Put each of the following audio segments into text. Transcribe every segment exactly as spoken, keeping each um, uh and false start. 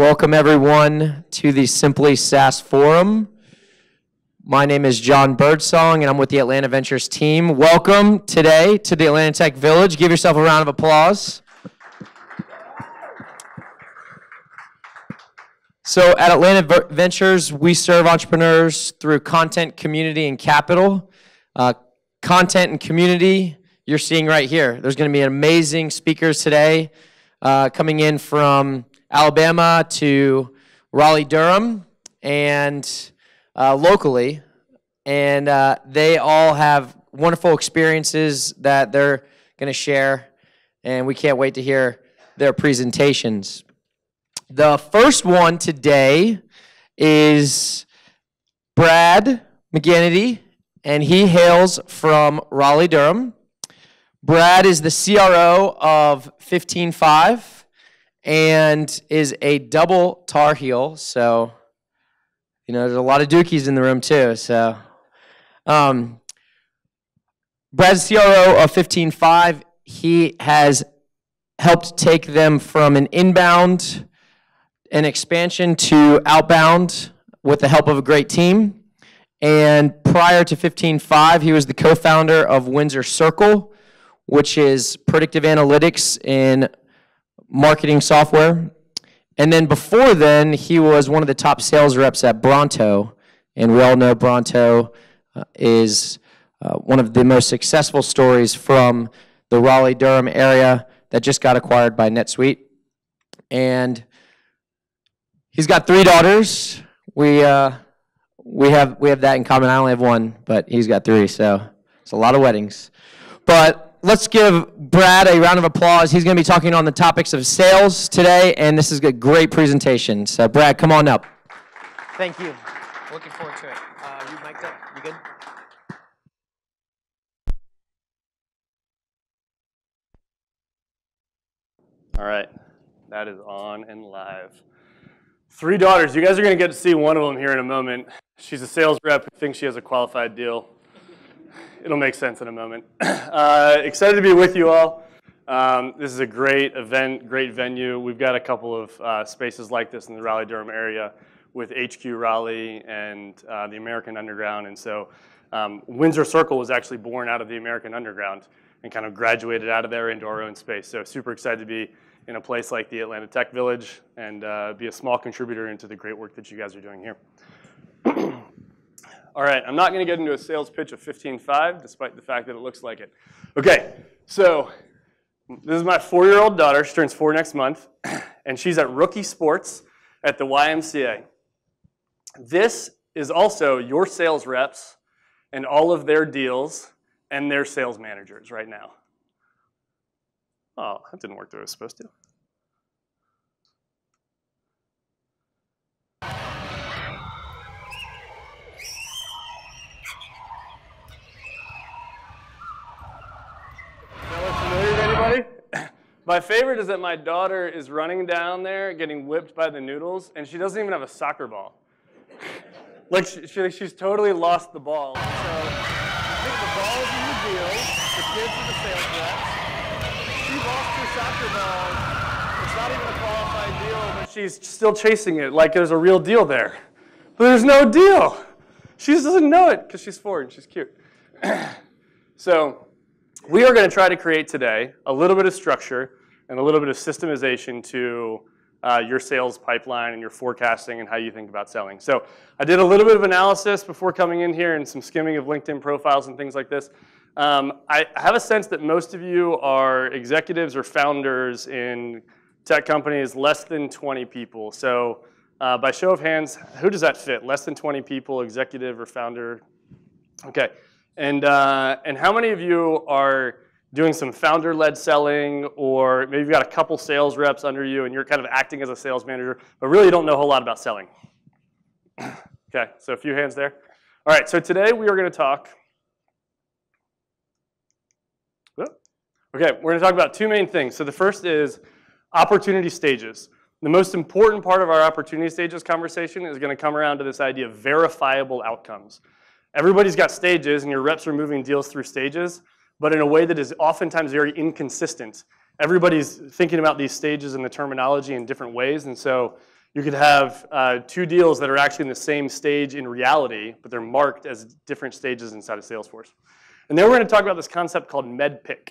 Welcome everyone to the Simply SaaS Forum. My name is John Birdsong and I'm with the Atlanta Ventures team. Welcome today to the Atlanta Tech Village. Give yourself a round of applause. So at Atlanta Ventures, we serve entrepreneurs through content, community, and capital. Uh, content and community, you're seeing right here. There's gonna be amazing speakers today uh, coming in from Alabama to Raleigh-Durham and uh, locally, and uh, they all have wonderful experiences that they're going to share, and we can't wait to hear their presentations. The first one today is Brad McGannity, and he hails from Raleigh-Durham. Brad is the C R O of fifteen Five. And is a double Tar Heel, so, you know, there's a lot of Dookies in the room too, so. Um, Brad's C R O of fifteen Five, he has helped take them from an inbound, an expansion to outbound with the help of a great team. And prior to fifteen Five, he was the co-founder of Windsor Circle, which is predictive analytics in marketing software. And then before then, he was one of the top sales reps at Bronto. And we all know Bronto uh, is uh, one of the most successful stories from the Raleigh-Durham area that just got acquired by NetSuite. And he's got three daughters. We, uh, we, have, we have that in common. I only have one, but he's got three, so it's a lot of weddings. But let's give Brad a round of applause. He's going to be talking on the topics of sales today, and this is a great presentation. So, Brad, come on up. Thank you. Looking forward to it. Uh, you mic'd up? You good? All right. That is on and live. Three daughters. You guys are going to get to see one of them here in a moment. She's a sales rep. I think she has a qualified deal. It'll make sense in a moment. Uh, excited to be with you all. Um, this is a great event, great venue. We've got a couple of uh, spaces like this in the Raleigh-Durham area with H Q Raleigh and uh, the American Underground. And so um, Windsor Circle was actually born out of the American Underground and kind of graduated out of there into our own space. So super excited to be in a place like the Atlanta Tech Village and uh, be a small contributor into the great work that you guys are doing here. All right, I'm not going to get into a sales pitch of fifteen Five, despite the fact that it looks like it. Okay, so this is my four-year-old daughter. She turns four next month, and she's at Rookie Sports at the Y M C A. This is also your sales reps and all of their deals and their sales managers right now. Oh, that didn't work the way it was supposed to. My favorite is that my daughter is running down there getting whipped by the noodles, and she doesn't even have a soccer ball. Like, she, she, she's totally lost the ball. So, you think the ball is in the deal, the kids are the sales reps. She lost her soccer ball. It's not even a qualified deal, but she's still chasing it like there's a real deal there. But there's no deal. She just doesn't know it because she's four and she's cute. So, we are going to try to create today a little bit of structure and a little bit of systemization to uh, your sales pipeline and your forecasting and how you think about selling. So I did a little bit of analysis before coming in here and some skimming of LinkedIn profiles and things like this. Um, I have a sense that most of you are executives or founders in tech companies less than twenty people. So uh, by show of hands, who does that fit? Less than twenty people, executive or founder? Okay. And, uh, and how many of you are doing some founder-led selling, or maybe you've got a couple sales reps under you and you're kind of acting as a sales manager, but really don't know a whole lot about selling? Okay, so a few hands there. All right, so today we are going to talk. Okay, we're going to talk about two main things. So the first is opportunity stages. The most important part of our opportunity stages conversation is going to come around to this idea of verifiable outcomes. Everybody's got stages, and your reps are moving deals through stages, but in a way that is oftentimes very inconsistent. Everybody's thinking about these stages and the terminology in different ways, and so You could have uh, two deals that are actually in the same stage in reality, but they're marked as different stages inside of Salesforce. And then we're going to talk about this concept called MEDDPICC.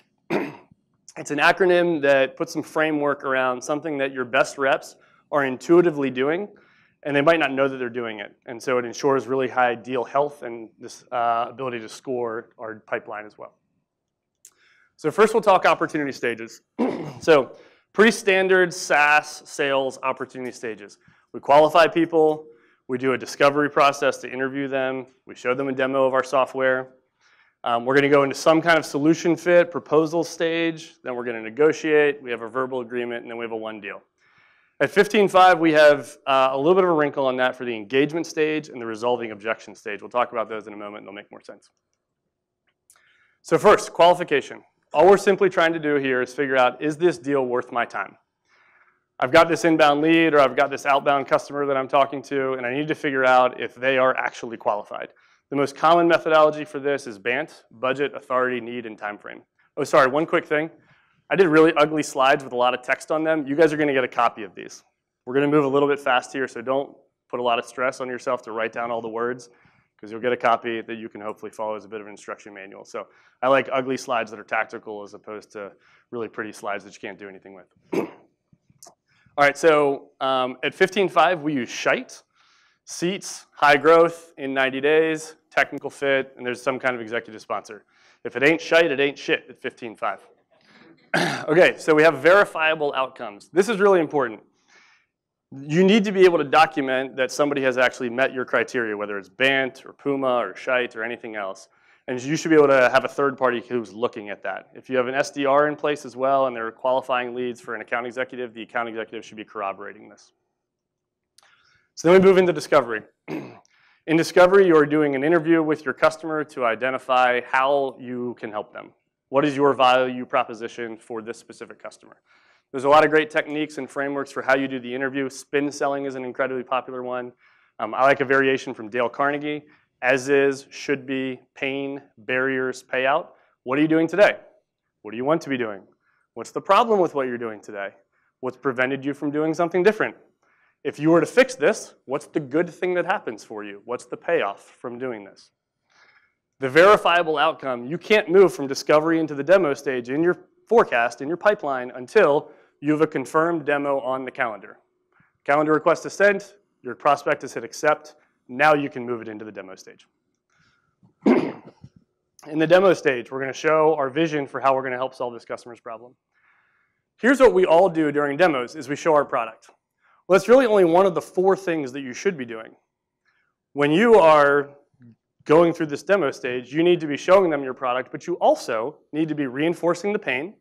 It's an acronym that puts some framework around something that your best reps are intuitively doing, and they might not know that they're doing it. And so it ensures really high deal health and this uh, ability to score our pipeline as well. So first we'll talk opportunity stages. So pretty standard SaaS sales opportunity stages. We qualify people. We do a discovery process to interview them. We show them a demo of our software. Um, we're going to go into some kind of solution fit, proposal stage. Then we're going to negotiate. We have a verbal agreement, and then we have a one deal. At fifteen five, we have uh, a little bit of a wrinkle on that for the engagement stage and the resolving objection stage. We'll talk about those in a moment, and they'll make more sense. So first, qualification. All we're simply trying to do here is figure out, is this deal worth my time? I've got this inbound lead, or I've got this outbound customer that I'm talking to, and I need to figure out if they are actually qualified. The most common methodology for this is BANT, budget, authority, need, and time frame. Oh, sorry, one quick thing. I did really ugly slides with a lot of text on them. You guys are going to get a copy of these. We're going to move a little bit fast here, so don't put a lot of stress on yourself to write down all the words, because you'll get a copy that you can hopefully follow as a bit of an instruction manual. So I like ugly slides that are tactical as opposed to really pretty slides that you can't do anything with. All right, so um, at fifteen five, we use Scheidt. Seats, high growth in ninety days, technical fit, and there's some kind of executive sponsor. If it ain't Scheidt, it ain't shit at fifteen five. Okay, so we have verifiable outcomes. This is really important. You need to be able to document that somebody has actually met your criteria, whether it's BANT or Puma or Scheidt or anything else. And you should be able to have a third party who's looking at that. If you have an S D R in place as well and they're qualifying leads for an account executive, the account executive should be corroborating this. So then we move into discovery. In discovery, you're doing an interview with your customer to identify how you can help them. What is your value proposition for this specific customer? There's a lot of great techniques and frameworks for how you do the interview. Spin selling is an incredibly popular one. Um, I like a variation from Dale Carnegie. As is, should be, pain, barriers, payout. What are you doing today? What do you want to be doing? What's the problem with what you're doing today? What's prevented you from doing something different? If you were to fix this, what's the good thing that happens for you? What's the payoff from doing this? The verifiable outcome, you can't move from discovery into the demo stage in your forecast, in your pipeline, until you have a confirmed demo on the calendar. Calendar request is sent, your prospect has hit accept, now you can move it into the demo stage. In the demo stage, we're going to show our vision for how we're going to help solve this customer's problem. Here's what we all do during demos, is we show our product. Well, it's really only one of the four things that you should be doing. When you are going through this demo stage, you need to be showing them your product, but you also need to be reinforcing the pain,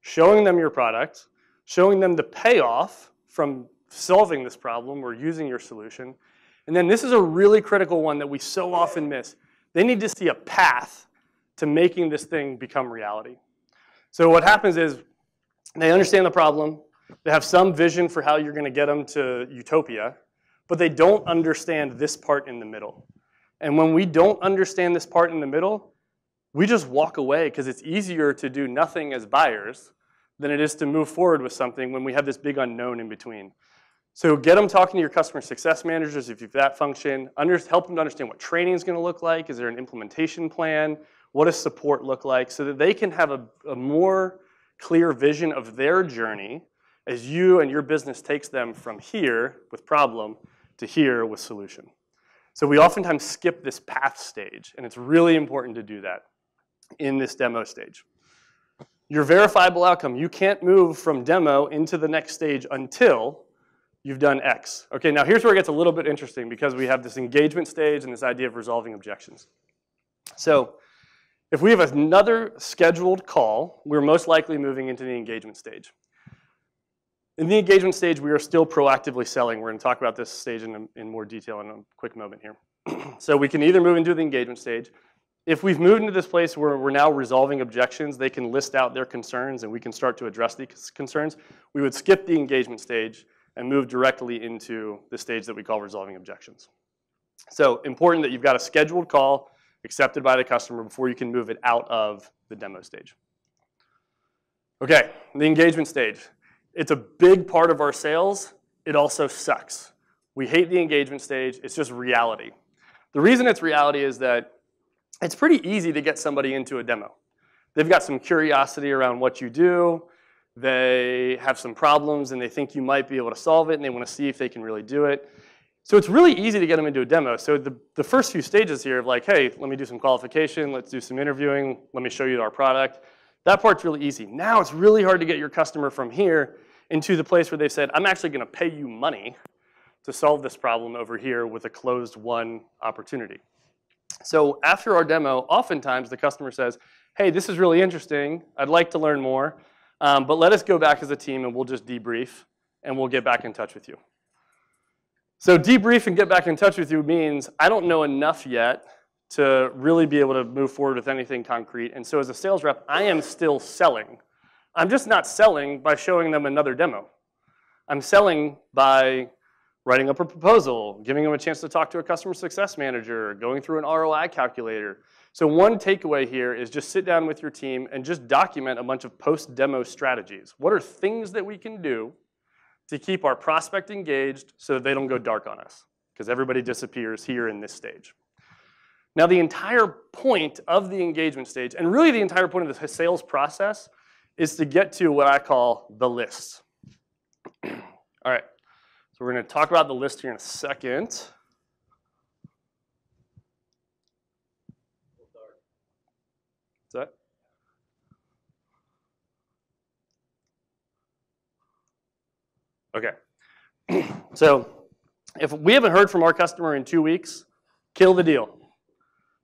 showing them your product, showing them the payoff from solving this problem or using your solution. And then this is a really critical one that we so often miss. They need to see a path to making this thing become reality. So what happens is they understand the problem, they have some vision for how you're going to get them to utopia, but they don't understand this part in the middle. And when we don't understand this part in the middle, we just walk away because it's easier to do nothing as buyers than it is to move forward with something when we have this big unknown in between. So get them talking to your customer success managers if you've that function. Under, help them to understand what training is going to look like. Is there an implementation plan? What does support look like? So that they can have a, a more clear vision of their journey as you and your business takes them from here with problem to here with solution. So we oftentimes skip this path stage, and it's really important to do that in this demo stage. Your verifiable outcome, you can't move from demo into the next stage until you've done X. Okay, now here's where it gets a little bit interesting because we have this engagement stage and this idea of resolving objections. So if we have another scheduled call, we're most likely moving into the engagement stage. In the engagement stage, we are still proactively selling. We're going to talk about this stage in, in more detail in a quick moment here. So we can either move into the engagement stage. If we've moved into this place where we're now resolving objections, they can list out their concerns and we can start to address these concerns. We would skip the engagement stage and move directly into the stage that we call resolving objections. So important that you've got a scheduled call accepted by the customer before you can move it out of the demo stage. Okay, the engagement stage. It's a big part of our sales. it also sucks. We hate the engagement stage. It's just reality. The reason it's reality is that it's pretty easy to get somebody into a demo. They've got some curiosity around what you do. They have some problems, and they think you might be able to solve it, and they want to see if they can really do it. So it's really easy to get them into a demo. So the, the first few stages here of like, hey, let me do some qualification. Let's do some interviewing. Let me show you our product. That part's really easy. Now it's really hard to get your customer from here into the place where they've said, I'm actually going to pay you money to solve this problem over here with a closed one opportunity. So after our demo, oftentimes the customer says, hey, this is really interesting. I'd like to learn more. Um, but let us go back as a team, and we'll just debrief, and we'll get back in touch with you. So debrief and get back in touch with you means I don't know enough yet to really be able to move forward with anything concrete. And so as a sales rep, I am still selling. I'm just not selling by showing them another demo. I'm selling by writing up a proposal, giving them a chance to talk to a customer success manager, going through an R O I calculator. So one takeaway here is just sit down with your team and just document a bunch of post-demo strategies. What are things that we can do to keep our prospect engaged so that they don't go dark on us? Because everybody disappears here in this stage. Now the entire point of the engagement stage, and really the entire point of the sales process, is to get to what I call the list. All right. So we're going to talk about the list here in a second. What's that? OK. So if we haven't heard from our customer in two weeks, kill the deal.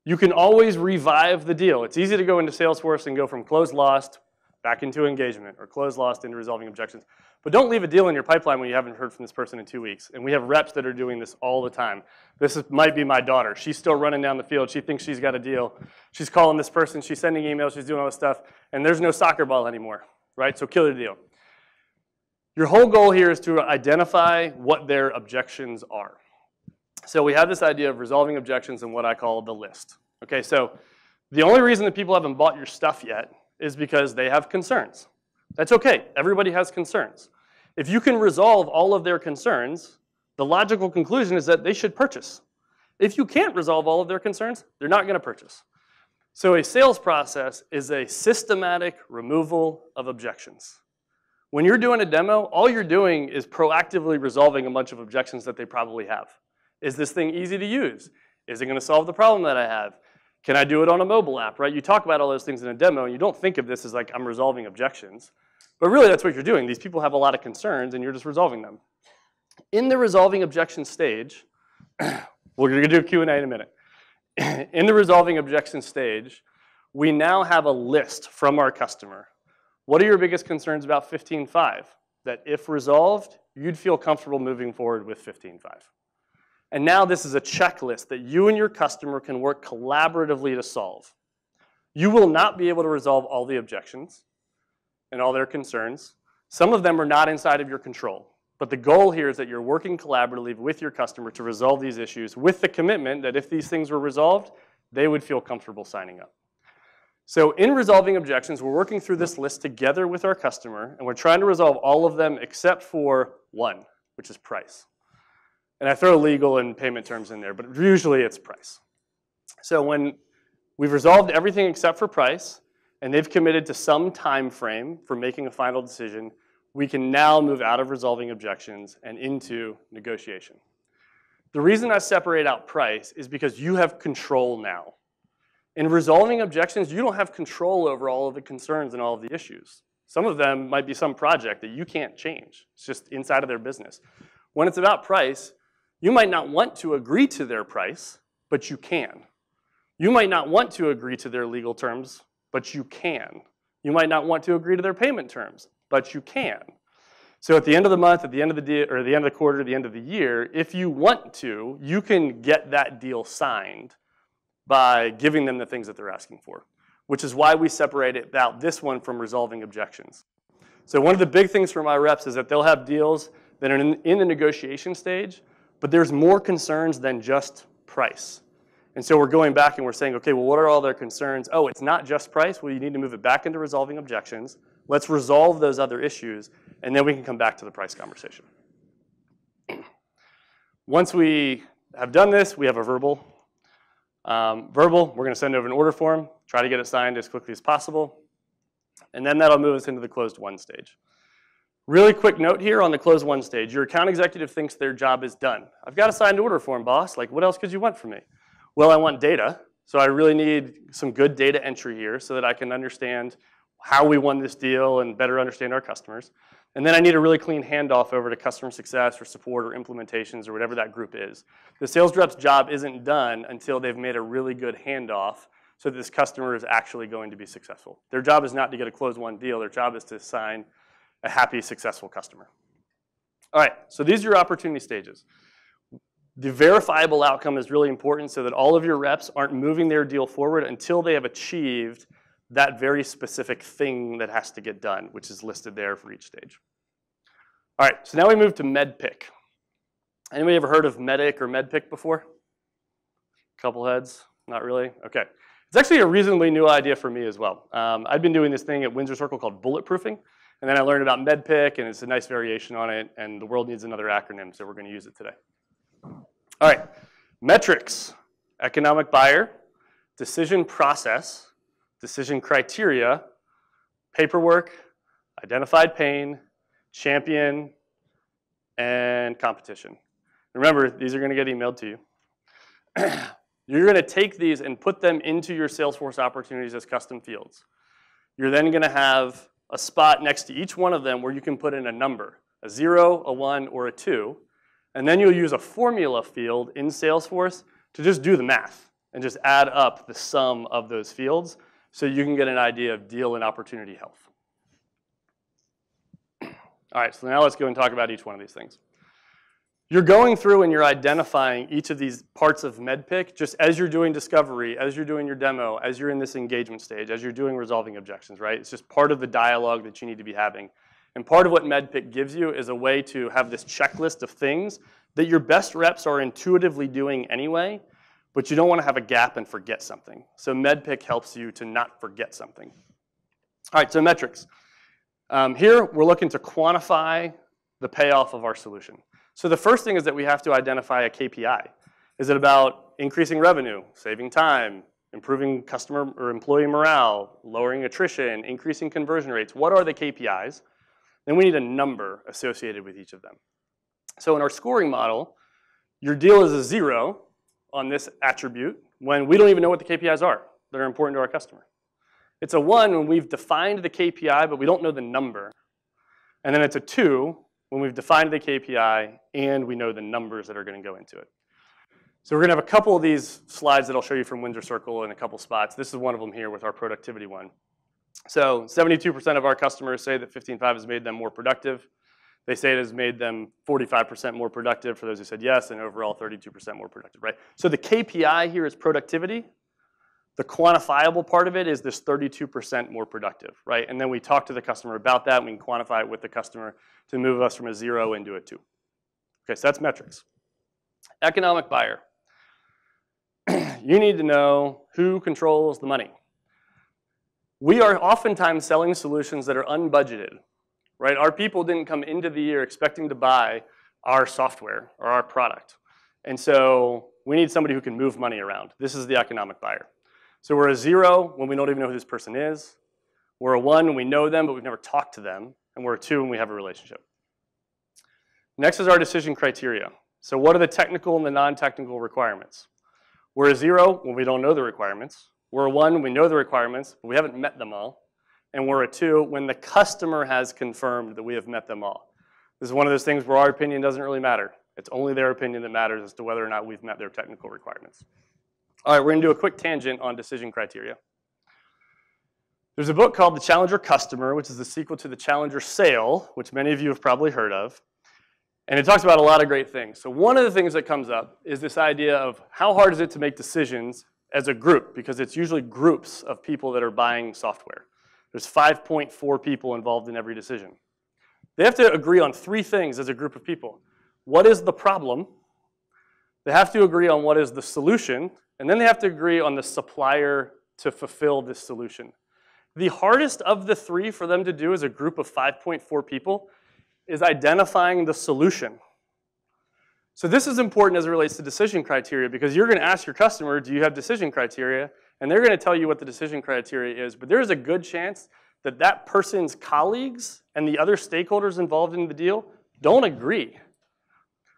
You can always revive the deal. It's easy to go into Salesforce and go from close lost back into engagement, or close lost into resolving objections. But don't leave a deal in your pipeline when you haven't heard from this person in two weeks. And we have reps that are doing this all the time. This is, might be my daughter. She's still running down the field. She thinks she's got a deal. She's calling this person. She's sending emails. She's doing all this stuff. And there's no soccer ball anymore, right? So kill the deal. Your whole goal here is to identify what their objections are. So we have this idea of resolving objections and what I call the list. Okay, so the only reason that people haven't bought your stuff yet is because they have concerns. That's OK. Everybody has concerns. If you can resolve all of their concerns, the logical conclusion is that they should purchase. If you can't resolve all of their concerns, they're not going to purchase. So a sales process is a systematic removal of objections. When you're doing a demo, all you're doing is proactively resolving a bunch of objections that they probably have. Is this thing easy to use? Is it going to solve the problem that I have? Can I do it on a mobile app, right? You talk about all those things in a demo, and you don't think of this as like, I'm resolving objections. But really, that's what you're doing. These people have a lot of concerns, and you're just resolving them. In the resolving objections stage, we're going to do a Q and A in a minute. In the resolving objections stage, we now have a list from our customer. What are your biggest concerns about fifteen five? That if resolved, you'd feel comfortable moving forward with fifteen five. And now this is a checklist that you and your customer can work collaboratively to solve. You will not be able to resolve all the objections and all their concerns. Some of them are not inside of your control. But the goal here is that you're working collaboratively with your customer to resolve these issues with the commitment that if these things were resolved, they would feel comfortable signing up. So in resolving objections, we're working through this list together with our customer, and we're trying to resolve all of them except for one, which is price. And I throw legal and payment terms in there, but usually it's price. So when we've resolved everything except for price, and they've committed to some time frame for making a final decision, we can now move out of resolving objections and into negotiation. The reason I separate out price is because you have control now. In resolving objections, you don't have control over all of the concerns and all of the issues. Some of them might be some project that you can't change. It's just inside of their business. When it's about price, you might not want to agree to their price, but you can. You might not want to agree to their legal terms, but you can. You might not want to agree to their payment terms, but you can. So at the end of the month, at the end of the day, or the end of the quarter, the end of the year, if you want to, you can get that deal signed by giving them the things that they're asking for, which is why we separate it out this one from resolving objections. So one of the big things for my reps is that they'll have deals that are in, in the negotiation stage, but there's more concerns than just price. And so we're going back and we're saying, OK, well, what are all their concerns? Oh, it's not just price. Well, you need to move it back into resolving objections. Let's resolve those other issues. And then we can come back to the price conversation. Once we have done this, we have a verbal. Um, verbal, we're going to send over an order form, try to get it signed as quickly as possible, and then that'll move us into the closed one stage. Really quick note here on the closed one stage. Your account executive thinks their job is done. I've got a signed order form, boss. Like, what else could you want from me? Well, I want data. So I really need some good data entry here so that I can understand how we won this deal and better understand our customers. And then I need a really clean handoff over to customer success or support or implementations or whatever that group is. The sales rep's job isn't done until they've made a really good handoff so that this customer is actually going to be successful. Their job is not to get a closed one deal. Their job is to sign a happy, successful customer. All right, so these are your opportunity stages. The verifiable outcome is really important so that all of your reps aren't moving their deal forward until they have achieved that very specific thing that has to get done, which is listed there for each stage. All right, so now we move to MEDDPICC. Anybody ever heard of MEDDIC or MEDDPICC before? A couple heads? Not really? Okay. It's actually a reasonably new idea for me as well. Um, I've been doing this thing at Windsor Circle called bulletproofing. And then I learned about MEDDPICC, and it's a nice variation on it, and the world needs another acronym, so we're going to use it today. All right, metrics, economic buyer, decision process, decision criteria, paperwork, identified pain, champion, and competition. Remember, these are going to get emailed to you. You're going to take these and put them into your Salesforce opportunities as custom fields. You're then going to have a spot next to each one of them where you can put in a number, a zero, a one, or a two. And then you'll use a formula field in Salesforce to just do the math and just add up the sum of those fields so you can get an idea of deal and opportunity health. All right, so now let's go and talk about each one of these things. You're going through and you're identifying each of these parts of MEDDPICC just as you're doing discovery, as you're doing your demo, as you're in this engagement stage, as you're doing resolving objections, right? It's just part of the dialogue that you need to be having. And part of what MEDDPICC gives you is a way to have this checklist of things that your best reps are intuitively doing anyway, but you don't want to have a gap and forget something. So MEDDPICC helps you to not forget something. All right, so metrics. Um, here, we're looking to quantify the payoff of our solution. So the first thing is that we have to identify a K P I. Is it about increasing revenue, saving time, improving customer or employee morale, lowering attrition, increasing conversion rates? What are the K P Is? Then we need a number associated with each of them. So in our scoring model, your deal is a zero on this attribute when we don't even know what the K P Is are that are important to our customer. It's a one when we've defined the K P I, but we don't know the number. And then it's a two when we've defined the K P I and we know the numbers that are going to go into it. So we're going to have a couple of these slides that I'll show you from Windsor Circle in a couple spots. This is one of them here with our productivity one. So seventy-two percent of our customers say that fifteen Five has made them more productive. They say it has made them forty-five percent more productive for those who said yes, and overall thirty-two percent more productive, right? So the K P I here is productivity. The quantifiable part of it is this thirty-two percent more productive, right? And then we talk to the customer about that, and we can quantify it with the customer to move us from a zero into a two. Okay, so that's metrics. Economic buyer. You need to know who controls the money. We are oftentimes selling solutions that are unbudgeted, right? Our people didn't come into the year expecting to buy our software or our product. And so we need somebody who can move money around. This is the economic buyer. So we're a zero when we don't even know who this person is. We're a one when we know them, but we've never talked to them. And we're a two when we have a relationship. Next is our decision criteria. So what are the technical and the non-technical requirements? We're a zero when we don't know the requirements. We're a one when we know the requirements, but we haven't met them all. And we're a two when the customer has confirmed that we have met them all. This is one of those things where our opinion doesn't really matter. It's only their opinion that matters as to whether or not we've met their technical requirements. All right, we're going to do a quick tangent on decision criteria. There's a book called The Challenger Customer, which is the sequel to The Challenger Sale, which many of you have probably heard of. And it talks about a lot of great things. So one of the things that comes up is this idea of how hard is it to make decisions as a group, because it's usually groups of people that are buying software. There's five point four people involved in every decision. They have to agree on three things as a group of people. What is the problem? They have to agree on what is the solution, and then they have to agree on the supplier to fulfill this solution. The hardest of the three for them to do as a group of five point four people is identifying the solution. So this is important as it relates to decision criteria, because you're going to ask your customer, do you have decision criteria? And they're going to tell you what the decision criteria is. But there's a good chance that that person's colleagues and the other stakeholders involved in the deal don't agree.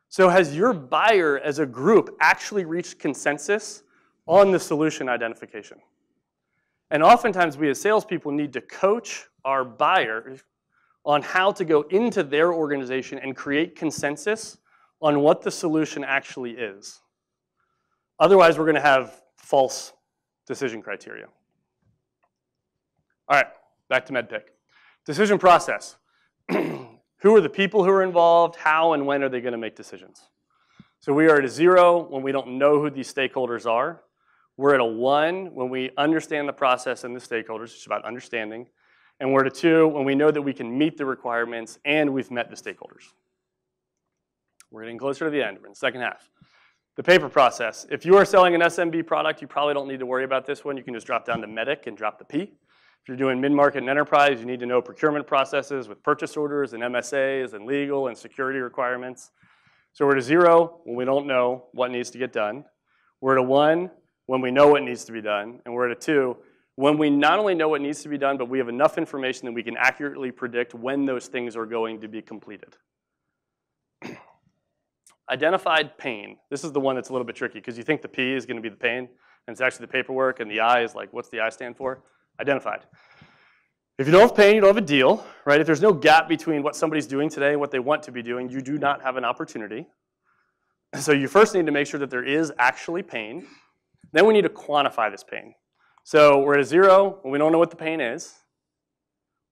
So has your buyer as a group actually reached consensus on the solution identification? And oftentimes we as salespeople need to coach our buyer on how to go into their organization and create consensus on what the solution actually is. Otherwise, we're going to have false decision criteria. All right, back to MEDDPICC. Decision process. Who are the people who are involved? How and when are they going to make decisions? So we are at a zero when we don't know who these stakeholders are. We're at a one when we understand the process and the stakeholders. It's about understanding. And we're at a two when we know that we can meet the requirements and we've met the stakeholders. We're getting closer to the end. We're in the second half. The paper process. If you are selling an S M B product, you probably don't need to worry about this one. You can just drop down to MEDDPICC and drop the P. If you're doing mid-market and enterprise, you need to know procurement processes with purchase orders and M S As and legal and security requirements. So we're at a zero when we don't know what needs to get done. We're at a one when we know what needs to be done. And we're at a two when we not only know what needs to be done, but we have enough information that we can accurately predict when those things are going to be completed. Identified pain. This is the one that's a little bit tricky, because you think the P is going to be the pain, and it's actually the paperwork, and the I is like, what's the I stand for? Identified. If you don't have pain, you don't have a deal, right? If there's no gap between what somebody's doing today and what they want to be doing, you do not have an opportunity. So you first need to make sure that there is actually pain. Then we need to quantify this pain. So we're at a zero when we don't know what the pain is.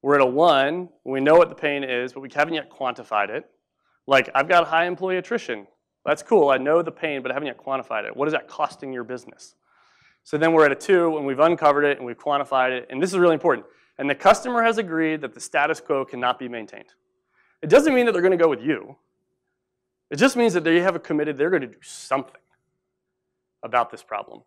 We're at a one when we know what the pain is, but we haven't yet quantified it. Like, I've got high employee attrition. That's cool. I know the pain, but I haven't yet quantified it. What is that costing your business? So then we're at a two when we've uncovered it and we've quantified it. And this is really important. And the customer has agreed that the status quo cannot be maintained. It doesn't mean that they're going to go with you. It just means that they have a committed, they're going to do something about this problem.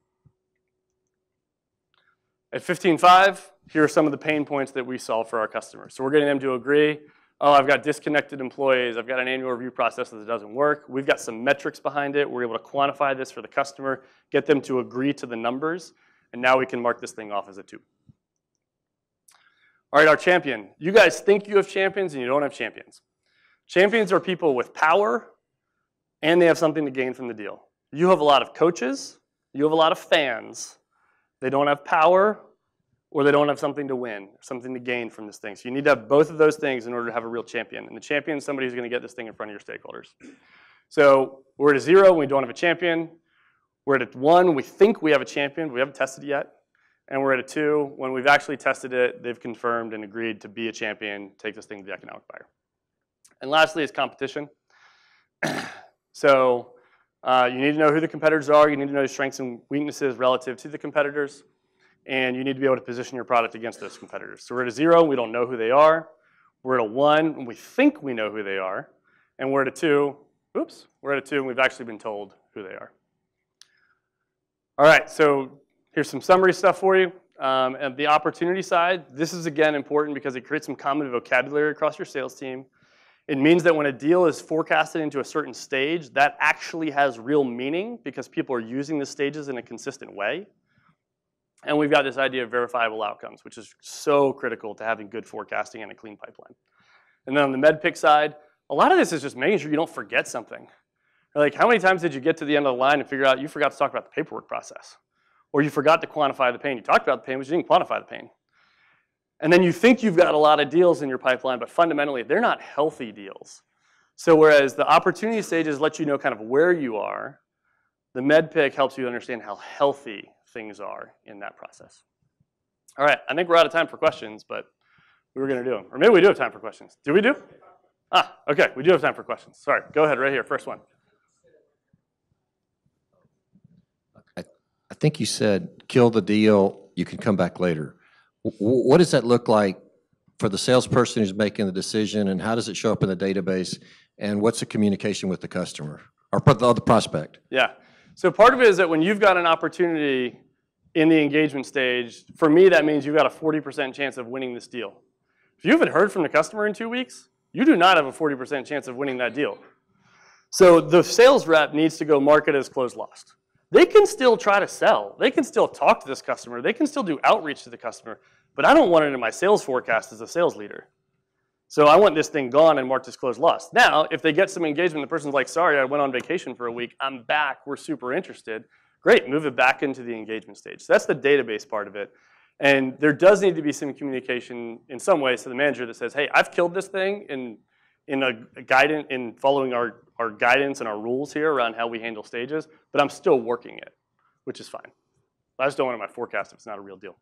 At fifteen five, here are some of the pain points that we solve for our customers. So we're getting them to agree. Oh, I've got disconnected employees. I've got an annual review process that doesn't work. We've got some metrics behind it. We're able to quantify this for the customer, get them to agree to the numbers, and now we can mark this thing off as a two. All right, our champion. You guys think you have champions, and you don't have champions. Champions are people with power, and they have something to gain from the deal. You have a lot of coaches. You have a lot of fans. They don't have power, or they don't have something to win, something to gain from this thing. So you need to have both of those things in order to have a real champion. And the champion is somebody who's going to get this thing in front of your stakeholders. So we're at a zero when we don't have a champion. We're at a one, we think we have a champion, but we haven't tested it yet. And we're at a two when we've actually tested it, they've confirmed and agreed to be a champion, take this thing to the economic buyer. And lastly is competition. So uh, you need to know who the competitors are. You need to know strengths and weaknesses relative to the competitors. And you need to be able to position your product against those competitors. So we're at a zero, we don't know who they are. We're at a one, and we think we know who they are. And we're at a two, oops, we're at a two, and we've actually been told who they are. All right, so here's some summary stuff for you. Um, and the opportunity side, this is again important because it creates some common vocabulary across your sales team. It means that when a deal is forecasted into a certain stage, that actually has real meaning because people are using the stages in a consistent way. And we've got this idea of verifiable outcomes, which is so critical to having good forecasting and a clean pipeline. And then on the MEDDPICC side, a lot of this is just making sure you don't forget something. Like, how many times did you get to the end of the line and figure out you forgot to talk about the paperwork process? Or you forgot to quantify the pain. You talked about the pain, but you didn't quantify the pain. And then you think you've got a lot of deals in your pipeline, but fundamentally, they're not healthy deals. So whereas the opportunity stages let you know kind of where you are, the MEDDPICC helps you understand how healthy things are in that process. All right, I think we're out of time for questions, but we were going to do them. Or maybe we do have time for questions. Do we do? Ah, OK, we do have time for questions. Sorry, go ahead, right here, first one. I, I think you said kill the deal, you can come back later. W what does that look like for the salesperson who's making the decision, and how does it show up in the database, and what's the communication with the customer, or the prospect? Yeah, so part of it is that when you've got an opportunity in the engagement stage, for me, that means you've got a forty percent chance of winning this deal. If you haven't heard from the customer in two weeks, you do not have a forty percent chance of winning that deal. So the sales rep needs to go market as closed lost. They can still try to sell. They can still talk to this customer. They can still do outreach to the customer. But I don't want it in my sales forecast as a sales leader. So I want this thing gone and marked as closed lost. Now, if they get some engagement, the person's like, sorry, I went on vacation for a week. I'm back. We're super interested. Great. Move it back into the engagement stage. So that's the database part of it. And there does need to be some communication in some way. So the manager that says, hey, I've killed this thing in, in, a, a guidance, in following our, our guidance and our rules here around how we handle stages, but I'm still working it, which is fine. I just don't want it in my forecast if it's not a real deal.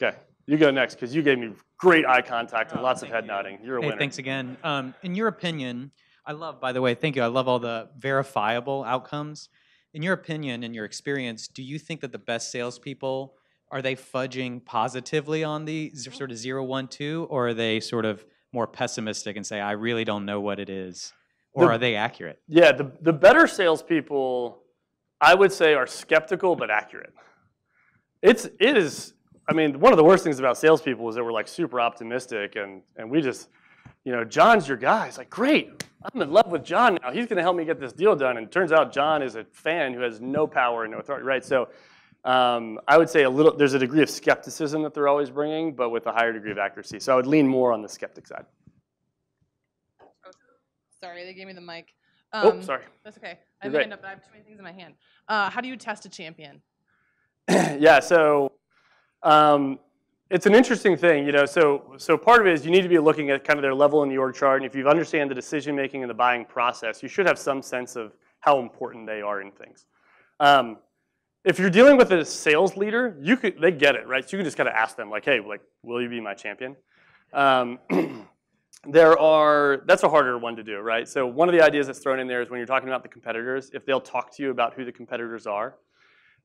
OK. You go next, because you gave me great eye contact and oh, lots of head you. nodding. You're a hey, winner. Thanks again. Um, in your opinion, I love, by the way, thank you. I love all the verifiable outcomes. In your opinion, in your experience, do you think that the best salespeople, are they fudging positively on the sort of zero, one, two, or are they sort of more pessimistic and say, I really don't know what it is? Or the, are they accurate? Yeah, the, the better salespeople, I would say, are skeptical but accurate. It's, it is... I mean, one of the worst things about salespeople is that we're like super optimistic, and, and we just, you know, John's your guy. It's like, great, I'm in love with John now. He's going to help me get this deal done. And it turns out John is a fan who has no power and no authority, right? So um, I would say a little, there's a degree of skepticism that they're always bringing, but with a higher degree of accuracy. So I would lean more on the skeptic side. Oh, sorry, they gave me the mic. Um, oh, sorry. That's OK. I have, hand up, I have too many things in my hand. Uh, how do you test a champion? Yeah, so. Um, it's an interesting thing, you know, so, so part of it is you need to be looking at kind of their level in the org chart, and if you understand the decision making and the buying process, you should have some sense of how important they are in things. Um, if you're dealing with a sales leader, you could, they get it, right? So you can just kind of ask them, like, hey, like, will you be my champion? Um, there are, that's a harder one to do, right? So one of the ideas that's thrown in there is when you're talking about the competitors, if they'll talk to you about who the competitors are.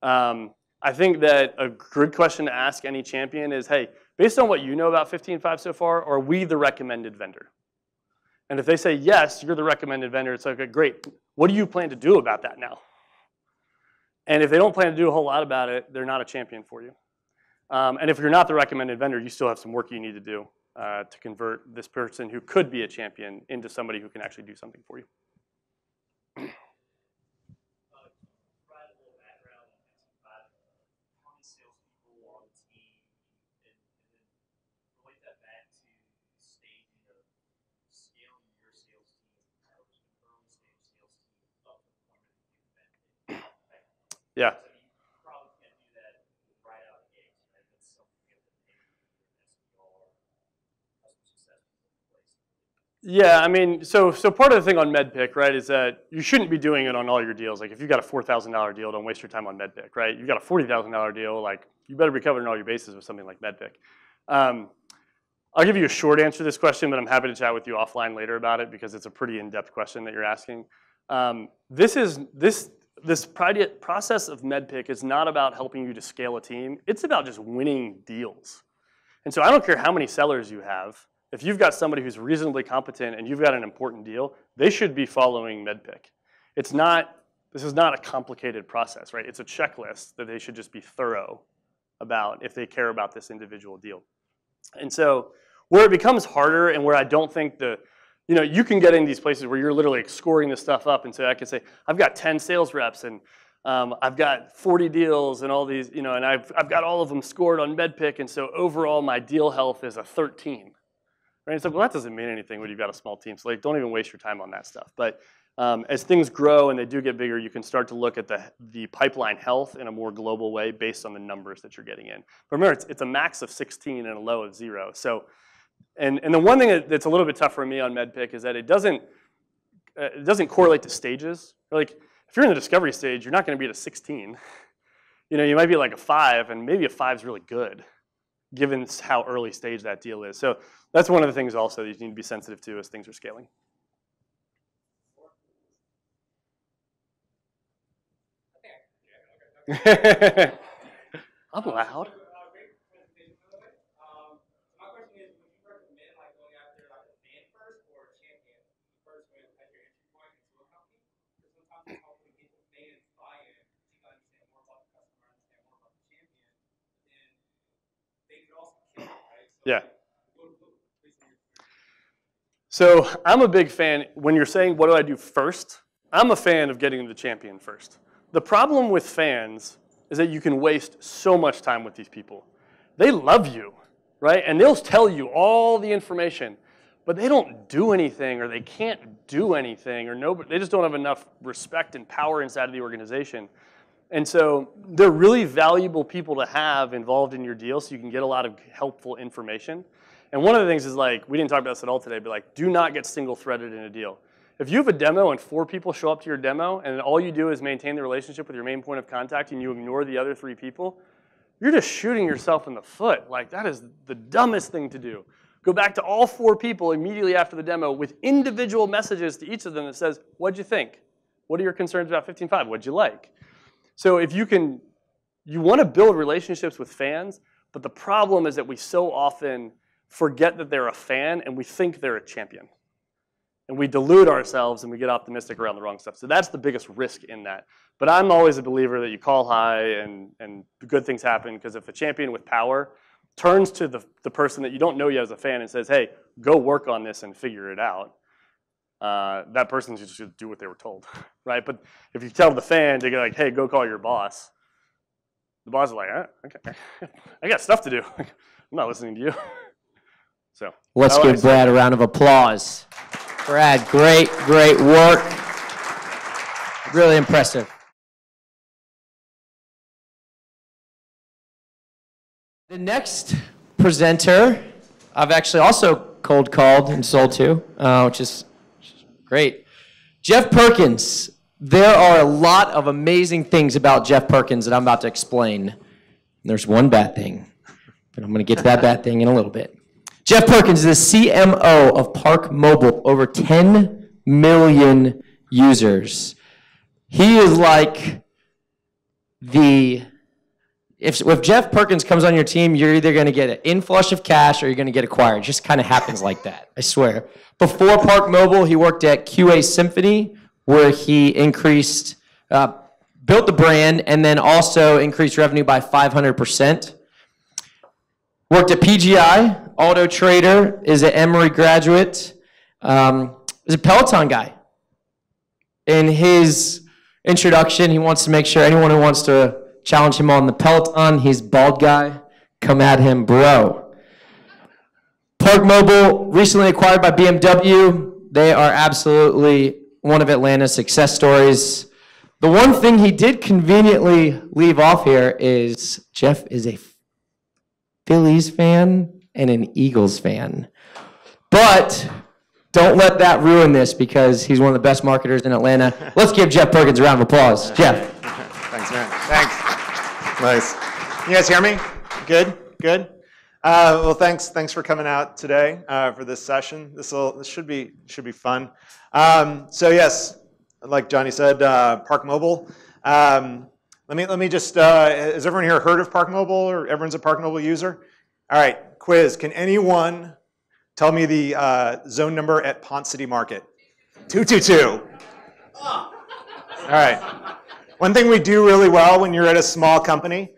Um, I think that a good question to ask any champion is, hey, based on what you know about fifteen Five so far, are we the recommended vendor? And if they say, yes, you're the recommended vendor, it's like, okay, great. What do you plan to do about that now? And if they don't plan to do a whole lot about it, they're not a champion for you. Um, and if you're not the recommended vendor, you still have some work you need to do uh, to convert this person who could be a champion into somebody who can actually do something for you. Yeah. Yeah, I mean, so so part of the thing on MEDDPICC, right, is that you shouldn't be doing it on all your deals. Like, if you've got a four thousand dollar deal, don't waste your time on MEDDPICC, right? You've got a forty thousand dollar deal, like, you better be covering all your bases with something like MEDDPICC. Um, I'll give you a short answer to this question, but I'm happy to chat with you offline later about it because it's a pretty in-depth question that you're asking. Um, this is, this. This process of MEDDPICC is not about helping you to scale a team. It's about just winning deals. And so I don't care how many sellers you have. If you've got somebody who's reasonably competent and you've got an important deal, they should be following MEDDPICC. It's not, this is not a complicated process, right? It's a checklist that they should just be thorough about if they care about this individual deal. And so where it becomes harder and where I don't think the You know, you can get in these places where you're literally scoring this stuff up, and so I can say, I've got ten sales reps, and um, I've got forty deals, and all these, you know, and I've I've got all of them scored on MEDDPICC, and so overall my deal health is a thirteen, right? It's like, well, that doesn't mean anything when you've got a small team, so like, don't even waste your time on that stuff. But um, as things grow and they do get bigger, you can start to look at the the pipeline health in a more global way based on the numbers that you're getting in. But remember, it's, it's a max of sixteen and a low of zero, so. And, and the one thing that's a little bit tough for me on MEDDPICC is that it doesn't, uh, it doesn't correlate to stages. Like, if you're in the discovery stage, you're not going to be at a sixteen. You know, you might be like a five, and maybe a five is really good, given how early stage that deal is. So that's one of the things also that you need to be sensitive to as things are scaling. I'm loud. Yeah. So I'm a big fan, when you're saying, what do I do first? I'm a fan of getting the champion first. The problem with fans is that you can waste so much time with these people. They love you, right? And they'll tell you all the information, but they don't do anything, or they can't do anything, or nobody, they just don't have enough respect and power inside of the organization. And so they're really valuable people to have involved in your deal, so you can get a lot of helpful information. And one of the things is, like, we didn't talk about this at all today, but like, do not get single-threaded in a deal. If you have a demo and four people show up to your demo and all you do is maintain the relationship with your main point of contact and you ignore the other three people, you're just shooting yourself in the foot. Like, that is the dumbest thing to do. Go back to all four people immediately after the demo with individual messages to each of them that says, what'd you think? What are your concerns about fifteen five? What'd you like? So if you can, you want to build relationships with fans, but the problem is that we so often forget that they're a fan and we think they're a champion. And we delude ourselves and we get optimistic around the wrong stuff. So that's the biggest risk in that. But I'm always a believer that you call high and, and good things happen, because if a champion with power turns to the, the person that you don't know yet as a fan and says, hey, go work on this and figure it out, uh, that person should just do what they were told, right? But if you tell the fan to go like, hey, go call your boss, the boss is like, ah, okay, I got stuff to do. I'm not listening to you. So let's give Brad a round of applause. Brad, great, great work. Really impressive. The next presenter, I've actually also cold called and sold to, uh, which is, which is great. Jeff Perkins. There are a lot of amazing things about Jeff Perkins that I'm about to explain. There's one bad thing, but I'm going to get to that bad thing in a little bit. Jeff Perkins is the C M O of ParkMobile, over ten million users. He is like the, if, if Jeff Perkins comes on your team, you're either going to get an inflush of cash or you're going to get acquired. It just kind of happens like that, I swear. Before ParkMobile, he worked at Q A Symphony, where he increased, uh, built the brand and then also increased revenue by five hundred percent. Worked at P G I, Auto Trader, is an Emory graduate, um, is a Peloton guy. In his introduction, he wants to make sure anyone who wants to challenge him on the Peloton, he's bald guy, come at him, bro. ParkMobile, recently acquired by B M W. They are absolutely one of Atlanta's success stories. The one thing he did conveniently leave off here is Jeff is a Phillies fan and an Eagles fan. But don't let that ruin this, because he's one of the best marketers in Atlanta. Let's give Jeff Perkins a round of applause. Jeff. Thanks, man. Thanks. Nice. You guys hear me? Good? Good? Uh, well, thanks. Thanks for coming out today uh, for this session. This'll, this should be, should be fun. Um, so yes, like Johnny said, uh, ParkMobile. Um, Let me, let me just, uh, has everyone here heard of ParkMobile, or everyone's a ParkMobile user? All right, quiz. Can anyone tell me the uh, zone number at Pont City Market? two two two. All right. One thing we do really well when you're at a small company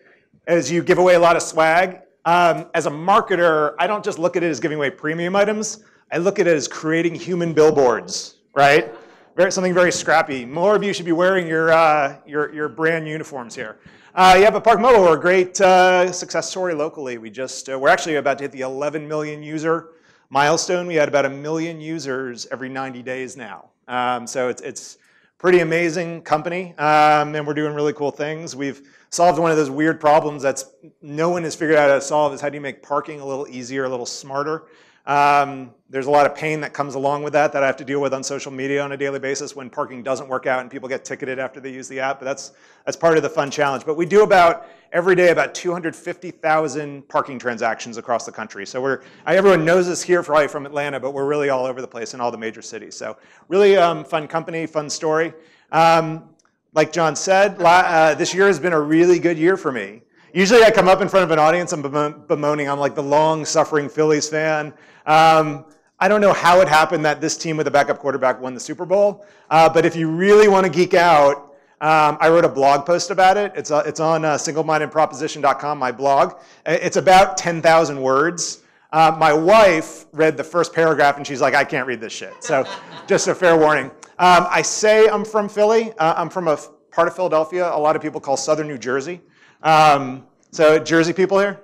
is you give away a lot of swag. Um, as a marketer, I don't just look at it as giving away premium items. I look at it as creating human billboards, right? Very, something very scrappy. More of you should be wearing your, uh, your, your brand uniforms here. Uh, yeah, but ParkMobile, we're a great uh, success story locally. We just, uh, we're actually about to hit the eleven million user milestone. We had about a million users every ninety days now. Um, so it's, it's pretty amazing company, um, and we're doing really cool things. We've solved one of those weird problems that's no one has figured out how to solve, is how do you make parking a little easier, a little smarter? Um, there's a lot of pain that comes along with that that I have to deal with on social media on a daily basis when parking doesn't work out and people get ticketed after they use the app, but that's, that's part of the fun challenge. But we do about, every day, about two hundred fifty thousand parking transactions across the country. So we're, everyone knows us here probably from Atlanta, but we're really all over the place in all the major cities. So really um, fun company, fun story. Um, like John said, la uh, this year has been a really good year for me. Usually I come up in front of an audience, I'm bemo bemoaning, I'm like the long-suffering Phillies fan. Um, I don't know how it happened that this team with a backup quarterback won the Super Bowl, uh, but if you really want to geek out, um, I wrote a blog post about it. It's, uh, it's on uh, single minded proposition dot com, my blog. It's about ten thousand words. Uh, my wife read the first paragraph, and she's like, I can't read this shit. So just a fair warning. Um, I say I'm from Philly. Uh, I'm from a part of Philadelphia a lot of people call Southern New Jersey. Um, so Jersey people here?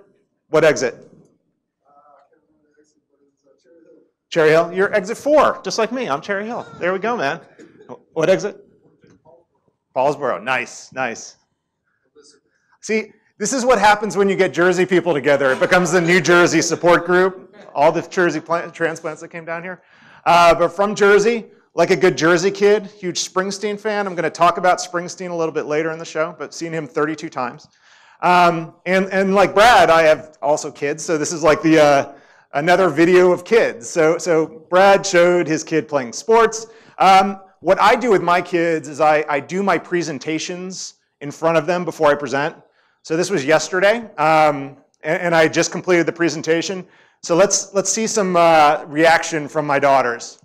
What exit? Uh, Cherry Hill. Cherry Hill? You're exit four, just like me. I'm Cherry Hill. There we go, man. What exit? Paulsboro. Nice, nice. See, this is what happens when you get Jersey people together. It becomes the New Jersey support group, all the Jersey plant, transplants that came down here. Uh, but from Jersey, like a good Jersey kid, huge Springsteen fan. I'm going to talk about Springsteen a little bit later in the show, but seen him thirty-two times. Um, and, and like Brad, I have also kids, so this is like the uh, another video of kids. So, so Brad showed his kid playing sports. Um, what I do with my kids is I, I do my presentations in front of them before I present. So this was yesterday, um, and, and I just completed the presentation. So let's, let's see some uh, reaction from my daughters.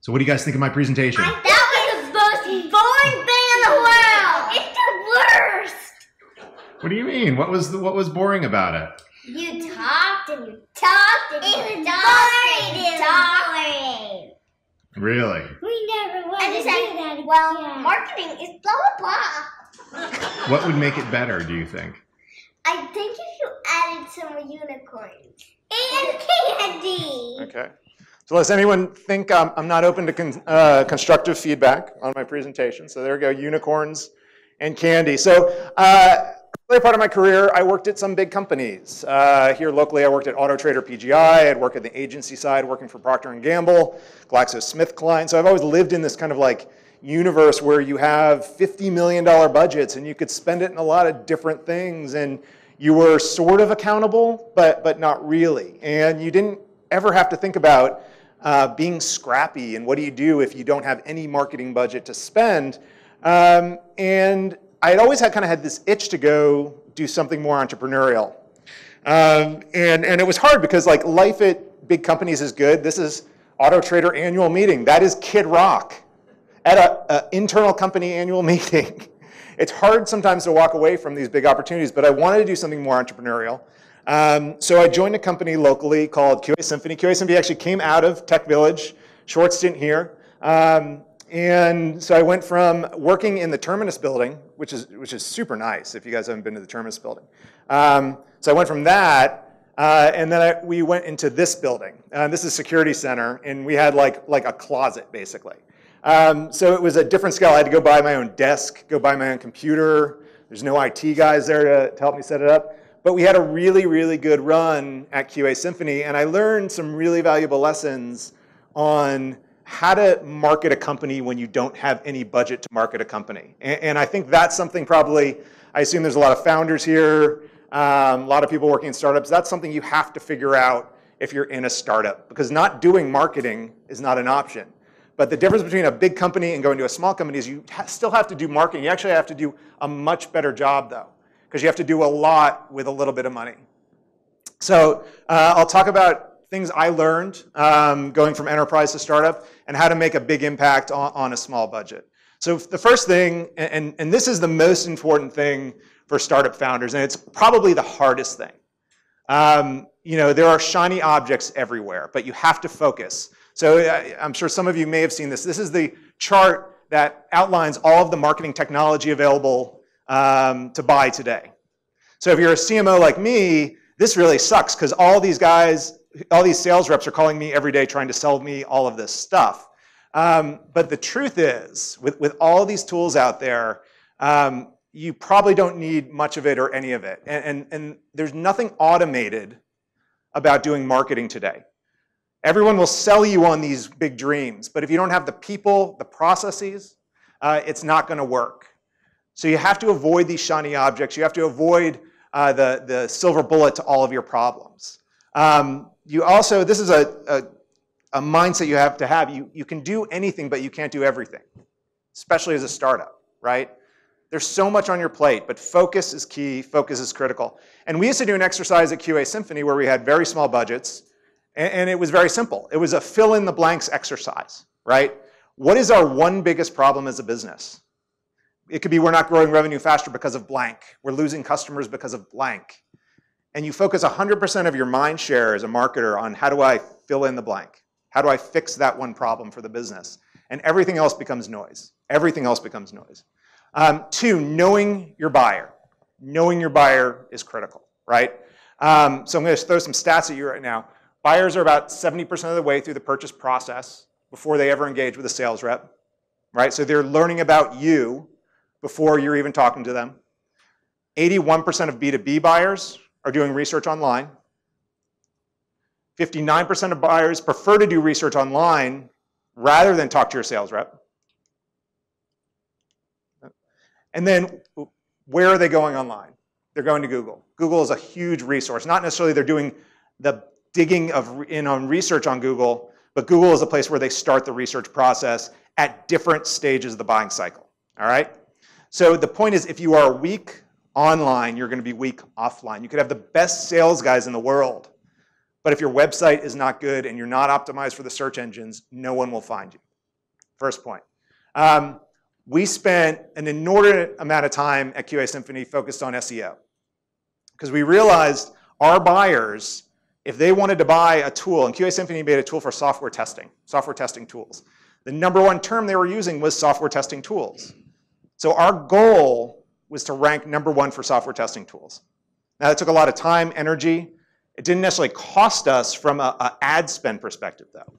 So what do you guys think of my presentation? I, that was the most boring thing in the world. It's the worst. What do you mean? What was the, what was boring about it? You talked and you talked and it you talked and boring. boring. Really? We never want to do that. Well, yeah. Marketing is blah blah blah. What would make it better, do you think? I think if you added some unicorns and candy. Okay. So lest anyone think um, I'm not open to con uh, constructive feedback on my presentation. So there we go, unicorns and candy. So uh, early part of my career, I worked at some big companies. Uh, here locally, I worked at Auto Trader P G I. I'd worked at the agency side, working for Procter and Gamble, GlaxoSmithKline. So I've always lived in this kind of like universe where you have fifty million dollar budgets and you could spend it in a lot of different things. And you were sort of accountable, but, but not really. And you didn't ever have to think about Uh, being scrappy and what do you do if you don't have any marketing budget to spend. Um, and I had always had kind of had this itch to go do something more entrepreneurial. Um, and, and it was hard because like life at big companies is good. This is Auto Trader annual meeting. That is Kid Rock at an internal company annual meeting. It's hard sometimes to walk away from these big opportunities, but I wanted to do something more entrepreneurial. Um, so I joined a company locally called Q A Symphony. Q A Symphony actually came out of Tech Village, short stint here. Um, and so I went from working in the Terminus building, which is, which is super nice if you guys haven't been to the Terminus building. Um, so I went from that, uh, and then I, we went into this building. Uh, this is Security Center, and we had like, like a closet, basically. Um, so it was a different scale. I had to go buy my own desk, go buy my own computer. There's no I T guys there to, to help me set it up. But we had a really, really good run at Q A Symphony, and I learned some really valuable lessons on how to market a company when you don't have any budget to market a company. And, and I think that's something probably, I assume there's a lot of founders here, um, a lot of people working in startups. That's something you have to figure out if you're in a startup, because not doing marketing is not an option. But the difference between a big company and going to a small company is you ha- still have to do marketing. You actually have to do a much better job, though, because you have to do a lot with a little bit of money. So uh, I'll talk about things I learned um, going from enterprise to startup and how to make a big impact on, on a small budget. So the first thing, and, and this is the most important thing for startup founders, and it's probably the hardest thing. Um, you know, there are shiny objects everywhere, but you have to focus. So I, I'm sure some of you may have seen this. This is the chart that outlines all of the marketing technology available Um, to buy today. So if you're a C M O like me, this really sucks because all these guys, all these sales reps are calling me every day trying to sell me all of this stuff. Um, but the truth is, with, with all these tools out there, um, you probably don't need much of it or any of it. And, and, and there's nothing automated about doing marketing today. Everyone will sell you on these big dreams, but if you don't have the people, the processes, uh, it's not going to work. So you have to avoid these shiny objects. You have to avoid uh, the, the silver bullet to all of your problems. Um, you also, this is a, a, a mindset you have to have. You, you can do anything, but you can't do everything, especially as a startup, right? There's so much on your plate, but focus is key. Focus is critical. And we used to do an exercise at Q A Symphony where we had very small budgets, and, and it was very simple. It was a fill-in-the-blanks exercise, right? What is our one biggest problem as a business? It could be we're not growing revenue faster because of blank. We're losing customers because of blank. and you focus one hundred percent of your mind share as a marketer on how do I fill in the blank? How do I fix that one problem for the business? And everything else becomes noise. Everything else becomes noise. Um, two, knowing your buyer. Knowing your buyer is critical, right? Um, so I'm going to throw some stats at you right now. Buyers are about seventy percent of the way through the purchase process before they ever engage with a sales rep, right? So they're learning about you before you're even talking to them. eighty-one percent of B two B buyers are doing research online. fifty-nine percent of buyers prefer to do research online rather than talk to your sales rep. And then where are they going online? They're going to Google. Google is a huge resource. Not necessarily they're doing the digging of in on research on Google, but Google is a place where they start the research process at different stages of the buying cycle. All right? So the point is, if you are weak online, you're going to be weak offline. You could have the best sales guys in the world, but if your website is not good and you're not optimized for the search engines, no one will find you. First point. Um, we spent an inordinate amount of time at Q A Symphony focused on S E O because we realized our buyers, if they wanted to buy a tool, and Q A Symphony made a tool for software testing, software testing tools. The number one term they were using was software testing tools. So our goal was to rank number one for software testing tools. Now that took a lot of time, energy. It didn't necessarily cost us from a, a ad spend perspective though.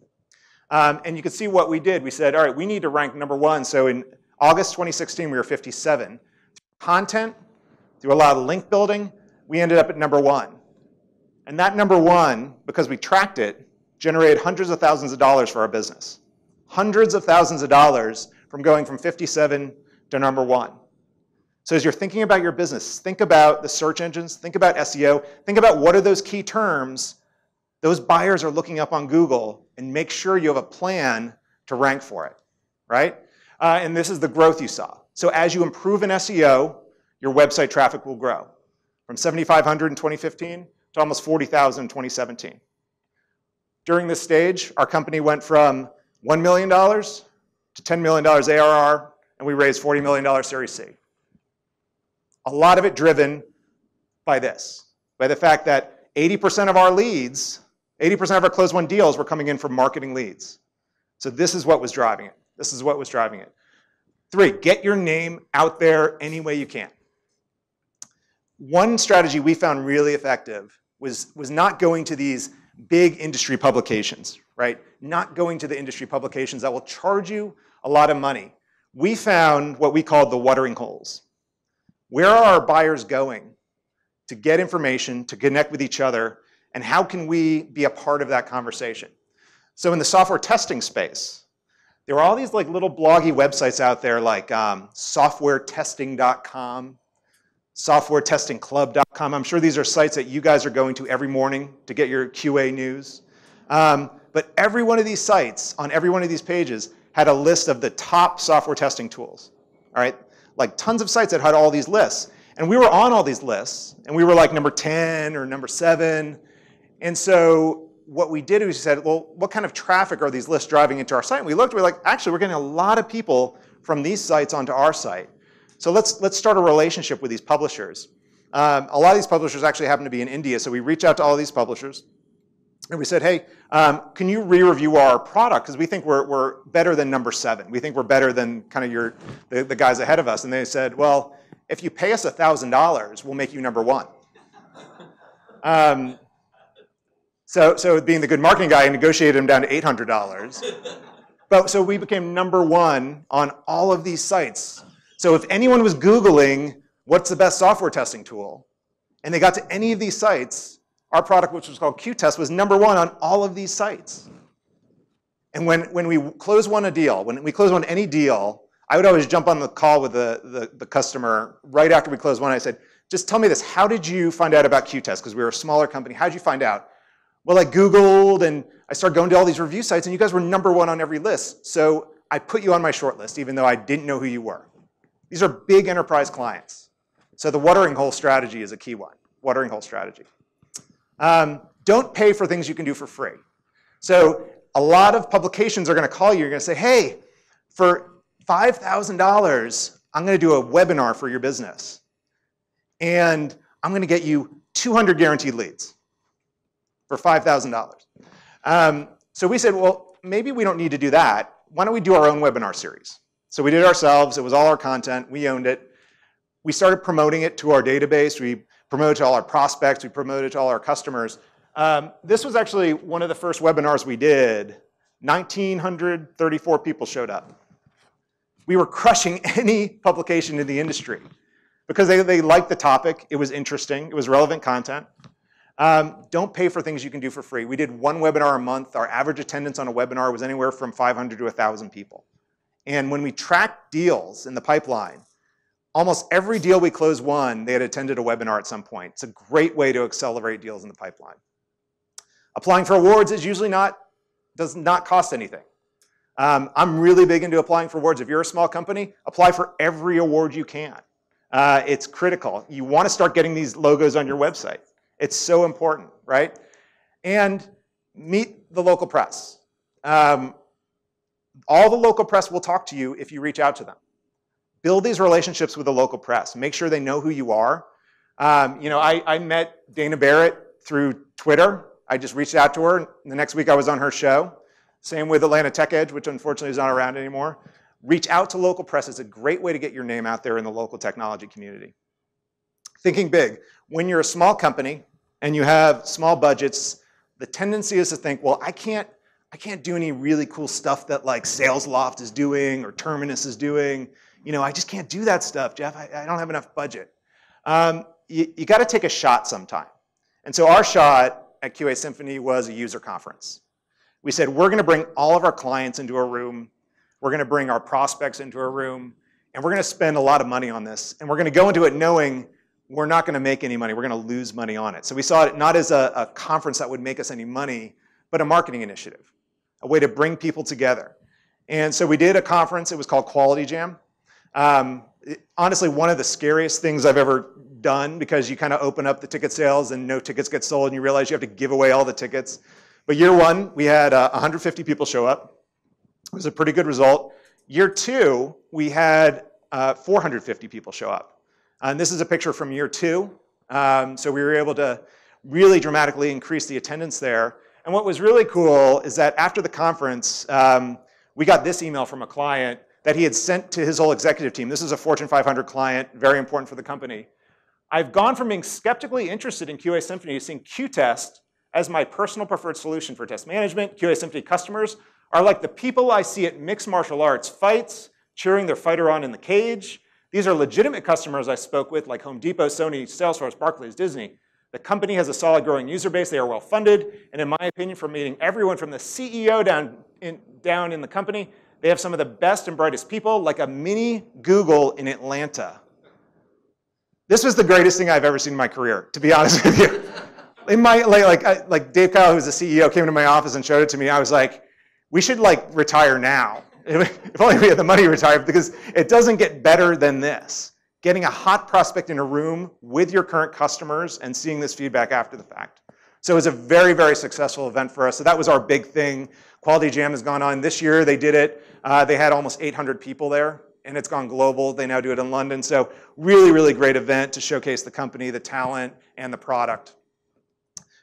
Um, and you can see what we did. We said, all right, we need to rank number one. So in August twenty sixteen, we were fifty-seven. Through content, through a lot of link building, we ended up at number one. And that number one, because we tracked it, generated hundreds of thousands of dollars for our business. Hundreds of thousands of dollars from going from fifty-seven to number one. So as you're thinking about your business, think about the search engines, think about S E O, think about what are those key terms those buyers are looking up on Google, and make sure you have a plan to rank for it, right? Uh, and this is the growth you saw. So as you improve in S E O, your website traffic will grow from seventy-five hundred in twenty fifteen to almost forty thousand in twenty seventeen. During this stage, our company went from one million dollars to ten million dollars A R R, and we raised forty million dollars Series C. A lot of it driven by this, by the fact that eighty percent of our leads, eighty percent of our closed won deals were coming in from marketing leads. So this is what was driving it. This is what was driving it. Three, get your name out there any way you can. One strategy we found really effective was, was not going to these big industry publications, right? Not going to the industry publications that will charge you a lot of money. We found what we called the watering holes. Where are our buyers going to get information, to connect with each other, and how can we be a part of that conversation? So in the software testing space, there were all these like little bloggy websites out there like um, software testing dot com, software testing club dot com. I'm sure these are sites that you guys are going to every morning to get your Q A news. Um, but every one of these sites, on every one of these pages, had a list of the top software testing tools, all right? Like tons of sites that had all these lists. And we were on all these lists, and we were like number ten or number seven. And so what we did is we said, well, what kind of traffic are these lists driving into our site? And we looked, we were like, actually, we're getting a lot of people from these sites onto our site. So let's, let's start a relationship with these publishers. Um, a lot of these publishers actually happen to be in India, so we reached out to all these publishers. And we said, hey, um, can you re-review our product? Because we think we're, we're better than number seven. We think we're better than kind of your, the, the guys ahead of us. And they said, well, if you pay us one thousand dollars, we'll make you number one. Um, so, so being the good marketing guy, I negotiated him down to eight hundred dollars. But, so we became number one on all of these sites. So if anyone was Googling, what's the best software testing tool, and they got to any of these sites, our product, which was called QTest, was number one on all of these sites. And when, when we close one a deal, when we close one any deal, I would always jump on the call with the, the, the customer right after we closed one. I said, just tell me this. How did you find out about QTest? Because we were a smaller company. How did you find out? Well, I Googled, and I started going to all these review sites, and you guys were number one on every list. So I put you on my short list, even though I didn't know who you were. These are big enterprise clients. So the watering hole strategy is a key one, watering hole strategy. Um, don't pay for things you can do for free. So a lot of publications are going to call you. You're going to say, hey, for five thousand dollars, I'm going to do a webinar for your business. And I'm going to get you two hundred guaranteed leads for five thousand dollars. Um, so we said, well, maybe we don't need to do that. Why don't we do our own webinar series? So we did it ourselves. It was all our content. We owned it. We started promoting it to our database. We promoted it to all our prospects. We promoted it to all our customers. Um, this was actually one of the first webinars we did. one thousand nine hundred thirty-four people showed up. We were crushing any publication in the industry because they, they liked the topic. It was interesting. It was relevant content. Um, don't pay for things you can do for free. We did one webinar a month. Our average attendance on a webinar was anywhere from five hundred to one thousand people. And when we tracked deals in the pipeline, almost every deal we closed won, they had attended a webinar at some point. It's a great way to accelerate deals in the pipeline. Applying for awards is usually not, does not cost anything. Um, I'm really big into applying for awards. If you're a small company, apply for every award you can. Uh, it's critical. You want to start getting these logos on your website. It's so important, right? And meet the local press. Um, all the local press will talk to you if you reach out to them. Build these relationships with the local press. Make sure they know who you are. Um, you know, I, I met Dana Barrett through Twitter. I just reached out to her, and the next week I was on her show. Same with Atlanta Tech Edge, which unfortunately is not around anymore. Reach out to local press. It's a great way to get your name out there in the local technology community. Thinking big. When you're a small company and you have small budgets, the tendency is to think, well, I can't, I can't do any really cool stuff that like Salesloft is doing or Terminus is doing. You know, I just can't do that stuff, Jeff. I, I don't have enough budget. Um, you you got to take a shot sometime. And so our shot at Q A Symphony was a user conference. We said, we're going to bring all of our clients into a room. We're going to bring our prospects into a room. And we're going to spend a lot of money on this. And we're going to go into it knowing we're not going to make any money. We're going to lose money on it. So we saw it not as a, a conference that would make us any money, but a marketing initiative, a way to bring people together. And so we did a conference. It was called Quality Jam. Um, it, honestly, one of the scariest things I've ever done, because you kind of open up the ticket sales and no tickets get sold and you realize you have to give away all the tickets. But year one, we had uh, one hundred fifty people show up. It was a pretty good result. Year two, we had uh, four hundred fifty people show up. And this is a picture from year two. Um, so we were able to really dramatically increase the attendance there. And what was really cool is that after the conference, um, we got this email from a client that he had sent to his whole executive team. This is a Fortune five hundred client, very important for the company. I've gone from being skeptically interested in Q A Symphony to seeing QTest as my personal preferred solution for test management. Q A Symphony customers are like the people I see at mixed martial arts fights, cheering their fighter on in the cage. These are legitimate customers I spoke with, like Home Depot, Sony, Salesforce, Barclays, Disney. The company has a solid growing user base. They are well funded. And in my opinion, from meeting everyone from the C E O down in, down in the company, they have some of the best and brightest people, like a mini Google in Atlanta. This was the greatest thing I've ever seen in my career, to be honest with you. In my, like, like, like Dave Kyle, who's the C E O, came to my office and showed it to me. I was like, we should like retire now. If only we had the money to retire, because it doesn't get better than this. Getting a hot prospect in a room with your current customers and seeing this feedback after the fact. So it was a very, very successful event for us. So that was our big thing. Quality Jam has gone on. This year they did it. Uh, they had almost eight hundred people there, and it's gone global. They now do it in London. So really, really great event to showcase the company, the talent, and the product.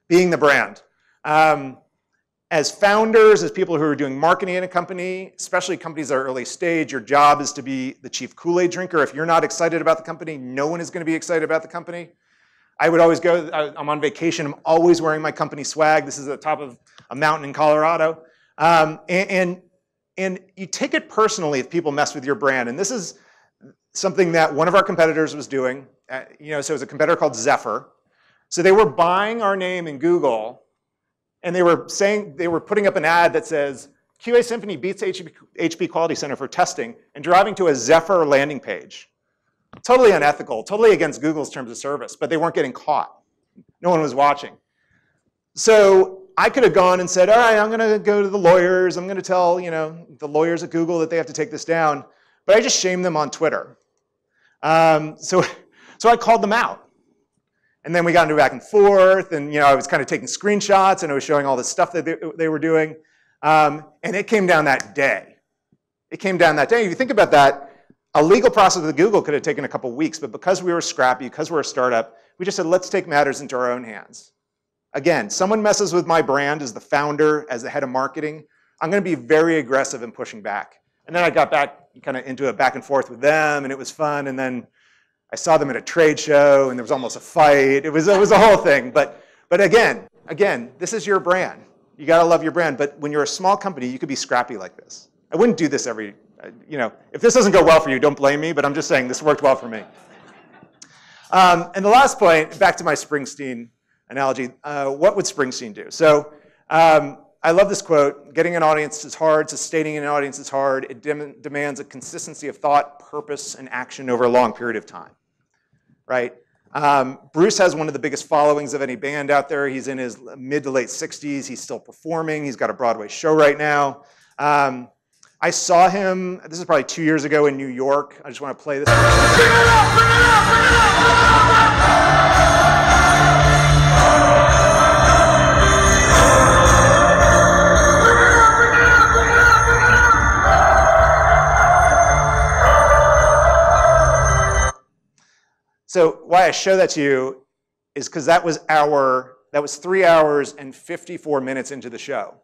Being the brand. Um, as founders, as people who are doing marketing in a company, especially companies that are early stage, your job is to be the chief Kool-Aid drinker. If you're not excited about the company, no one is going to be excited about the company. I would always go, I'm on vacation, I'm always wearing my company swag. This is at the top of a mountain in Colorado. Um, and, and, and you take it personally if people mess with your brand. And this is something that one of our competitors was doing. Uh, you know, so it was a competitor called Zephyr. So they were buying our name in Google, and they were saying, they were putting up an ad that says, Q A Symphony beats H P Quality Center for testing, and driving to a Zephyr landing page. Totally unethical, totally against Google's terms of service, but they weren't getting caught. No one was watching. So I could have gone and said, all right, I'm going to go to the lawyers. I'm going to tell, you know, the lawyers at Google that they have to take this down. But I just shamed them on Twitter. Um, so, so I called them out. And then we got into back and forth, and you know, I was kind of taking screenshots, and I was showing all this stuff that they, they were doing. Um, and it came down that day. It came down that day. If you think about that, a legal process with Google could have taken a couple weeks, but because we were scrappy, because we're a startup, We just said, let's take matters into our own hands. Again, someone messes with my brand as the founder, as the head of marketing, I'm going to be very aggressive in pushing back. And then I got back kind of into a back and forth with them, and it was fun. And then I saw them at a trade show, and there was almost a fight. It was, it was a whole thing. But, but again, again, this is your brand. You got to love your brand. But when you're a small company, you could be scrappy like this. I wouldn't do this every, you know, if this doesn't go well for you, don't blame me. But I'm just saying this worked well for me. Um, and the last point, back to my Springsteen analogy, uh, what would Springsteen do? So um, I love this quote, getting an audience is hard, sustaining an audience is hard, it dem demands a consistency of thought, purpose, and action over a long period of time, right? Um, Bruce has one of the biggest followings of any band out there. He's in his mid to late sixties, he's still performing, he's got a Broadway show right now. Um, I saw him, this is probably two years ago in New York. I just want to play this. Bring it up, bring it up, bring it up! So why I show that to you is because that was our, that was three hours and fifty-four minutes into the show.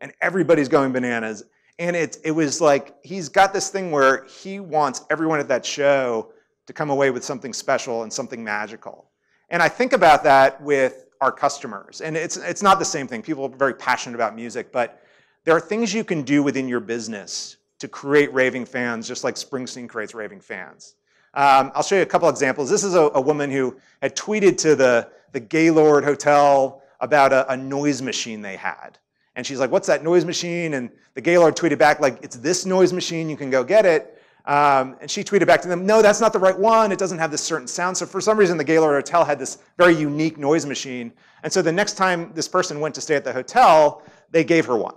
And everybody's going bananas. And it, it was like, he's got this thing where he wants everyone at that show to come away with something special and something magical. And I think about that with our customers. And it's, it's not the same thing. People are very passionate about music, but there are things you can do within your business to create raving fans, just like Springsteen creates raving fans. Um, I'll show you a couple examples. This is a, a woman who had tweeted to the, the Gaylord Hotel about a, a noise machine they had. And she's like, what's that noise machine? And the Gaylord tweeted back, like, it's this noise machine, you can go get it. Um, and she tweeted back to them, no, that's not the right one. It doesn't have this certain sound. So for some reason, the Gaylord Hotel had this very unique noise machine. And so the next time this person went to stay at the hotel, they gave her one.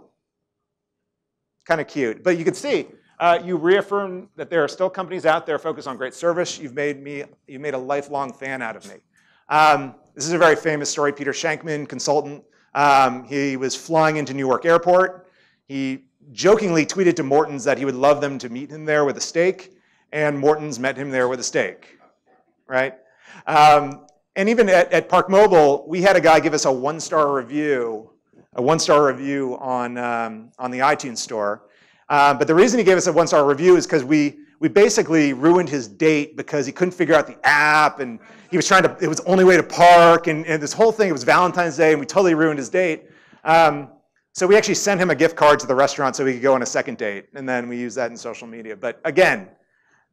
Kind of cute. But you can see, Uh, you reaffirm that there are still companies out there focused on great service. You've made me, you made a lifelong fan out of me. Um, this is a very famous story. Peter Shankman, consultant, um, he was flying into Newark Airport. He jokingly tweeted to Morton's that he would love them to meet him there with a steak, and Morton's met him there with a steak, right? Um, and even at, at ParkMobile, we had a guy give us a one-star review, a one-star review on um, on the iTunes store. Uh, but the reason he gave us a one-star review is because we, we basically ruined his date because he couldn't figure out the app, and he was trying to, it was the only way to park, and, and this whole thing, it was Valentine's Day, and we totally ruined his date. Um, so we actually sent him a gift card to the restaurant so he could go on a second date, and then we used that in social media. But again,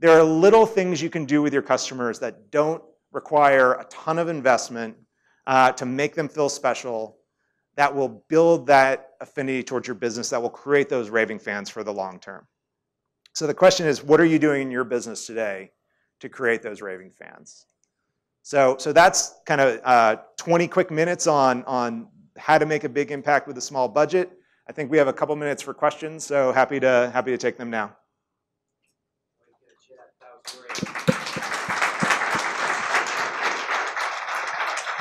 there are little things you can do with your customers that don't require a ton of investment uh, to make them feel special, that will build that affinity towards your business, that will create those raving fans for the long term. So the question is, what are you doing in your business today to create those raving fans? So, so that's kind of uh, twenty quick minutes on, on how to make a big impact with a small budget. I think we have a couple minutes for questions, so happy to, happy to take them now.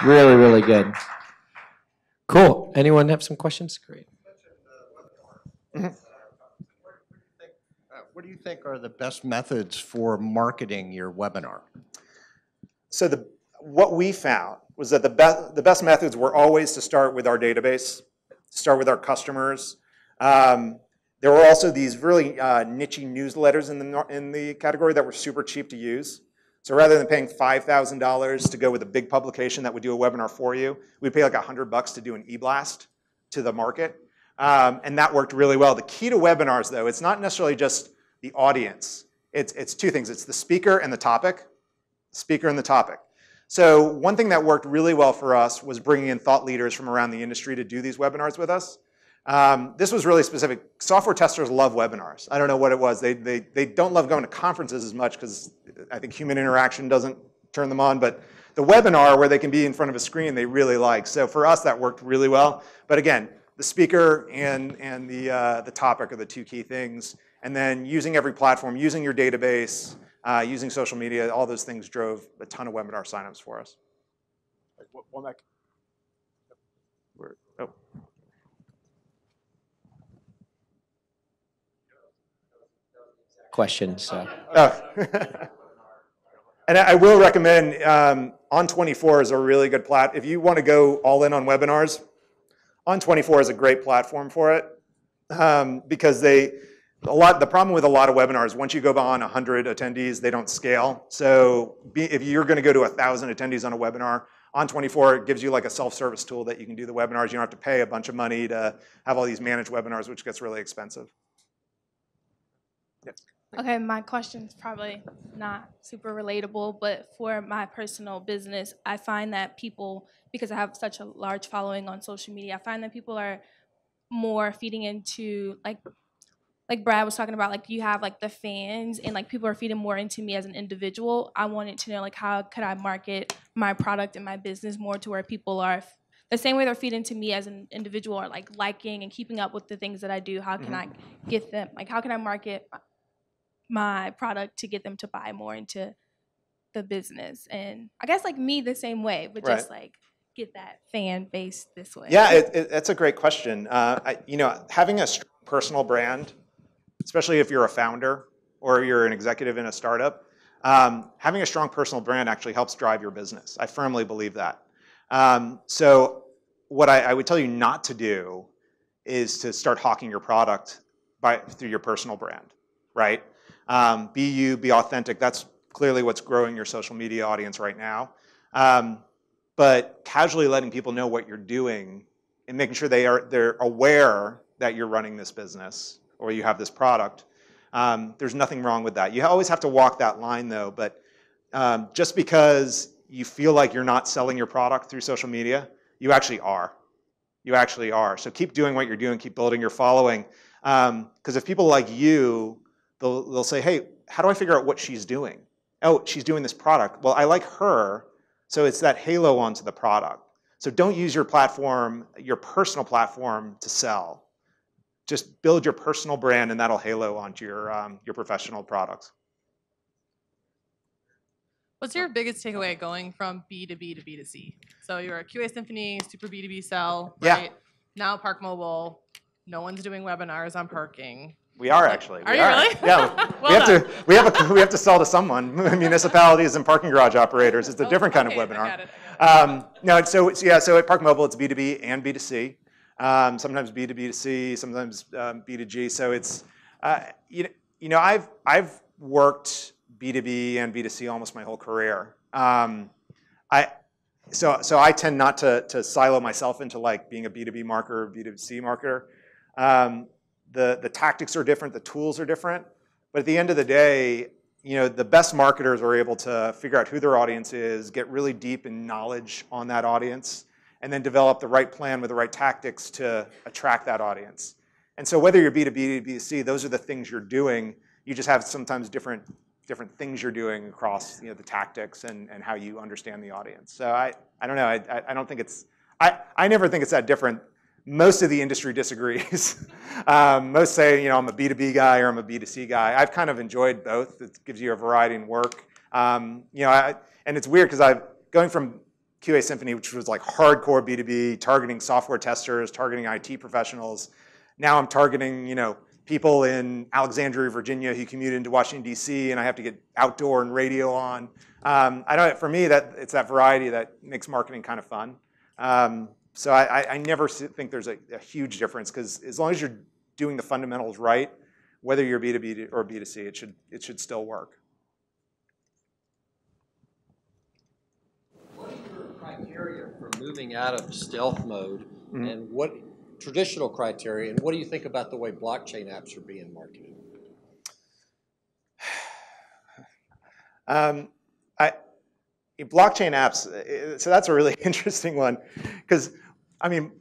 Really, really good. Cool. Anyone have some questions? Great. Mm-hmm. What do you think are the best methods for marketing your webinar? So the, what we found was that the, be the best methods were always to start with our database, start with our customers. Um, there were also these really uh, niche newsletters in the, in the category that were super cheap to use. So rather than paying five thousand dollars to go with a big publication that would do a webinar for you, we'd pay like a hundred bucks to do an e-blast to the market. Um, and that worked really well. The key to webinars, though, it's not necessarily just the audience. It's, it's two things. It's the speaker and the topic. Speaker and the topic. So one thing that worked really well for us was bringing in thought leaders from around the industry to do these webinars with us. Um, this was really specific. Software testers love webinars. I don't know what it was. They, they, they don't love going to conferences as much because I think human interaction doesn't turn them on, but the webinar where they can be in front of a screen they really like. So for us that worked really well. But again, the speaker and, and the, uh, the topic are the two key things. And then using every platform, using your database, uh, using social media, all those things drove a ton of webinar signups for us. One back. Oh. Question, so. Oh. And I will recommend, um, On twenty-four is a really good platform. If you want to go all in on webinars, On twenty-four is a great platform for it um, because they, a lot, the problem with a lot of webinars, once you go beyond one hundred attendees, they don't scale. So be, if you're going to go to one thousand attendees on a webinar, On twenty-four gives you like a self-service tool that you can do the webinars. You don't have to pay a bunch of money to have all these managed webinars, which gets really expensive. Yes. Okay, my question's probably not super relatable, but for my personal business, I find that people, because I have such a large following on social media, I find that people are more feeding into, like like Brad was talking about, like you have like the fans and like people are feeding more into me as an individual. I wanted to know like how could I market my product and my business more to where people are, the same way they're feeding to me as an individual are like liking and keeping up with the things that I do. How can mm-hmm. I get them, like how can I market my product to get them to buy more into the business? And I guess like me the same way, but right. just like get that fan base this way. Yeah, it, it, that's a great question. Uh, I, you know, having a personal brand, especially if you're a founder or you're an executive in a startup, um, having a strong personal brand actually helps drive your business. I firmly believe that. Um, so what I, I would tell you not to do is to start hawking your product by, through your personal brand, right? Um, be you, be authentic. That's clearly what's growing your social media audience right now. Um, but casually letting people know what you're doing and making sure they are, they're aware that you're running this business or you have this product, um, there's nothing wrong with that. You always have to walk that line though, but um, just because you feel like you're not selling your product through social media, you actually are. You actually are. So keep doing what you're doing, keep building your following. Um, because if people like you, They'll, they'll say, hey, how do I figure out what she's doing? Oh, she's doing this product. Well, I like her, so it's that halo onto the product. So don't use your platform, your personal platform to sell. Just build your personal brand and that'll halo onto your, um, your professional products. What's your biggest takeaway going from B to B to B to C? So you're a Q A Symphony, super B to B sell, right? Yeah. Now ParkMobile, no one's doing webinars on parking. We are actually. Are we you are. Really? Yeah. well we have done. to. We have a. We have to sell to someone. Municipalities and parking garage operators. It's a oh, different okay, kind of webinar. I got it, I got it. Um, no. So, so yeah. So at ParkMobile, it's B to B and B to C. Um, sometimes B to B to C. Sometimes um, B to G. So it's. Uh, you know. You know. I've. I've worked B to B and B to C almost my whole career. Um, I. So. So I tend not to to silo myself into like being a B to B marketer or B to C marketer. Um, The, the tactics are different, the tools are different, but at the end of the day, you know, the best marketers are able to figure out who their audience is, get really deep in knowledge on that audience, and then develop the right plan with the right tactics to attract that audience. And so whether you're B to B, B to C, those are the things you're doing. You just have sometimes different, different things you're doing across, you know, the tactics and, and how you understand the audience. So I, I don't know, I, I don't think it's, I, I never think it's that different. Most of the industry disagrees. um, most say, you know, I'm a B to B guy or I'm a B to C guy. I've kind of enjoyed both. It gives you a variety in work. Um, you know, I, and it's weird because I've going from Q A Symphony, which was like hardcore B to B, targeting software testers, targeting I T professionals. Now I'm targeting, you know, people in Alexandria, Virginia, who commute into Washington D C, and I have to get outdoor and radio on. Um, I don't. For me, that it's that variety that makes marketing kind of fun. Um, So I, I never think there's a, a huge difference because as long as you're doing the fundamentals right, whether you're B to B or B to C, it should, it should still work. What are your criteria for moving out of stealth mode mm-hmm. and what traditional criteria, and what do you think about the way blockchain apps are being marketed? um, I. Blockchain apps, so that's a really interesting one because, I mean,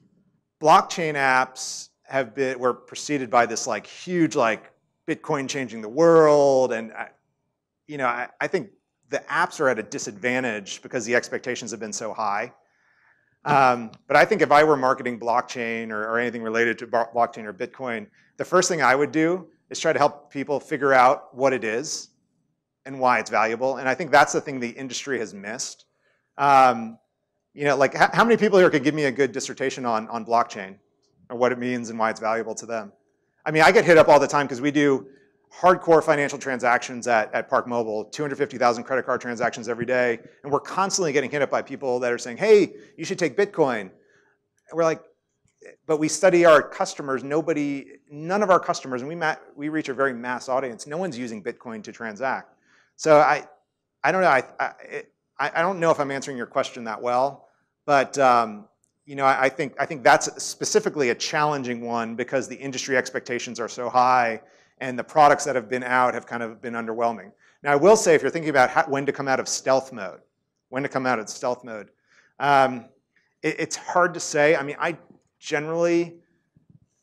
blockchain apps have been, were preceded by this like huge like Bitcoin changing the world, and I, you know, I, I think the apps are at a disadvantage because the expectations have been so high. Um, but I think if I were marketing blockchain or, or anything related to blockchain or Bitcoin, the first thing I would do is try to help people figure out what it is and why it's valuable. And I think that's the thing the industry has missed. Um, you know, like how many people here could give me a good dissertation on, on blockchain or what it means and why it's valuable to them? I mean, I get hit up all the time because we do, hardcore financial transactions at, at ParkMobile, two hundred fifty thousand credit card transactions every day, and we're constantly getting hit up by people that are saying, hey, you should take Bitcoin. And we're like, but we study our customers, nobody, none of our customers, and we, ma we reach a very mass audience, no one's using Bitcoin to transact. So I, I don't know, I, I, I don't know if I'm answering your question that well, but um, you know, I, I, think, I think that's specifically a challenging one because the industry expectations are so high and the products that have been out have kind of been underwhelming. Now I will say, if you're thinking about how, when to come out of stealth mode, when to come out of stealth mode, um, it, it's hard to say. I mean, I generally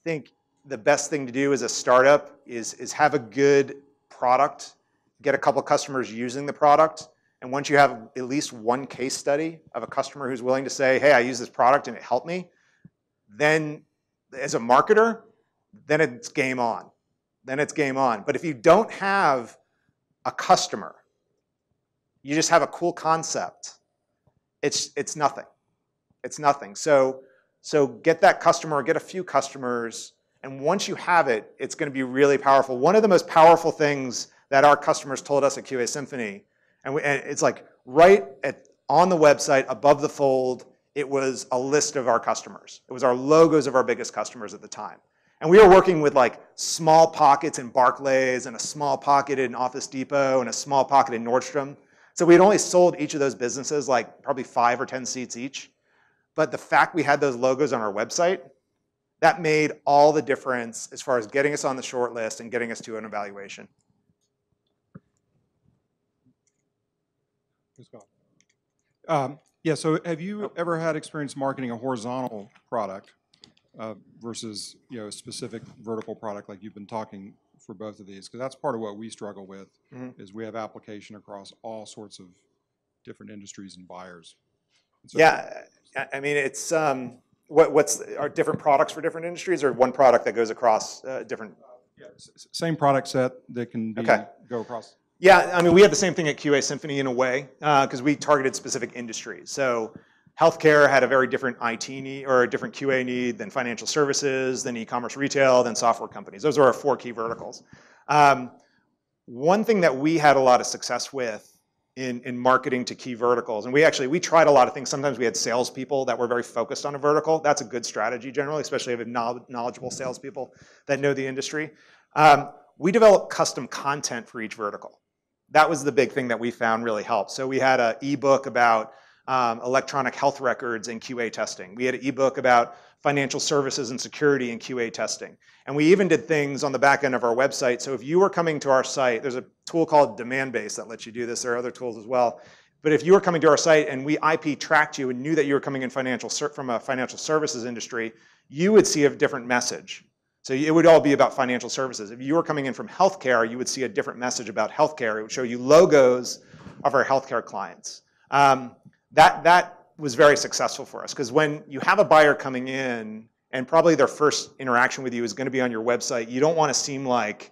think the best thing to do as a startup is, is have a good product, get a couple customers using the product, and once you have at least one case study of a customer who's willing to say, hey, I use this product and it helped me, then as a marketer, then it's game on. Then it's game on. But if you don't have a customer, you just have a cool concept, it's, it's nothing. It's nothing. So, so get that customer, get a few customers, and once you have it, it's going to be really powerful. One of the most powerful things that our customers told us at Q A Symphony, and, we, and it's like right at, on the website, above the fold, it was a list of our customers. It was our logos of our biggest customers at the time. And we were working with like small pockets in Barclays and a small pocket in Office Depot and a small pocket in Nordstrom. So we had only sold each of those businesses like probably five or ten seats each. But the fact we had those logos on our website, that made all the difference as far as getting us on the short list and getting us to an evaluation. Who's gone? Um, yeah, so have you oh. ever had experience marketing a horizontal product? Uh, versus, you know, a specific vertical product like you've been talking for both of these? Because that's part of what we struggle with, mm-hmm. is we have application across all sorts of different industries and buyers. And so yeah, I mean, it's, um, what, what's, are different products for different industries or one product that goes across uh, different? Yeah, same product set that can be, okay. go across. Yeah, I mean, we had the same thing at Q A Symphony in a way, because uh, we targeted specific industries. So healthcare had a very different I T need or a different Q A need than financial services, than e-commerce retail, than software companies. Those are our four key verticals. Um, one thing that we had a lot of success with in, in marketing to key verticals, and we actually, we tried a lot of things. Sometimes we had salespeople that were very focused on a vertical. That's a good strategy generally, especially if you have knowledgeable salespeople that know the industry. Um, we developed custom content for each vertical. That was the big thing that we found really helped. So we had an ebook about Um, electronic health records and Q A testing. We had an ebook about financial services and security and Q A testing. And we even did things on the back end of our website. So if you were coming to our site, there's a tool called DemandBase that lets you do this. There are other tools as well. But if you were coming to our site and we I P tracked you and knew that you were coming in financial from a financial services industry, you would see a different message. So it would all be about financial services. If you were coming in from healthcare, you would see a different message about healthcare. It would show you logos of our healthcare clients. Um, That, that was very successful for us, because when you have a buyer coming in and probably their first interaction with you is going to be on your website, you don't want to seem like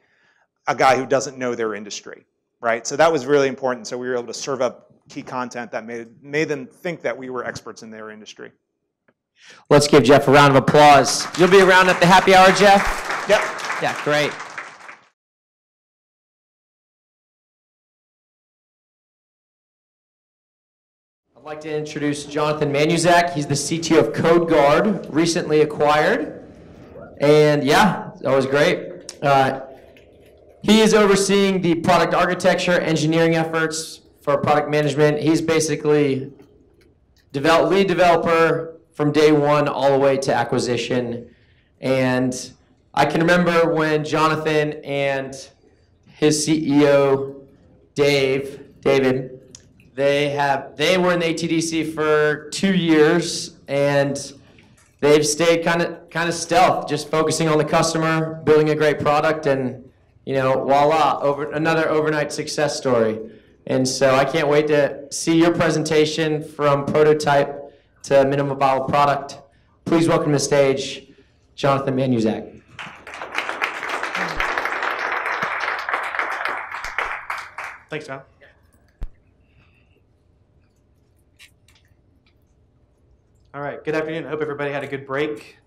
a guy who doesn't know their industry, right? So that was really important. So we were able to serve up key content that made, made them think that we were experts in their industry. Let's give Jeff a round of applause. You'll be around at the happy hour, Jeff? Yep. Yeah, great. I'd like to introduce Jonathan Manuzak. He's the C T O of CodeGuard, recently acquired. And yeah, that was great. Uh, he is overseeing the product architecture, engineering efforts for product management. He's basically develop, lead developer from day one all the way to acquisition. And I can remember when Jonathan and his C E O, Dave, David, They have, they were in the A T D C for two years, and they've stayed kind of kind of stealth, just focusing on the customer, building a great product, and you know, voila, over another overnight success story. And so I can't wait to see your presentation from prototype to minimum viable product. Please welcome to the stage, Jonathan Manuzak. Thanks, Tom. All right, good afternoon. I hope everybody had a good break.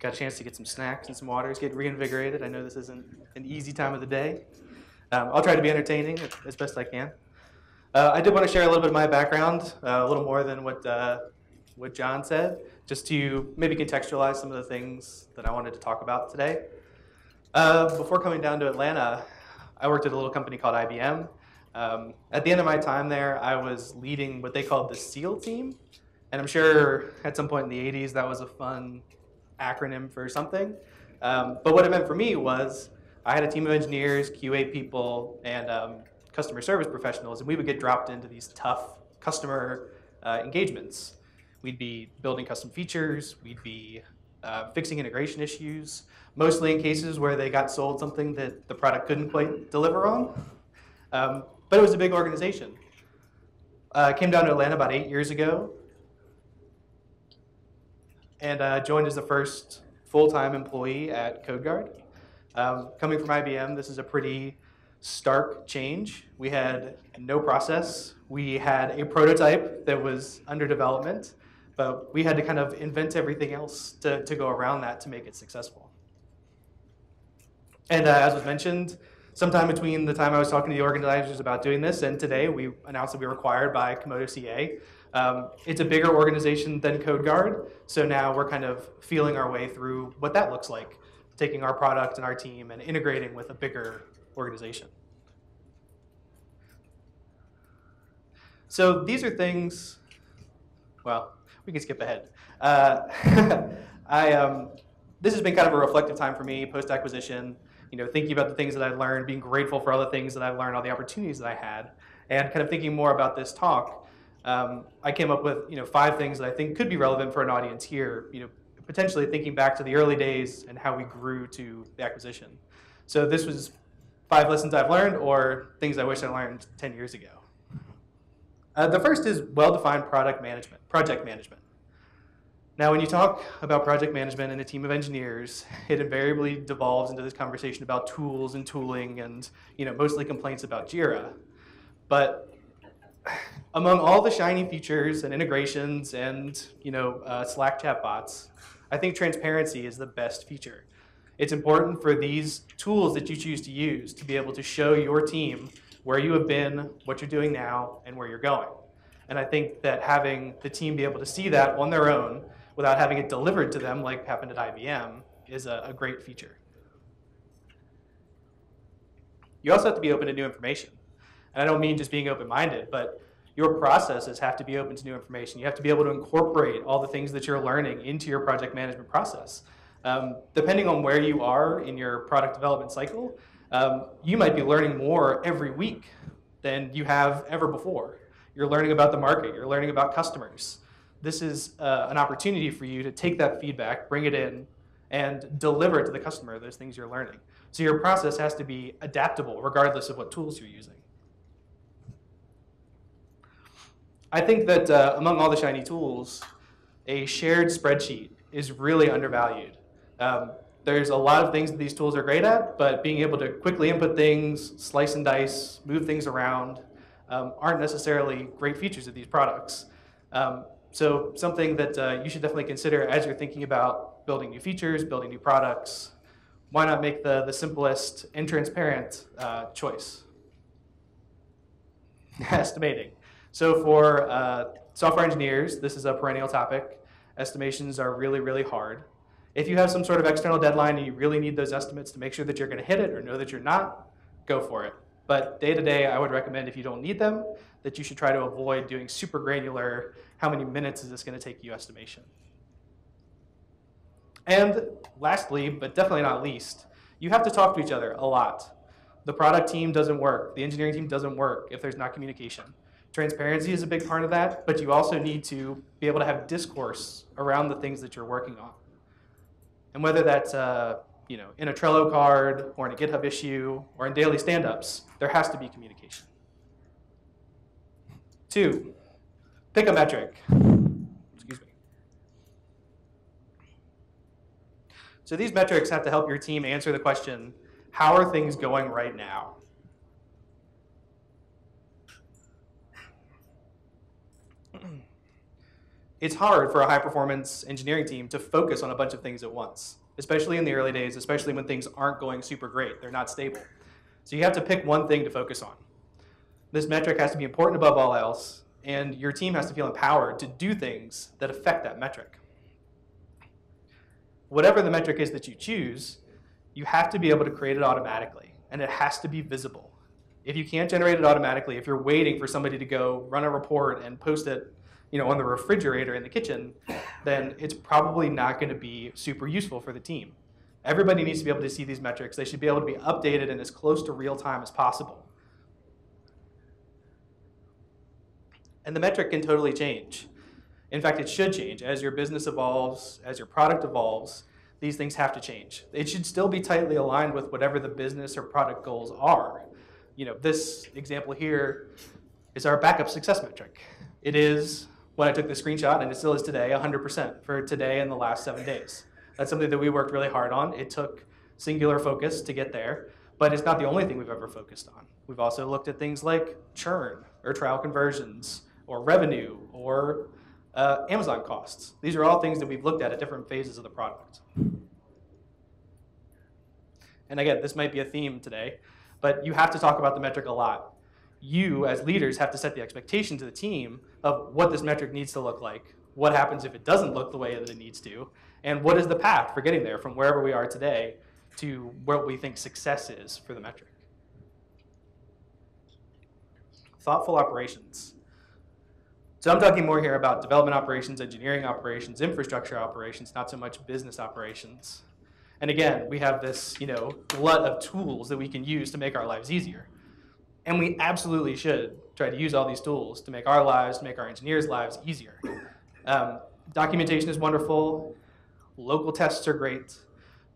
got a chance to get some snacks and some waters, get reinvigorated. I know this isn't an easy time of the day. Um, I'll try to be entertaining as best I can. Uh, I did want to share a little bit of my background, uh, a little more than what uh, what John said, just to maybe contextualize some of the things that I wanted to talk about today. Uh, before coming down to Atlanta, I worked at a little company called I B M. Um, at the end of my time there, I was leading what they called the SEAL team. And I'm sure at some point in the eighties, that was a fun acronym for something. Um, but what it meant for me was I had a team of engineers, Q A people, and um, customer service professionals, and we would get dropped into these tough customer uh, engagements. We'd be building custom features. We'd be uh, fixing integration issues, mostly in cases where they got sold something that the product couldn't quite deliver on. Um, but it was a big organization. I uh, came down to Atlanta about eight years ago and uh, joined as the first full-time employee at CodeGuard. Um, coming from I B M, this is a pretty stark change. We had no process. We had a prototype that was under development, but we had to kind of invent everything else to, to go around that to make it successful. And uh, as was mentioned, sometime between the time I was talking to the organizers about doing this and today, we announced that we were acquired by Komodo C A. Um, it's a bigger organization than CodeGuard, so now we're kind of feeling our way through what that looks like, taking our product and our team and integrating with a bigger organization. So these are things, well, we can skip ahead. Uh, I, um, this has been kind of a reflective time for me post-acquisition, you know, thinking about the things that I've learned, being grateful for all the things that I've learned, all the opportunities that I had, and kind of thinking more about this talk. Um, I came up with, you know, five things that I think could be relevant for an audience here, you know, potentially thinking back to the early days and how we grew to the acquisition. So this was five lessons I've learned or things I wish I learned ten years ago. Uh, the first is well-defined product management, project management. Now, when you talk about project management and a team of engineers, it invariably devolves into this conversation about tools and tooling and, you know, mostly complaints about Jira. But among all the shiny features and integrations and, you know, uh, Slack chat bots, I think transparency is the best feature. It's important for these tools that you choose to use to be able to show your team where you have been, what you're doing now, and where you're going. And I think that having the team be able to see that on their own without having it delivered to them like happened at I B M is a, a great feature. You also have to be open to new information. And I don't mean just being open-minded, but your processes have to be open to new information. You have to be able to incorporate all the things that you're learning into your project management process. Um, depending on where you are in your product development cycle, um, you might be learning more every week than you have ever before. You're learning about the market. You're learning about customers. This is uh, an opportunity for you to take that feedback, bring it in, and deliver it to the customer, those things you're learning. So your process has to be adaptable regardless of what tools you're using. I think that uh, among all the shiny tools, a shared spreadsheet is really undervalued. Um, there's a lot of things that these tools are great at, but being able to quickly input things, slice and dice, move things around, um, aren't necessarily great features of these products. Um, so something that uh, you should definitely consider as you're thinking about building new features, building new products, why not make the, the simplest and transparent uh, choice? Estimating. So for uh, software engineers, this is a perennial topic. Estimations are really, really hard. If you have some sort of external deadline and you really need those estimates to make sure that you're going to hit it or know that you're not, go for it. But day to day, I would recommend if you don't need them, that you should try to avoid doing super granular, how many minutes is this going to take you estimation. And lastly, but definitely not least, you have to talk to each other a lot. The product team doesn't work. The engineering team doesn't work if there's not communication. Transparency is a big part of that, but you also need to be able to have discourse around the things that you're working on. And whether that's uh, you know, in a Trello card or in a GitHub issue or in daily stand-ups, there has to be communication. Two, pick a metric. Excuse me. So these metrics have to help your team answer the question, how are things going right now? it's hard for a high-performance engineering team to focus on a bunch of things at once, especially in the early days, especially when things aren't going super great. They're not stable. So you have to pick one thing to focus on. This metric has to be important above all else, and your team has to feel empowered to do things that affect that metric. Whatever the metric is that you choose, you have to be able to create it automatically, and it has to be visible. If you can't generate it automatically, if you're waiting for somebody to go run a report and post it, you know, on the refrigerator in the kitchen, then it's probably not going to be super useful for the team. Everybody needs to be able to see these metrics. They should be able to be updated and as close to real time as possible. And the metric can totally change. In fact, it should change. As your business evolves, as your product evolves, these things have to change. It should still be tightly aligned with whatever the business or product goals are. You know, this example here is our backup success metric. It is, when I took the screenshot, and it still is today, one hundred percent for today and the last seven days. That's something that we worked really hard on. It took singular focus to get there, but it's not the only thing we've ever focused on. We've also looked at things like churn or trial conversions or revenue or uh, Amazon costs. These are all things that we've looked at at different phases of the product. And again, this might be a theme today, but you have to talk about the metric a lot. You, as leaders, have to set the expectation to the team of what this metric needs to look like, what happens if it doesn't look the way that it needs to, and what is the path for getting there from wherever we are today to what we think success is for the metric. Thoughtful operations. So I'm talking more here about development operations, engineering operations, infrastructure operations, not so much business operations. And again, we have this, you know, glut of tools that we can use to make our lives easier. And we absolutely should try to use all these tools to make our lives, to make our engineers' lives easier. Um, documentation is wonderful. Local tests are great,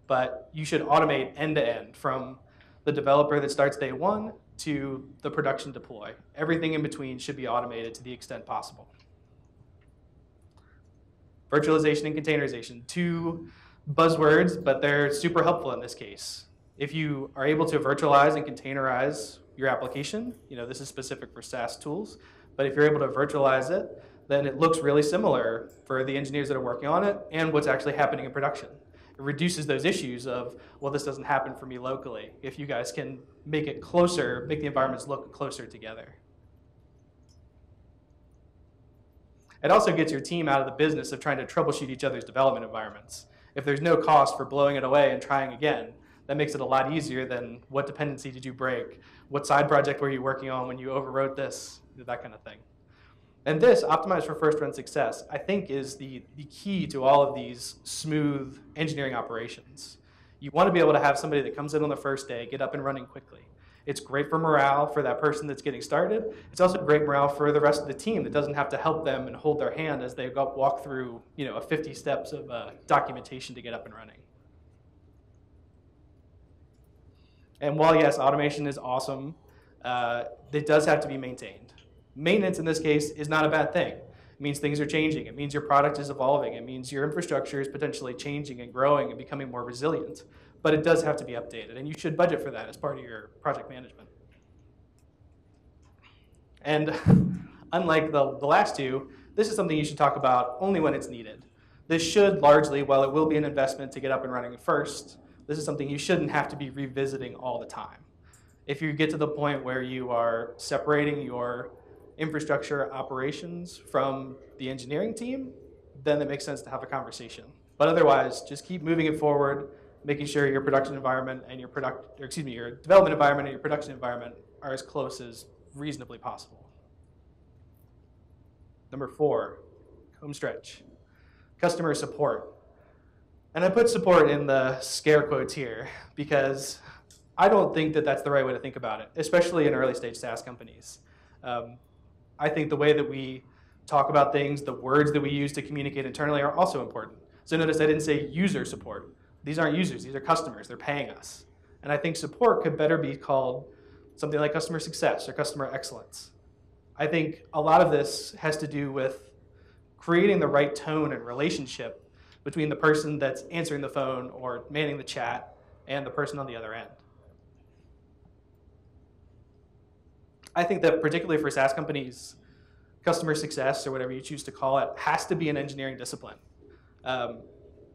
but you should automate end-to-end from the developer that starts day one to the production deploy. Everything in between should be automated to the extent possible. Virtualization and containerization, two buzzwords, but they're super helpful in this case. If you are able to virtualize and containerize your application, you know, this is specific for SaaS tools, but if you're able to virtualize it, then it looks really similar for the engineers that are working on it and what's actually happening in production. It reduces those issues of, well, this doesn't happen for me locally, if you guys can make it closer, make the environments look closer together. It also gets your team out of the business of trying to troubleshoot each other's development environments. If there's no cost for blowing it away and trying again, that makes it a lot easier than what dependency did you break, what side project were you working on when you overwrote this, that kind of thing. And this, optimized for first run success, I think is the, the key to all of these smooth engineering operations. You want to be able to have somebody that comes in on the first day, get up and running quickly. It's great for morale for that person that's getting started. It's also great morale for the rest of the team that doesn't have to help them and hold their hand as they go, walk through, you know, a fifty steps of uh, documentation to get up and running. And while, yes, automation is awesome, uh, it does have to be maintained. Maintenance, in this case, is not a bad thing. It means things are changing. It means your product is evolving. It means your infrastructure is potentially changing and growing and becoming more resilient. But it does have to be updated, and you should budget for that as part of your project management. And unlike the, the last two, this is something you should talk about only when it's needed. This should largely, while it will be an investment to get up and running first, this is something you shouldn't have to be revisiting all the time. If you get to the point where you are separating your infrastructure operations from the engineering team, then it makes sense to have a conversation. But otherwise, just keep moving it forward, making sure your production environment and your product, or excuse me, your development environment and your production environment are as close as reasonably possible. Number four, home stretch, customer support. And I put support in the scare quotes here because I don't think that that's the right way to think about it, especially in early stage SaaS companies. Um, I think the way that we talk about things, the words that we use to communicate internally are also important. So notice I didn't say user support. These aren't users, these are customers, they're paying us. And I think support could better be called something like customer success or customer excellence. I think a lot of this has to do with creating the right tone and relationship between the person that's answering the phone or manning the chat and the person on the other end. I think that particularly for SaaS companies, customer success or whatever you choose to call it, has to be an engineering discipline. Um,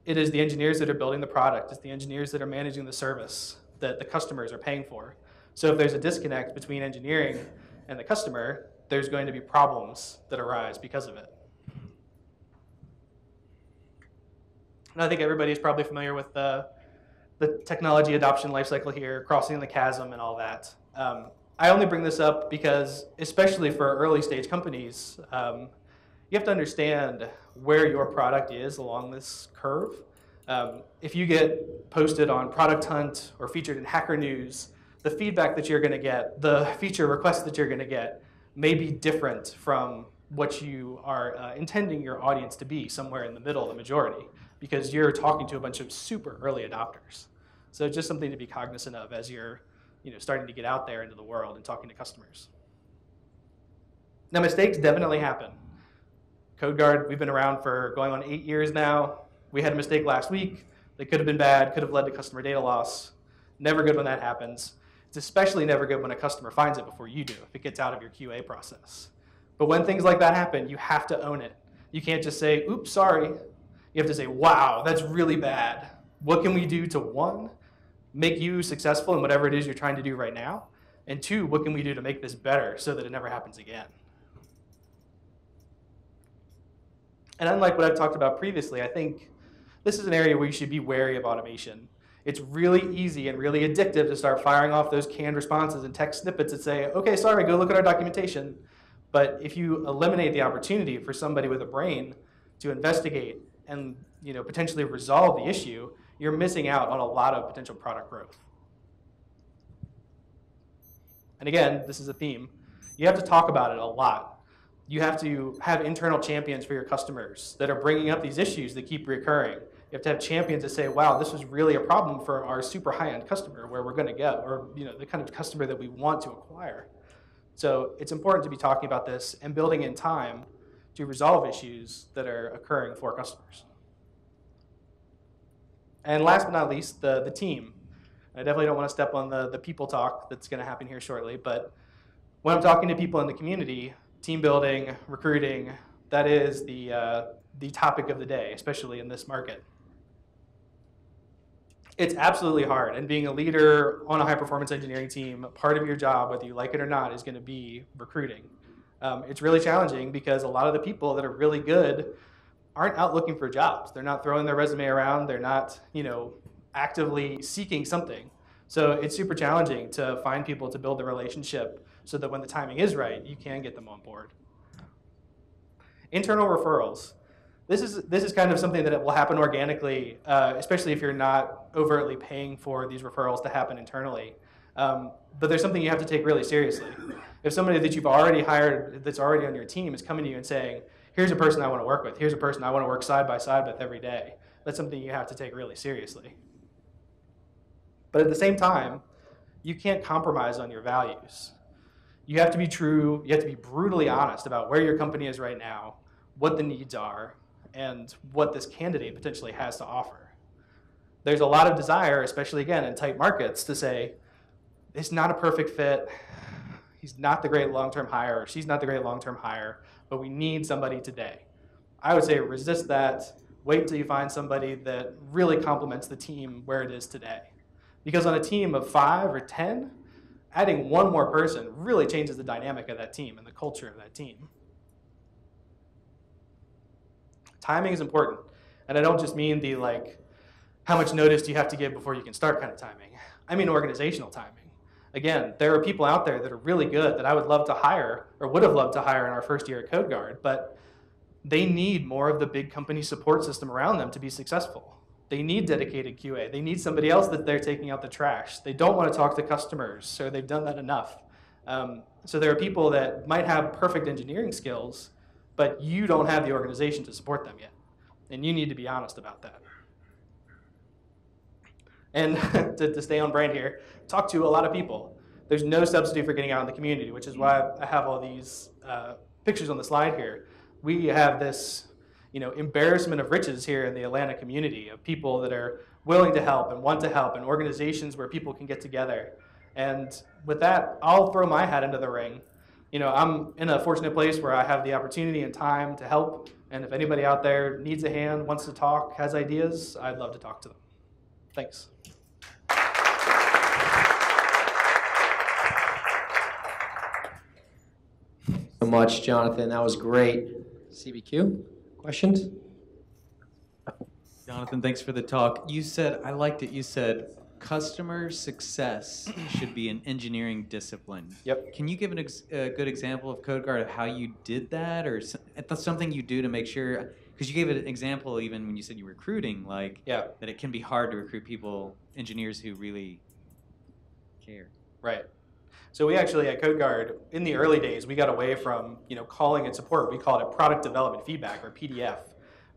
it is the engineers that are building the product. It's the engineers that are managing the service that the customers are paying for. So if there's a disconnect between engineering and the customer, there's going to be problems that arise because of it. And I think everybody is probably familiar with the, the technology adoption lifecycle here, crossing the chasm and all that. Um, I only bring this up because, especially for early stage companies, um, you have to understand where your product is along this curve. Um, if you get posted on Product Hunt or featured in Hacker News, the feedback that you're going to get, the feature requests that you're going to get, may be different from what you are uh, intending your audience to be, somewhere in the middle, the majority, because you're talking to a bunch of super early adopters. So just something to be cognizant of as you're you know, starting to get out there into the world and talking to customers. Now, mistakes definitely happen. CodeGuard, we've been around for going on eight years now. We had a mistake last week that could have been bad, could have led to customer data loss. Never good when that happens. It's especially never good when a customer finds it before you do, if it gets out of your Q A process. But when things like that happen, you have to own it. You can't just say, oops, sorry. You have to say, wow, that's really bad. What can we do to, one, make you successful in whatever it is you're trying to do right now? And two, what can we do to make this better so that it never happens again? And unlike what I've talked about previously, I think this is an area where you should be wary of automation. It's really easy and really addictive to start firing off those canned responses and text snippets that say, okay, sorry, go look at our documentation. But if you eliminate the opportunity for somebody with a brain to investigate and you know, potentially resolve the issue, you're missing out on a lot of potential product growth. And again, this is a theme. You have to talk about it a lot. You have to have internal champions for your customers that are bringing up these issues that keep recurring. You have to have champions that say, wow, this was really a problem for our super high-end customer where we're going to go, or you know, the kind of customer that we want to acquire. So it's important to be talking about this and building in time to resolve issues that are occurring for customers. And last but not least, the, the team. I definitely don't want to step on the, the people talk that's going to happen here shortly, but when I'm talking to people in the community, team building, recruiting, that is the, uh, the topic of the day, especially in this market. It's absolutely hard, and being a leader on a high-performance engineering team, part of your job, whether you like it or not, is going to be recruiting. Um, it's really challenging because a lot of the people that are really good aren't out looking for jobs. They're not throwing their resume around. They're not, you know, actively seeking something. So it's super challenging to find people to build the relationship so that when the timing is right, you can get them on board. Internal referrals. This is, this is kind of something that it will happen organically, uh, especially if you're not overtly paying for these referrals to happen internally. Um, but there's something you have to take really seriously. If somebody that you've already hired, that's already on your team, is coming to you and saying, here's a person I want to work with, here's a person I want to work side by side with every day, that's something you have to take really seriously. But at the same time, you can't compromise on your values. You have to be true, you have to be brutally honest about where your company is right now, what the needs are, and what this candidate potentially has to offer. There's a lot of desire, especially again in tight markets, to say, it's not a perfect fit, he's not the great long-term hire, she's not the great long-term hire, but we need somebody today. I would say resist that, wait till you find somebody that really complements the team where it is today. Because on a team of five or ten, adding one more person really changes the dynamic of that team and the culture of that team. Timing is important. And I don't just mean the, like, how much notice do you have to give before you can start kind of timing. I mean organizational timing. Again, there are people out there that are really good that I would love to hire or would have loved to hire in our first year at CodeGuard, but they need more of the big company support system around them to be successful. They need dedicated Q A. They need somebody else that they're taking out the trash. They don't want to talk to customers, so they've done that enough. Um, so there are people that might have perfect engineering skills, but you don't have the organization to support them yet. And you need to be honest about that. And to, to stay on brand here, talk to a lot of people. There's no substitute for getting out in the community, which is why I have all these uh, pictures on the slide here. We have this you know, embarrassment of riches here in the Atlanta community of people that are willing to help and want to help and organizations where people can get together. And with that, I'll throw my hat into the ring. you know, I'm in a fortunate place where I have the opportunity and time to help. And if anybody out there needs a hand, wants to talk, has ideas, I'd love to talk to them. Thanks. So much, Jonathan. That was great. C B Q, questions? Jonathan, thanks for the talk. You said, I liked it, you said customer success should be an engineering discipline. Yep. Can you give an ex a good example of CodeGuard of how you did that, or something you do to make sure? Because you gave it an example even when you said you were recruiting, like yeah. that it can be hard to recruit people, engineers who really care. Right. So we actually at CodeGuard, in the early days, we got away from you know calling it support. We called it product development feedback, or P D F.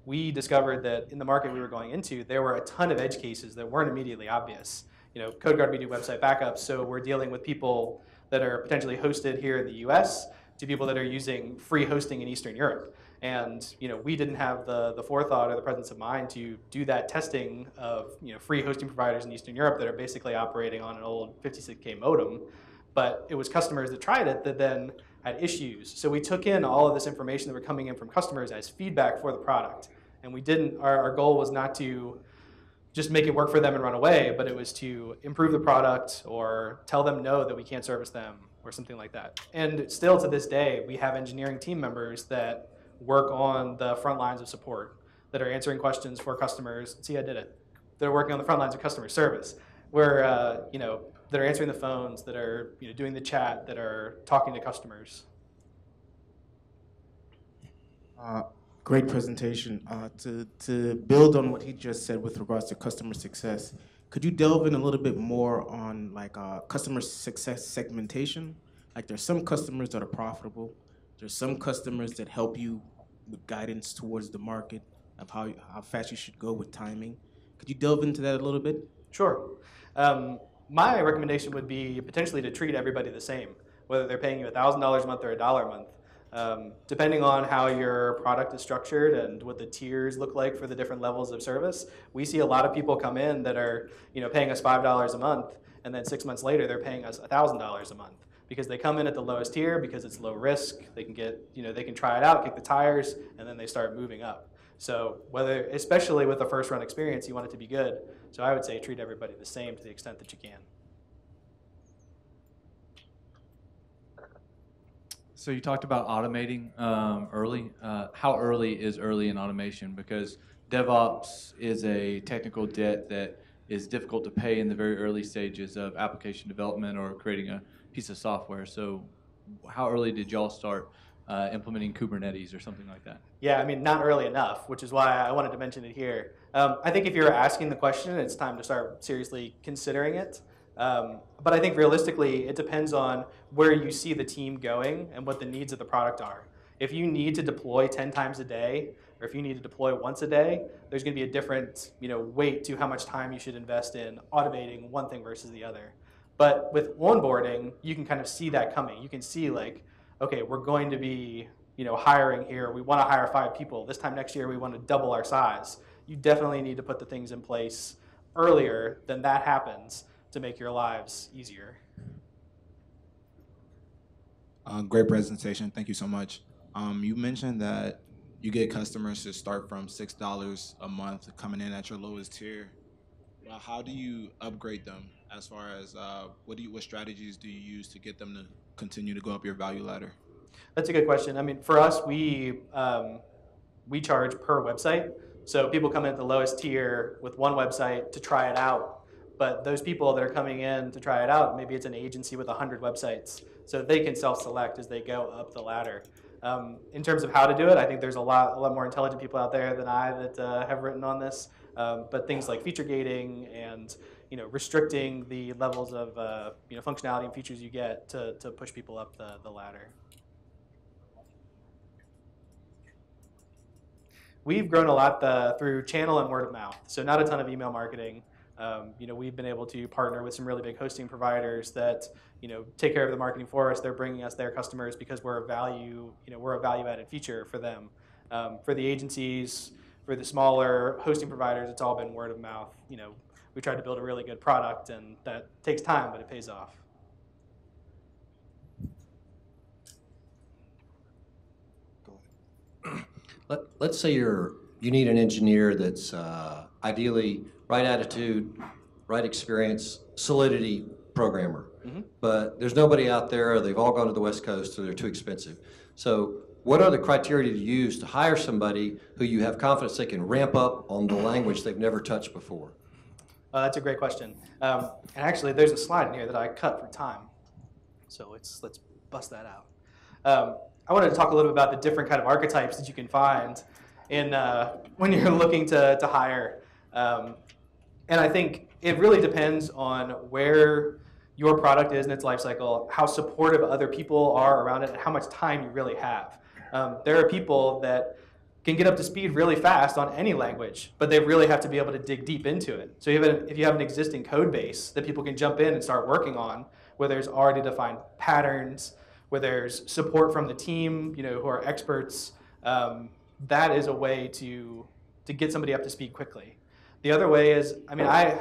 We discovered that in the market we were going into, there were a ton of edge cases that weren't immediately obvious. You know, CodeGuard, we do website backups, so we're dealing with people that are potentially hosted here in the U S to people that are using free hosting in Eastern Europe. And you know, we didn't have the, the forethought or the presence of mind to do that testing of you know free hosting providers in Eastern Europe that are basically operating on an old fifty-six K modem. But it was customers that tried it that then had issues. So we took in all of this information that were coming in from customers as feedback for the product. And we didn't, our, our goal was not to just make it work for them and run away, but it was to improve the product or tell them no, that we can't service them or something like that. And still to this day, we have engineering team members that work on the front lines of support, that are answering questions for customers. See, I did it. They're working on the front lines of customer service, where, uh, you know, that are answering the phones, that are you know, doing the chat, that are talking to customers. Uh, great presentation. Uh, to, to build on what he just said with regards to customer success, could you delve in a little bit more on like uh, customer success segmentation? Like there's some customers that are profitable. There's some customers that help you with guidance towards the market of how, how fast you should go with timing. Could you delve into that a little bit? Sure. Um, My recommendation would be potentially to treat everybody the same, whether they're paying you a thousand dollars a month or a dollar a month. Um, depending on how your product is structured and what the tiers look like for the different levels of service, we see a lot of people come in that are you know, paying us five dollars a month, and then six months later, they're paying us a thousand dollars a month because they come in at the lowest tier because it's low risk. They can, get, you know, they can try it out, kick the tires, and then they start moving up. So whether, especially with the first run experience, you want it to be good. So I would say treat everybody the same to the extent that you can. So you talked about automating um, early. Uh, how early is early in automation? Because DevOps is a technical debt that is difficult to pay in the very early stages of application development or creating a piece of software. So how early did y'all start uh, implementing Kubernetes or something like that? Yeah, I mean, not early enough, which is why I wanted to mention it here. Um, I think if you're asking the question, it's time to start seriously considering it. Um, but I think realistically, it depends on where you see the team going and what the needs of the product are. If you need to deploy ten times a day, or if you need to deploy once a day, there's going to be a different you know, weight to how much time you should invest in automating one thing versus the other. But with onboarding, you can kind of see that coming. You can see like, okay, we're going to be you know, hiring here. We want to hire five people. This time next year, we want to double our size. You definitely need to put the things in place earlier than that happens to make your lives easier. Uh, great presentation. Thank you so much. Um, you mentioned that you get customers to start from six dollars a month coming in at your lowest tier. Well, how do you upgrade them as far as uh, what, do you, what strategies do you use to get them to continue to go up your value ladder? That's a good question. I mean, for us, we, um, we charge per website. So people come in at the lowest tier with one website to try it out. But those people that are coming in to try it out, maybe it's an agency with a hundred websites. So they can self-select as they go up the ladder. Um, in terms of how to do it, I think there's a lot, a lot more intelligent people out there than I that uh, have written on this. Um, but things like feature gating and you know, restricting the levels of uh, you know, functionality and features you get to, to push people up the, the ladder. We've grown a lot the, through channel and word of mouth, so not a ton of email marketing. Um, you know, we've been able to partner with some really big hosting providers that you know take care of the marketing for us. They're bringing us their customers because we're a value, you know, we're a value-added feature for them. Um, for the agencies, for the smaller hosting providers, it's all been word of mouth. You know, we tried to build a really good product, and that takes time, but it pays off. let, let's say you're you need an engineer that's uh, ideally right attitude, right experience, solidity programmer. Mm-hmm. But there's nobody out there, they've all gone to the West Coast, so they're too expensive. So what are the criteria to use to hire somebody who you have confidence they can ramp up on the language they've never touched before? Uh, that's a great question. Um, and actually, there's a slide in here that I cut for time. So let's, let's bust that out. Um, I wanted to talk a little bit about the different kind of archetypes that you can find in, uh, when you're looking to, to hire. Um, and I think it really depends on where your product is in its life cycle, how supportive other people are around it, and how much time you really have. Um, there are people that can get up to speed really fast on any language, but they really have to be able to dig deep into it. So even if you have an existing code base that people can jump in and start working on, where there's already defined patterns, where there's support from the team, you know, who are experts, um, that is a way to, to get somebody up to speed quickly. The other way is, I mean, I,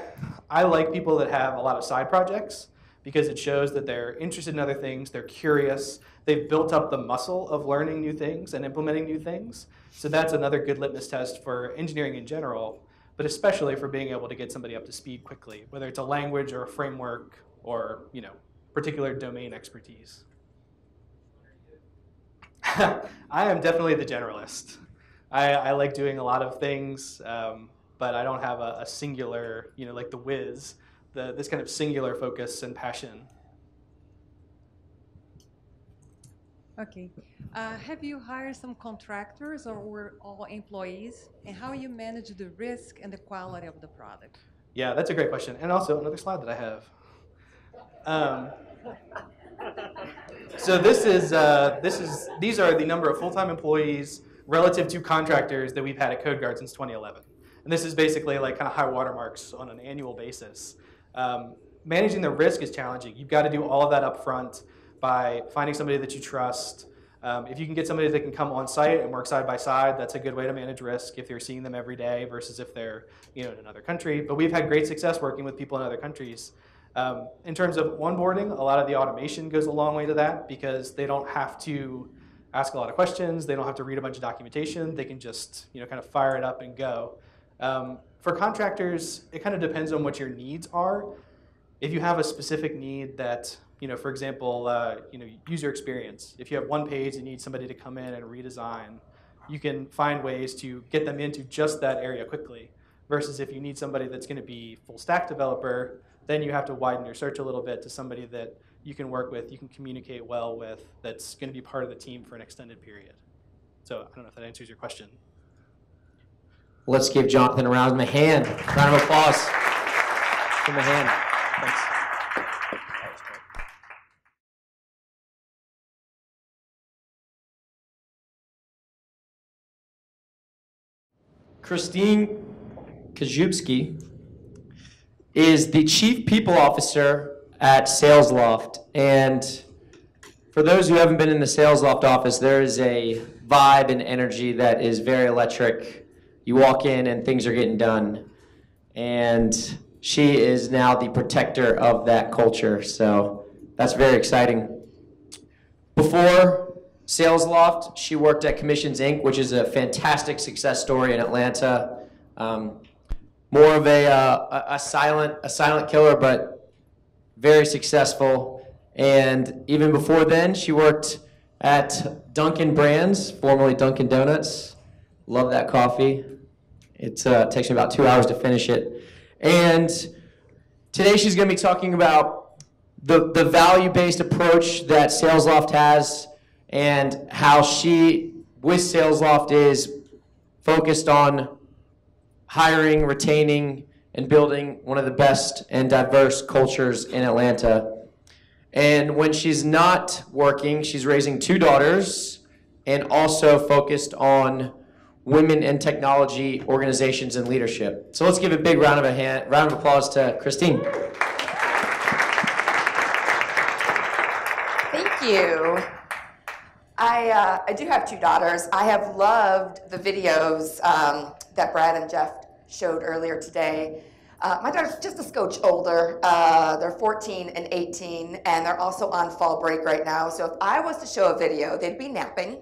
I like people that have a lot of side projects, because it shows that they're interested in other things, they're curious, they've built up the muscle of learning new things and implementing new things. So that's another good litmus test for engineering in general, but especially for being able to get somebody up to speed quickly, whether it's a language or a framework or, you know, particular domain expertise. I am definitely the generalist. I, I like doing a lot of things, um, but I don't have a, a singular, you know, like the whiz. The, this kind of singular focus and passion. Okay. Uh, have you hired some contractors or were all employees? And how you manage the risk and the quality of the product? Yeah, that's a great question. And also another slide that I have. Um, so this is, uh, this is, these are the number of full-time employees relative to contractors that we've had at CodeGuard since twenty eleven. And this is basically like kind of high watermarks on an annual basis. Um, managing the risk is challenging. You've got to do all of that up front by finding somebody that you trust. Um, if you can get somebody that can come on site and work side by side, that's a good way to manage risk if you're seeing them every day versus if they're, you know, in another country. But we've had great success working with people in other countries. Um, in terms of onboarding, a lot of the automation goes a long way to that because they don't have to ask a lot of questions. They don't have to read a bunch of documentation. They can just, you know, kind of fire it up and go. Um, For contractors, it kind of depends on what your needs are. If you have a specific need that, you know, for example, uh, you know, user experience. If you have one page and you need somebody to come in and redesign, you can find ways to get them into just that area quickly. Versus if you need somebody that's going to be full stack developer, then you have to widen your search a little bit to somebody that you can work with, you can communicate well with, that's going to be part of the team for an extended period. So I don't know if that answers your question. Let's give Jonathan a round of hand. Round of applause. Give him a hand. Thanks. Christine Kaszubski is the Chief People Officer at Salesloft. And for those who haven't been in the Salesloft office, there is a vibe and energy that is very electric. You walk in and things are getting done. And she is now the protector of that culture. So that's very exciting. Before Salesloft, she worked at Commissions Incorporated, which is a fantastic success story in Atlanta. Um, more of a, uh, a, a, silent, a silent killer, but very successful. And even before then, she worked at Dunkin' Brands, formerly Dunkin' Donuts. Love that coffee. It uh, takes me about two hours to finish it. And today she's going to be talking about the, the value-based approach that Salesloft has and how she, with Salesloft, is focused on hiring, retaining, and building one of the best and diverse cultures in Atlanta. And when she's not working, she's raising two daughters and also focused on women in technology organizations and leadership. So let's give a big round of a hand, round of applause to Christine. Thank you. I uh, I do have two daughters. I have loved the videos um, that Brad and Jeff showed earlier today. Uh, my daughter's just a scotch older. Uh, they're fourteen and eighteen, and they're also on fall break right now. So if I was to show a video, they'd be napping.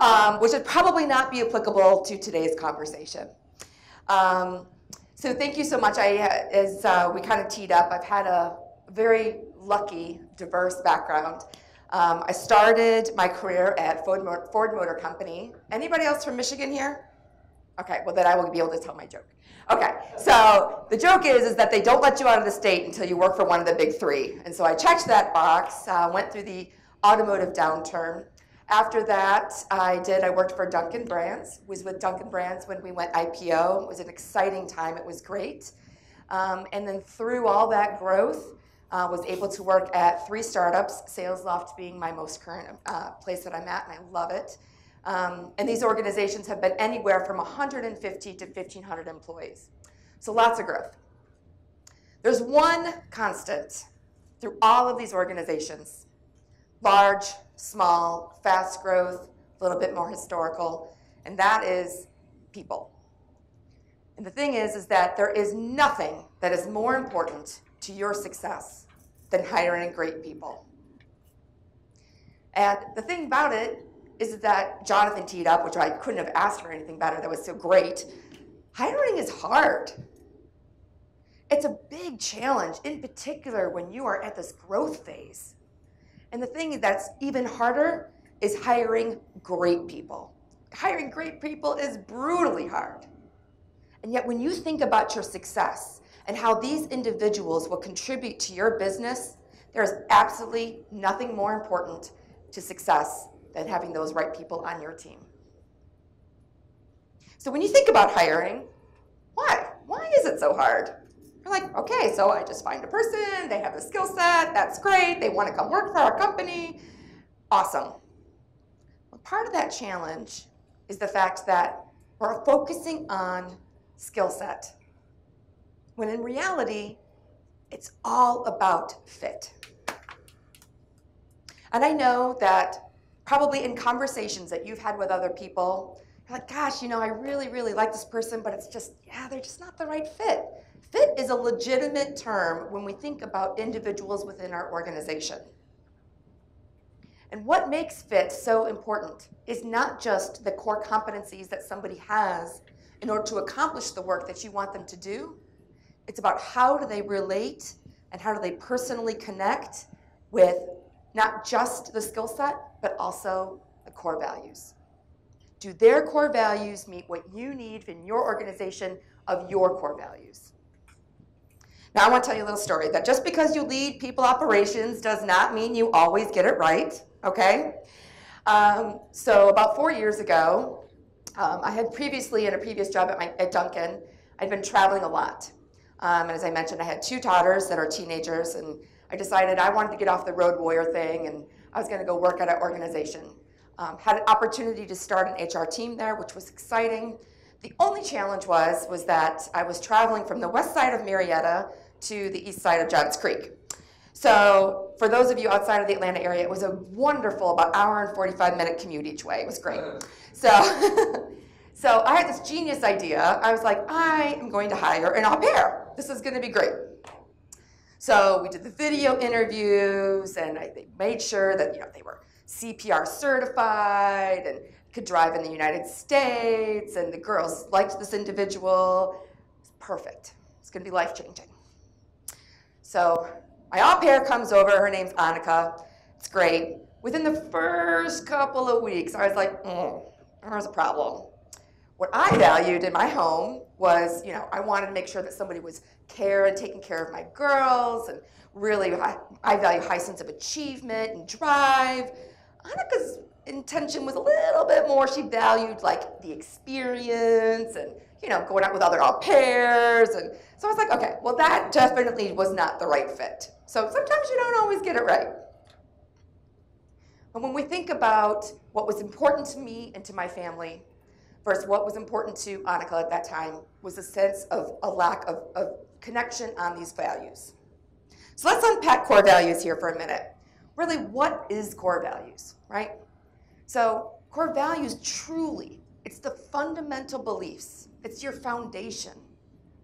um, which would probably not be applicable to today's conversation. Um, so thank you so much. I, as uh, we kind of teed up, I've had a very lucky, diverse background. Um, I started my career at Ford Motor, Ford Motor Company. Anybody else from Michigan here? Okay, well then I will be able to tell my joke. Okay, so the joke is, is that they don't let you out of the state until you work for one of the big three. And so I checked that box, uh, went through the automotive downturn. After that, I did, I worked for Dunkin' Brands, was with Dunkin' Brands when we went I P O. It was an exciting time, it was great. Um, and then through all that growth, Uh, was able to work at three startups, Salesloft being my most current uh, place that I'm at, and I love it. Um, and these organizations have been anywhere from one hundred fifty to fifteen hundred employees. So lots of growth. There's one constant through all of these organizations, large, small, fast growth, a little bit more historical, and that is people. And the thing is, is that there is nothing that is more important to your success than hiring great people. And the thing about it is that Jonathan teed up, which I couldn't have asked for anything better, that was so great. Hiring is hard. It's a big challenge, in particular when you are at this growth phase. And the thing that's even harder is hiring great people. Hiring great people is brutally hard. And yet when you think about your success, and how these individuals will contribute to your business, there is absolutely nothing more important to success than having those right people on your team. So when you think about hiring, why? Why is it so hard? You're like, okay, so I just find a person, they have a skill set, that's great, they want to come work for our company, awesome. Well, part of that challenge is the fact that we're focusing on skill set, when in reality, it's all about fit. And I know that probably in conversations that you've had with other people, you're like, gosh, you know, I really, really like this person, but it's just, yeah, they're just not the right fit. Fit is a legitimate term when we think about individuals within our organization. And what makes fit so important is not just the core competencies that somebody has in order to accomplish the work that you want them to do. It's about how do they relate and how do they personally connect with not just the skill set, but also the core values. Do their core values meet what you need in your organization of your core values? Now I want to tell you a little story that just because you lead people operations does not mean you always get it right, okay? Um, so about four years ago, um, I had previously, in a previous job at, my, at Dunkin', I'd been traveling a lot. Um, and as I mentioned, I had two daughters that are teenagers, and I decided I wanted to get off the road warrior thing, and I was going to go work at an organization. Um, had an opportunity to start an H R team there, which was exciting. The only challenge was, was that I was traveling from the west side of Marietta to the east side of Johns Creek. So for those of you outside of the Atlanta area, it was a wonderful about hour and forty-five minute commute each way. It was great. So, so I had this genius idea. I was like, I am going to hire an au pair. This is going to be great. So we did the video interviews, and I they made sure that you know they were C P R certified and could drive in the United States. And the girls liked this individual. It's perfect. It's going to be life changing. So my au pair comes over. Her name's Annika. It's great. Within the first couple of weeks, I was like, mm, there's a problem. What I valued in my home was, you know, I wanted to make sure that somebody was care and taking care of my girls, and really, I, I value high sense of achievement and drive. Annika's intention was a little bit more, she valued like the experience and, you know, going out with other au pairs, and so I was like, okay, well that definitely was not the right fit. So sometimes you don't always get it right. But when we think about what was important to me and to my family, first, what was important to Annika at that time was a sense of a lack of, of connection on these values. So let's unpack core values here for a minute. Really, what is core values, right? So core values truly, it's the fundamental beliefs. It's your foundation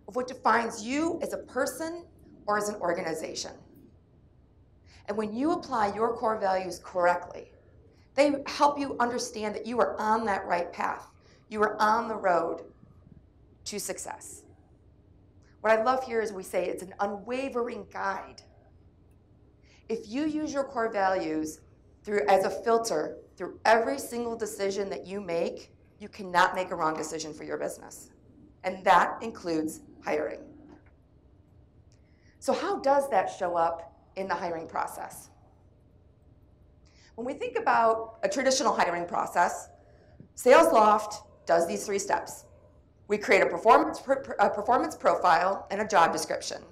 of what defines you as a person or as an organization. And when you apply your core values correctly, They help you understand that you are on that right path. You are on the road to success. What I love here is we say it's an unwavering guide. If you use your core values through as a filter through every single decision that you make, you cannot make a wrong decision for your business. And that includes hiring. So how does that show up in the hiring process? When we think about a traditional hiring process, Salesloft does these three steps. We create a performance, a performance profile and a job description.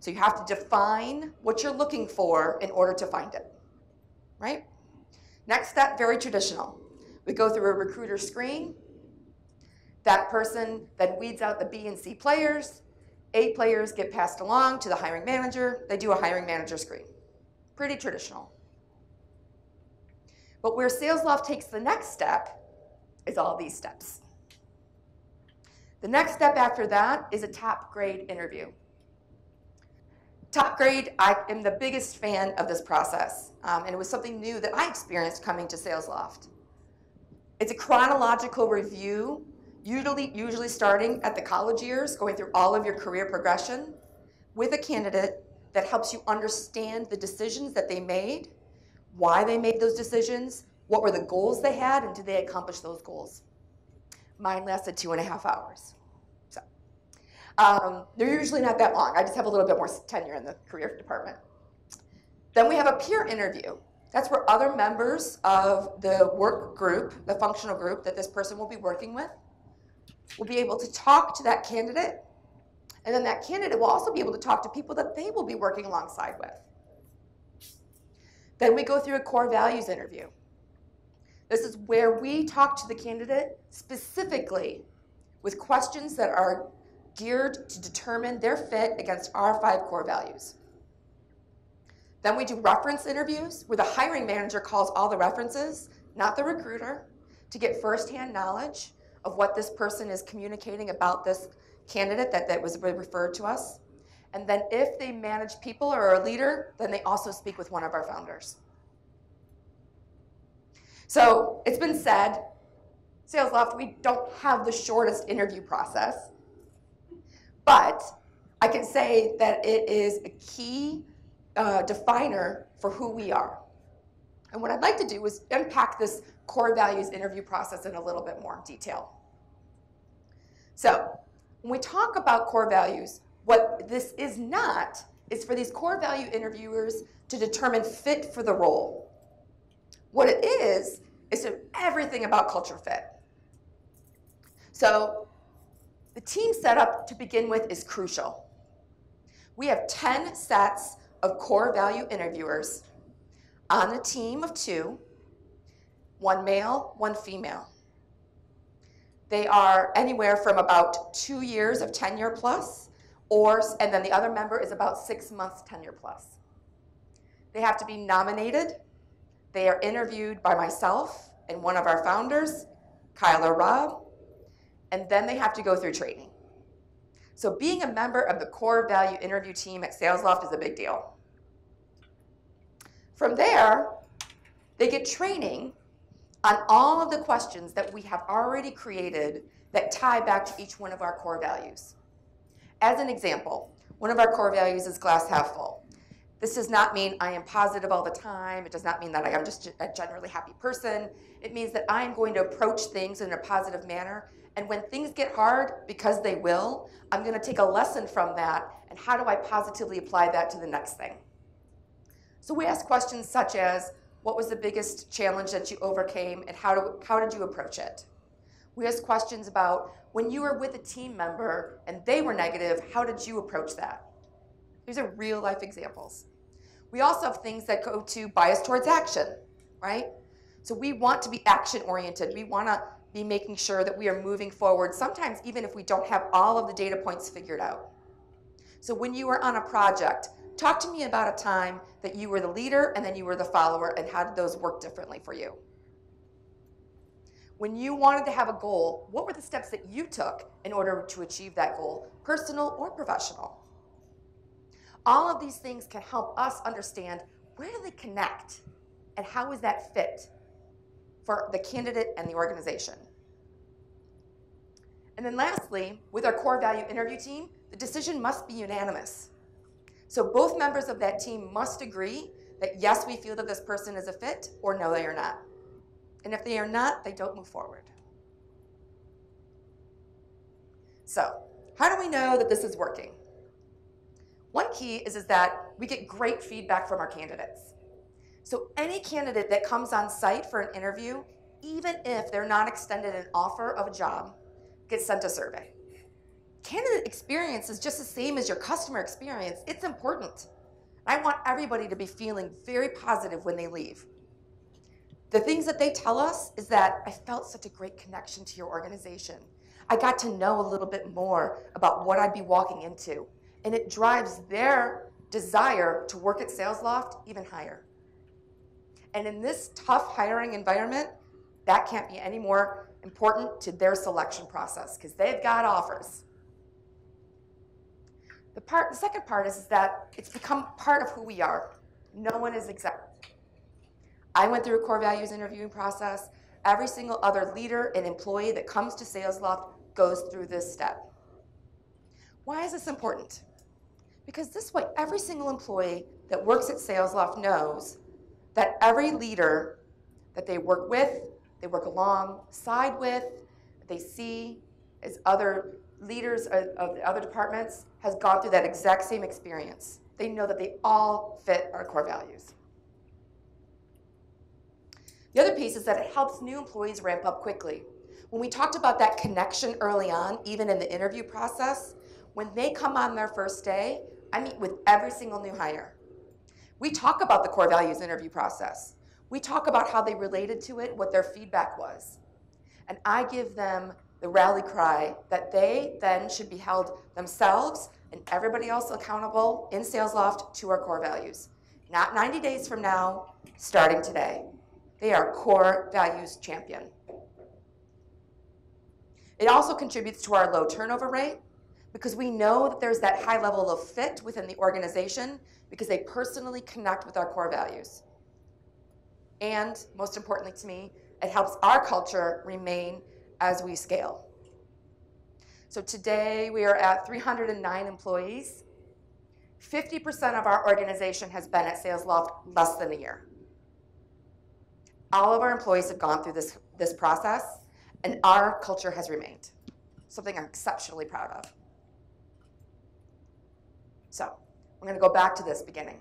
So you have to define what you're looking for in order to find it, right? Next step, very traditional. We go through a recruiter screen. That person then weeds out the B and C players. A players get passed along to the hiring manager. They do a hiring manager screen. Pretty traditional. But where Salesloft takes the next step is all these steps. The next step after that is a top grade interview. Top grade, I am the biggest fan of this process, um, and it was something new that I experienced coming to Salesloft. It's a chronological review, usually, usually starting at the college years, going through all of your career progression with a candidate that helps you understand the decisions that they made, why they made those decisions, what were the goals they had, and did they accomplish those goals. Mine lasted two and a half hours. Um, they're usually not that long. I just have a little bit more tenure in the career department. Then we have a peer interview. That's where other members of the work group, the functional group that this person will be working with, will be able to talk to that candidate. And then that candidate will also be able to talk to people that they will be working alongside with. Then we go through a core values interview. This is where we talk to the candidate specifically with questions that are geared to determine their fit against our five core values. Then we do reference interviews where the hiring manager calls all the references, not the recruiter, to get firsthand knowledge of what this person is communicating about this candidate that, that was referred to us. And then if they manage people or are a leader, then they also speak with one of our founders. So it's been said, Salesloft, we don't have the shortest interview process. But I can say that it is a key uh, definer for who we are. And what I'd like to do is unpack this core values interview process in a little bit more detail. So when we talk about core values, what this is not is for these core value interviewers to determine fit for the role. What it is is everything about culture fit. So the team setup to begin with is crucial. We have ten sets of core value interviewers on a team of two, one male, one female. They are anywhere from about two years of tenure plus, or, and then the other member is about six months tenure plus. They have to be nominated. They are interviewed by myself and one of our founders, Kyle or Rob. And then they have to go through training. So being a member of the core value interview team at Salesloft is a big deal. From there, they get training on all of the questions that we have already created that tie back to each one of our core values. As an example, one of our core values is glass half full. This does not mean I am positive all the time. It does not mean that I am just a generally happy person. It means that I am going to approach things in a positive manner. And when things get hard, because they will, I'm going to take a lesson from that, and how do I positively apply that to the next thing? So we ask questions such as, what was the biggest challenge that you overcame, and how, do, how did you approach it? We ask questions about, when you were with a team member and they were negative, how did you approach that? These are real life examples. We also have things that go to bias towards action, right? So we want to be action oriented. We want to be making sure that we are moving forward, sometimes even if we don't have all of the data points figured out. So when you are on a project, talk to me about a time that you were the leader and then you were the follower, and how did those work differently for you? When you wanted to have a goal, what were the steps that you took in order to achieve that goal, personal or professional? All of these things can help us understand, where do they connect and how is that fit? for the candidate and the organization. And then lastly, with our core value interview team, the decision must be unanimous. So both members of that team must agree that yes, we feel that this person is a fit, or no, they are not. And if they are not, they don't move forward. So how do we know that this is working? One key is, is that we get great feedback from our candidates. So any candidate that comes on site for an interview, even if they're not extended an offer of a job, gets sent a survey. Candidate experience is just the same as your customer experience. It's important. I want everybody to be feeling very positive when they leave. The things that they tell us is that I felt such a great connection to your organization. I got to know a little bit more about what I'd be walking into, and it drives their desire to work at Salesloft even higher. And in this tough hiring environment, that can't be any more important to their selection process because they've got offers. The, part, the second part is, is that it's become part of who we are. No one is exempt. I went through a core values interviewing process. Every single other leader and employee that comes to Salesloft goes through this step. Why is this important? Because this way, every single employee that works at Salesloft knows that every leader that they work with, they work alongside with, they see as other leaders of the other departments has gone through that exact same experience. They know that they all fit our core values. The other piece is that it helps new employees ramp up quickly. When we talked about that connection early on, even in the interview process, when they come on their first day, I meet with every single new hire. We talk about the core values interview process. We talk about how they related to it, what their feedback was. And I give them the rally cry that they then should be held themselves and everybody else accountable in Salesloft to our core values. Not ninety days from now, starting today. They are core values champion. It also contributes to our low turnover rate because we know that there's that high level of fit within the organization because they personally connect with our core values. And most importantly to me, it helps our culture remain as we scale. So today we are at three hundred nine employees. fifty percent of our organization has been at Salesloft less than a year. All of our employees have gone through this, this process, and our culture has remained, something I'm exceptionally proud of. So I'm going to go back to this beginning.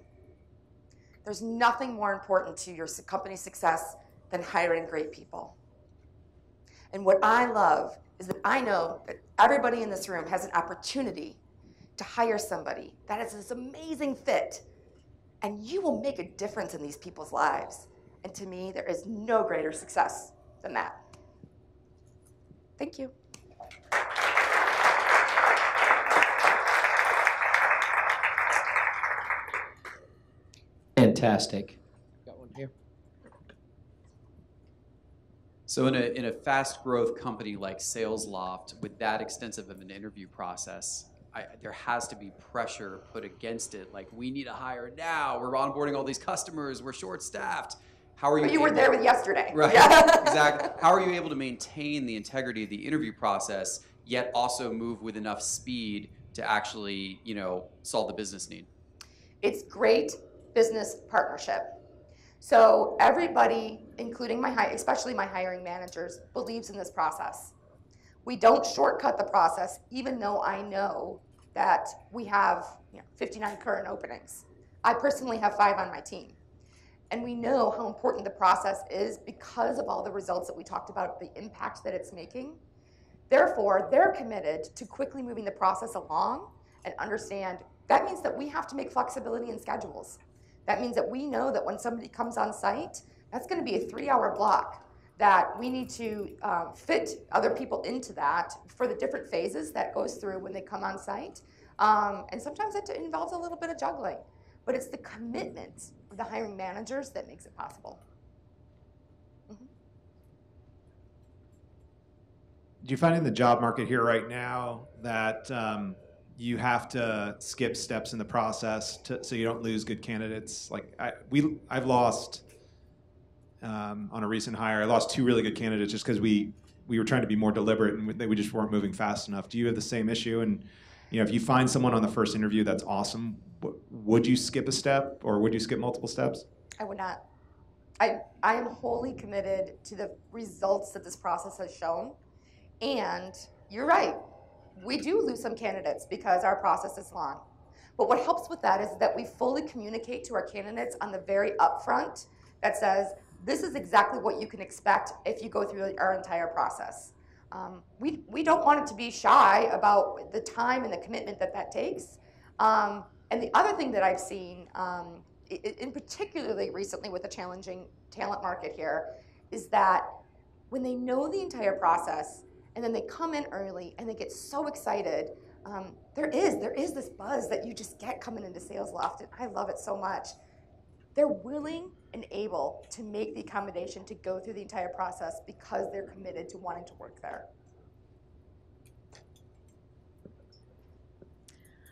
There's nothing more important to your company's success than hiring great people. And what I love is that I know that everybody in this room has an opportunity to hire somebody that is this amazing fit, and you will make a difference in these people's lives. And to me, there is no greater success than that. Thank you. Fantastic. Got one here. So in a, in a fast growth company like Salesloft, with that extensive of an interview process, I, there has to be pressure put against it. Like, we need to hire now. We're onboarding all these customers. We're short staffed. How are you? But you able, were there with yesterday. Right, yeah. Exactly. How are you able to maintain the integrity of the interview process, yet also move with enough speed to actually, you know, solve the business need? It's great business partnership. So everybody, including my, especially my hiring managers, believes in this process. We don't shortcut the process, even though I know that we have, you know, fifty-nine current openings. I personally have five on my team. And we know how important the process is because of all the results that we talked about, the impact that it's making. Therefore, they're committed to quickly moving the process along and understand that means that we have to make flexibility in schedules. That means that we know that when somebody comes on site, that's going to be a three-hour block that we need to uh, fit other people into that for the different phases that goes through when they come on site. Um, and sometimes it involves a little bit of juggling, but it's the commitment of the hiring managers that makes it possible. Mm-hmm. Do you find in the job market here right now that um, you have to skip steps in the process to, so you don't lose good candidates? Like I, we, I've lost um, on a recent hire. I lost two really good candidates just because we we were trying to be more deliberate and we, we just weren't moving fast enough. Do you have the same issue? And you know, if you find someone on the first interview that's awesome, would you skip a step or would you skip multiple steps? I would not. I, I am wholly committed to the results that this process has shown. And you're right, we do lose some candidates because our process is long. But what helps with that is that we fully communicate to our candidates on the very upfront that says, this is exactly what you can expect if you go through our entire process. Um, we, we don't want it to be shy about the time and the commitment that that takes. Um, and the other thing that I've seen, um, in particularly recently with the challenging talent market here, is that when they know the entire process and then they come in early and they get so excited, um, there is there is this buzz that you just get coming into Salesloft, and I love it so much. They're willing and able to make the accommodation to go through the entire process because they're committed to wanting to work there.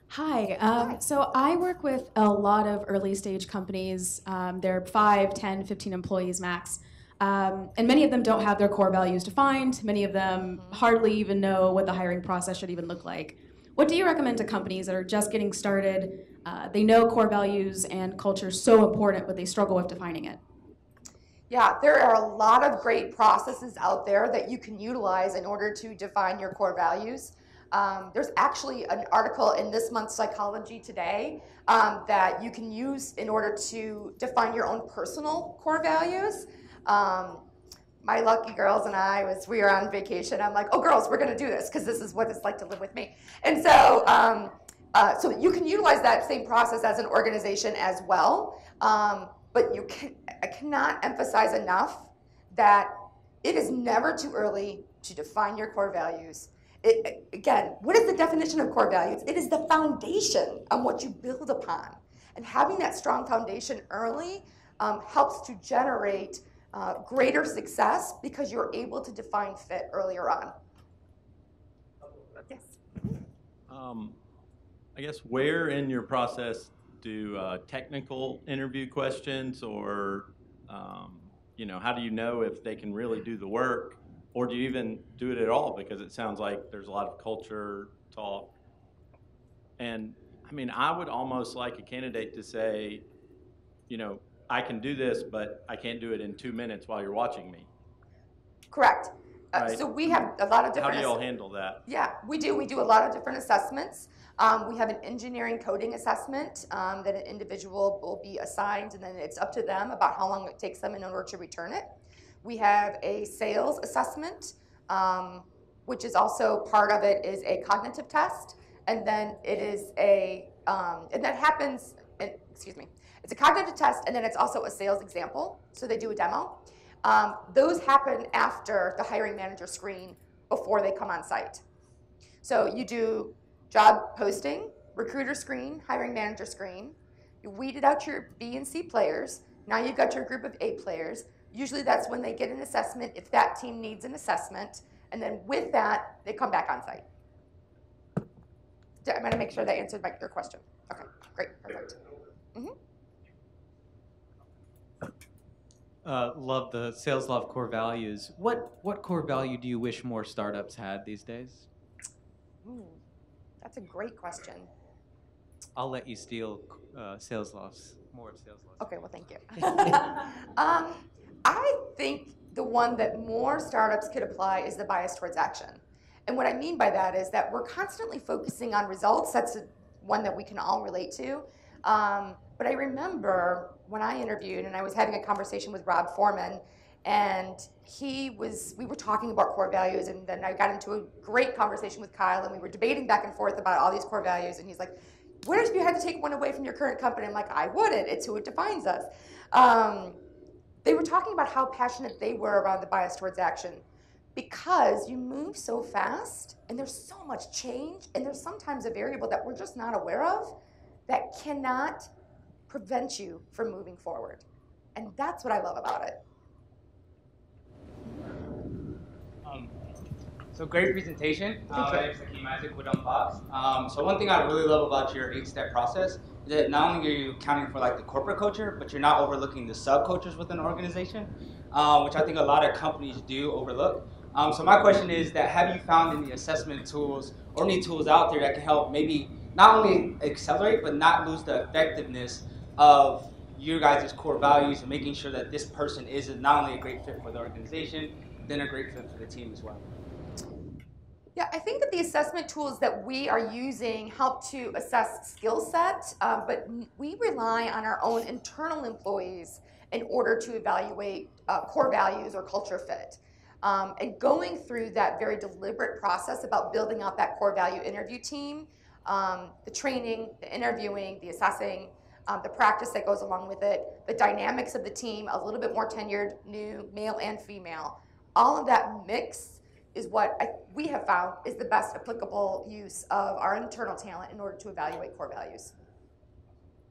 Hi. Um, so I work with a lot of early stage companies. Um, they're five, ten, fifteen employees max. Um, and many of them don't have their core values defined. Many of them hardly even know what the hiring process should even look like. What do you recommend to companies that are just getting started? Uh, they know core values and culture is so important, but they struggle with defining it. Yeah, there are a lot of great processes out there that you can utilize in order to define your core values. Um, there's actually an article in this month's Psychology Today um, that you can use in order to define your own personal core values. Um, my lucky girls and I, was we were on vacation, I'm like, oh girls, we're gonna do this because this is what it's like to live with me. And so, um, uh, so you can utilize that same process as an organization as well, um, but you can, I cannot emphasize enough that it is never too early to define your core values. It, again, what is the definition of core values? It is the foundation on what you build upon. And having that strong foundation early um, helps to generate uh, greater success because you're able to define fit earlier on. Yes. Um, I guess where in your process do uh, technical interview questions or, um, you know, how do you know if they can really do the work? Or do you even do it at all? Because it sounds like there's a lot of culture talk. And I mean, I would almost like a candidate to say, you know, I can do this, but I can't do it in two minutes while you're watching me. Correct. Right? Uh, so we have a lot of different. How do y'all handle that? Yeah, we do. We do a lot of different assessments. Um, we have an engineering coding assessment um, that an individual will be assigned, and then it's up to them about how long it takes them in order to return it. We have a sales assessment, um, which is also part of it is a cognitive test, and then it is a, um, and that happens, in, excuse me, it's a cognitive test, and then it's also a sales example, so they do a demo. Um, those happen after the hiring manager screen before they come on site. So you do job posting, recruiter screen, hiring manager screen, you weeded out your B and C players, now you've got your group of A players. Usually that's when they get an assessment, if that team needs an assessment, and then with that, they come back on site. I'm gonna make sure that answered my, your question. Okay, great, perfect. Mm-hmm. uh, love the Salesloft core values. What, what core value do you wish more startups had these days? Ooh, that's a great question. I'll let you steal uh, Salesloft's, more of Salesloft's. Okay, well, thank you. um, I think the one that more startups could apply is the bias towards action. And what I mean by that is that we're constantly focusing on results. That's a, one that we can all relate to. Um, but I remember when I interviewed and I was having a conversation with Rob Foreman, and he was, we were talking about core values, and then I got into a great conversation with Kyle, and we were debating back and forth about all these core values, and he's like, what if you had to take one away from your current company? I'm like, I wouldn't, it's who it defines us. Um, They were talking about how passionate they were around the bias towards action because you move so fast and there's so much change and there's sometimes a variable that we're just not aware of that cannot prevent you from moving forward. And that's what I love about it. Um, so great presentation. Uh, my name is Hakeem Isaac with Unboxed. Um, so one thing I really love about your eight-step process that not only are you accounting for like the corporate culture, but you're not overlooking the subcultures within an organization. um, which I think a lot of companies do overlook. Um, so my question is that have you found any assessment tools or any tools out there that can help maybe not only accelerate but not lose the effectiveness of your guys' core values and making sure that this person is not only a great fit for the organization, then a great fit for the team as well? Yeah, I think that the assessment tools that we are using help to assess skill set, um, but we rely on our own internal employees in order to evaluate uh, core values or culture fit. Um, and going through that very deliberate process about building out that core value interview team, um, the training, the interviewing, the assessing, um, the practice that goes along with it, the dynamics of the team, a little bit more tenured, new, male and female, all of that mix is what I, we have found is the best applicable use of our internal talent in order to evaluate core values.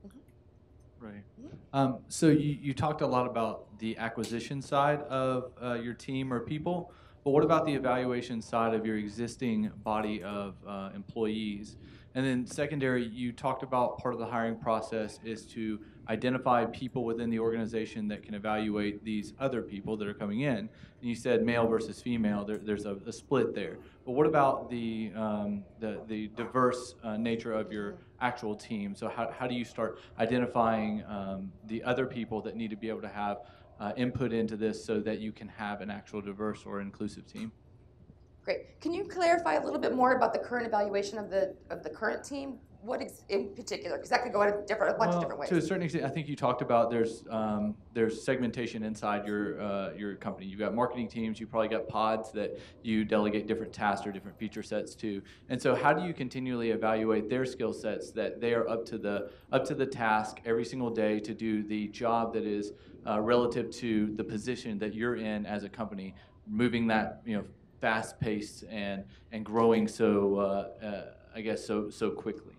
Mm-hmm. Right. Mm-hmm. Um, so you, you talked a lot about the acquisition side of uh, your team or people, but what about the evaluation side of your existing body of uh, employees? And then secondary, you talked about part of the hiring process is to identify people within the organization that can evaluate these other people that are coming in. And you said male versus female, there, there's a, a split there. But what about the, um, the, the diverse uh, nature of your actual team? So how, how do you start identifying um, the other people that need to be able to have uh, input into this so that you can have an actual diverse or inclusive team? Great. Can you clarify a little bit more about the current evaluation of the of the current team? What is in particular? Because that could go out a different a bunch well, of different ways. To a certain extent, I think you talked about there's um, there's segmentation inside your uh, your company. You've got marketing teams. You probably got pods that you delegate different tasks or different feature sets to. And so, how do you continually evaluate their skill sets that they are up to the up to the task every single day to do the job that is uh, relative to the position that you're in as a company, moving that you know. fast-paced and and growing so uh, uh, I guess so so quickly.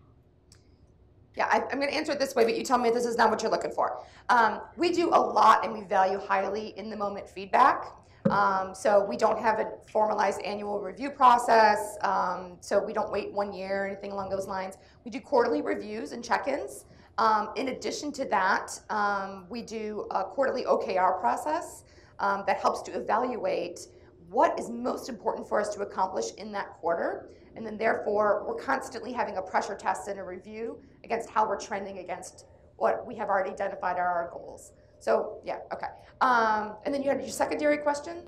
Yeah, I, I'm going to answer it this way, but you tell me if this is not what you're looking for. Um, we do a lot, and we value highly in-the-moment feedback. Um, so we don't have a formalized annual review process. Um, so we don't wait one year or anything along those lines. We do quarterly reviews and check-ins. Um, in addition to that, um, we do a quarterly O K R process um, that helps to evaluate what is most important for us to accomplish in that quarter, and then therefore we're constantly having a pressure test and a review against how we're trending against what we have already identified are our goals. So yeah, okay. Um, and then you had your secondary question?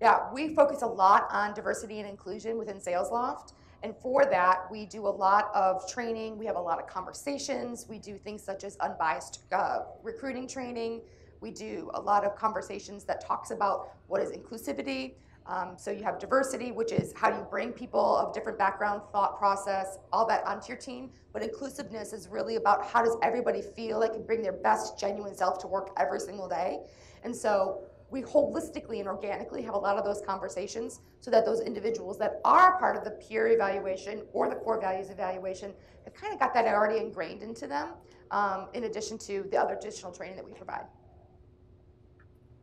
Yeah, we focus a lot on diversity and inclusion within Salesloft. And for that, we do a lot of training. We have a lot of conversations. We do things such as unbiased uh, recruiting training. We do a lot of conversations that talks about what is inclusivity. Um, so you have diversity, which is how do you bring people of different background, thought process, all that onto your team. But inclusiveness is really about how does everybody feel they can bring their best genuine self to work every single day. And so we holistically and organically have a lot of those conversations so that those individuals that are part of the peer evaluation or the core values evaluation have kind of got that already ingrained into them, um, in addition to the other additional training that we provide.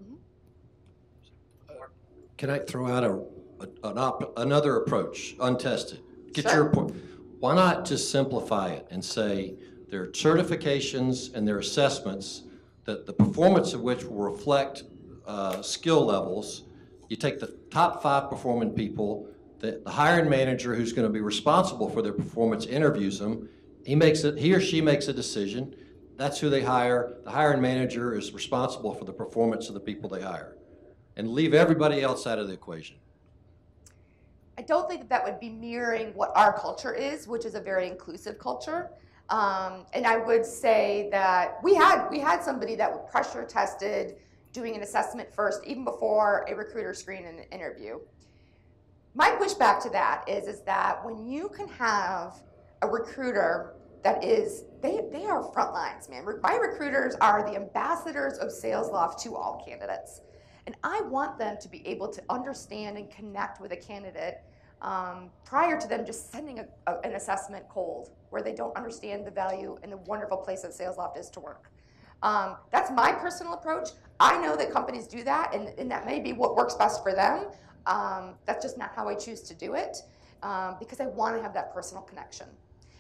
Mm-hmm. uh, can I throw out a, a, an op another approach, untested? Get sure. your point. Why not just simplify it and say there are certifications and there are assessments that the performance of which will reflect Uh, skill levels. You take the top five performing people, the, the hiring manager who's going to be responsible for their performance interviews them, he makes it, he or she makes a decision, that's who they hire, the hiring manager is responsible for the performance of the people they hire, and leave everybody else out of the equation. I don't think that, that would be mirroring what our culture is, which is a very inclusive culture. Um, and I would say that we had, we had somebody that was pressure tested doing an assessment first, even before a recruiter screened an interview. My pushback to that is, is that when you can have a recruiter that is, they, they are front lines, man. My recruiters are the ambassadors of Salesloft to all candidates. And I want them to be able to understand and connect with a candidate um, prior to them just sending a, a, an assessment cold, where they don't understand the value and the wonderful place that Salesloft is to work. Um, that's my personal approach. I know that companies do that, and, and that may be what works best for them. Um, that's just not how I choose to do it, um, because I want to have that personal connection.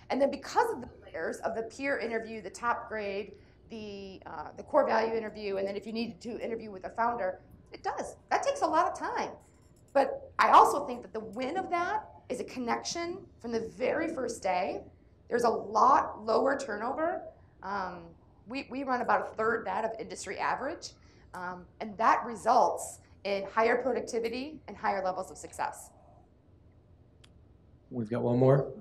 And then because of the layers of the peer interview, the top grade, the uh, the core value interview, and then if you needed to interview with a founder, it does. That takes a lot of time. But I also think that the win of that is a connection from the very first day. There's a lot lower turnover. Um, we, we run about a third that of industry average, um, and that results in higher productivity and higher levels of success. We've got one more.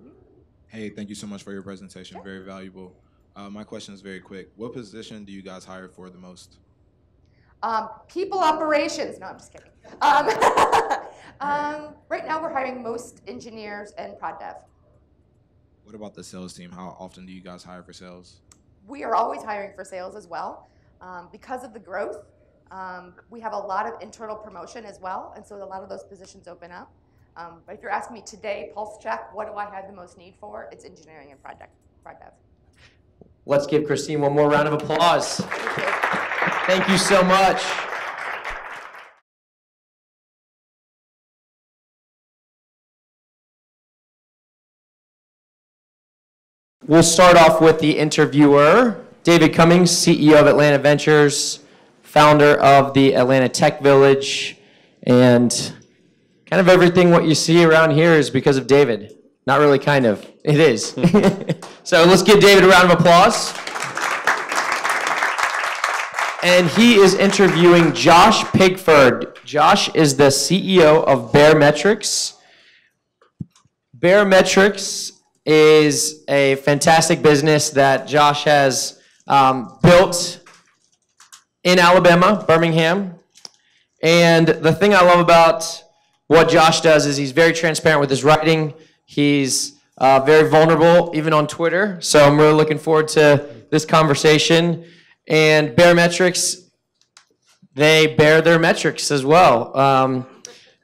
Hey, thank you so much for your presentation. Sure. Very valuable. Uh, my question is very quick. What position do you guys hire for the most? Um, people operations. No, I'm just kidding. Um, um, right now we're hiring most engineers and prod dev. What about the sales team? How often do you guys hire for sales? We are always hiring for sales as well. Um, because of the growth, um, we have a lot of internal promotion as well, and so a lot of those positions open up. Um, but if you're asking me today, pulse check, what do I have the most need for? It's engineering and project, project dev. Let's give Christine one more round of applause. Thank you, Thank you so much. We'll start off with the interviewer, David Cummings, C E O of Atlanta Ventures, founder of the Atlanta Tech Village, and kind of everything what you see around here is because of David. Not really kind of, it is. So let's give David a round of applause. And he is interviewing Josh Pigford. Josh is the C E O of Baremetrics. Baremetrics is a fantastic business that Josh has um, built in Alabama, Birmingham. And the thing I love about what Josh does is he's very transparent with his writing. He's uh, very vulnerable, even on Twitter. So I'm really looking forward to this conversation. And Baremetrics, they bear their metrics as well. Um,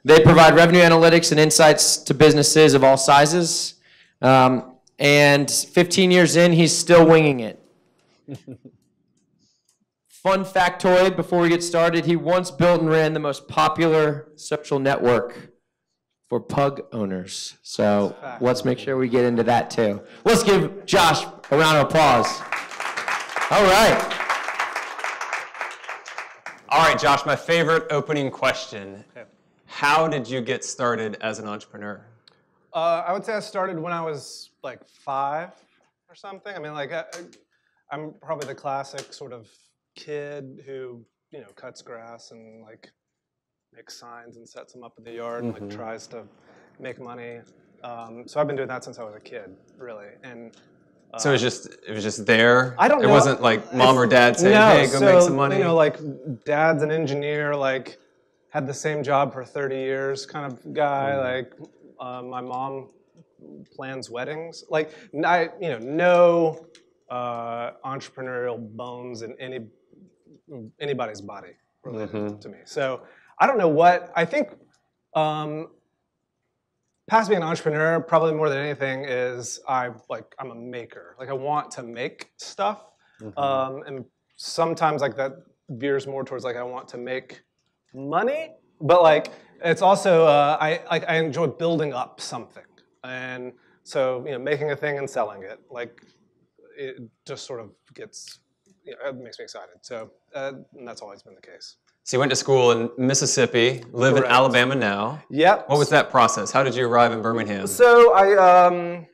they provide revenue analytics and insights to businesses of all sizes. Um, and fifteen years in, he's still winging it. Fun factoid before we get started, he once built and ran the most popular social network for pug owners. So let's make sure we get into that too. Let's give Josh a round of applause. All right. All right, Josh, my favorite opening question. How did you get started as an entrepreneur? Uh, I would say I started when I was like five or something. I mean, like I, I'm probably the classic sort of kid who, you know, cuts grass and like makes signs and sets them up in the yard mm-hmm. and like tries to make money. Um, so I've been doing that since I was a kid, really. And uh, so it was just it was just there. I don't know. It wasn't like mom or dad saying, no, "Hey, go so, make some money." You know, like dad's an engineer, like had the same job for thirty years, kind of guy. Mm-hmm. Like uh, my mom plans weddings. Like I, you know, no uh, entrepreneurial bones in any. anybody's body related mm-hmm. to me. So I don't know what, I think um, past being an entrepreneur, probably more than anything is I, like, I'm a maker. Like I want to make stuff. Mm-hmm. um, and sometimes like that veers more towards like I want to make money, but like it's also, uh, I, like, I enjoy building up something. And so, you know, making a thing and selling it, like it just sort of gets, you know, it makes me excited. So uh, and that's always been the case. So you went to school in Mississippi, live Correct. in Alabama now. Yep. What was that process? How did you arrive in Birmingham? So I um,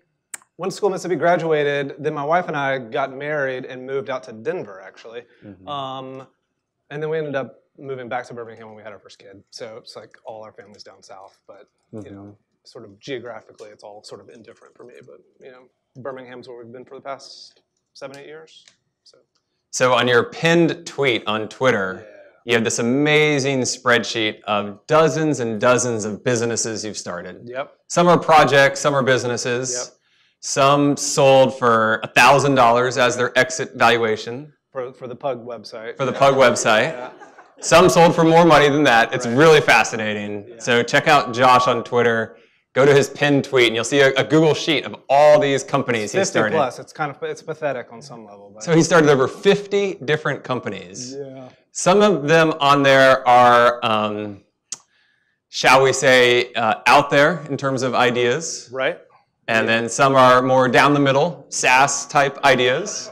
went to school in Mississippi, graduated. Then my wife and I got married and moved out to Denver, actually. Mm-hmm. um, and then we ended up moving back to Birmingham when we had our first kid. So it's like all our families down south, but mm-hmm. you know, sort of geographically, it's all sort of indifferent for me. But you know, Birmingham's where we've been for the past seven, eight years. So. So on your pinned tweet on Twitter, yeah. you have this amazing spreadsheet of dozens and dozens of businesses you've started. Yep. Some are projects, some are businesses. Yep. Some sold for one thousand dollars as their exit valuation. For, for the Pug website. For the yeah. Pug website. Yeah. Some sold for more money than that. It's right. really fascinating. Yeah. So check out Josh on Twitter. Go to his pinned tweet, and you'll see a, a Google sheet of all these companies he started. fifty plus. It's kind of it's pathetic on some level. But. So he started over fifty different companies. Yeah. Some of them on there are, um, shall we say, uh, out there in terms of ideas. Right. And then some are more down the middle, SaaS type ideas.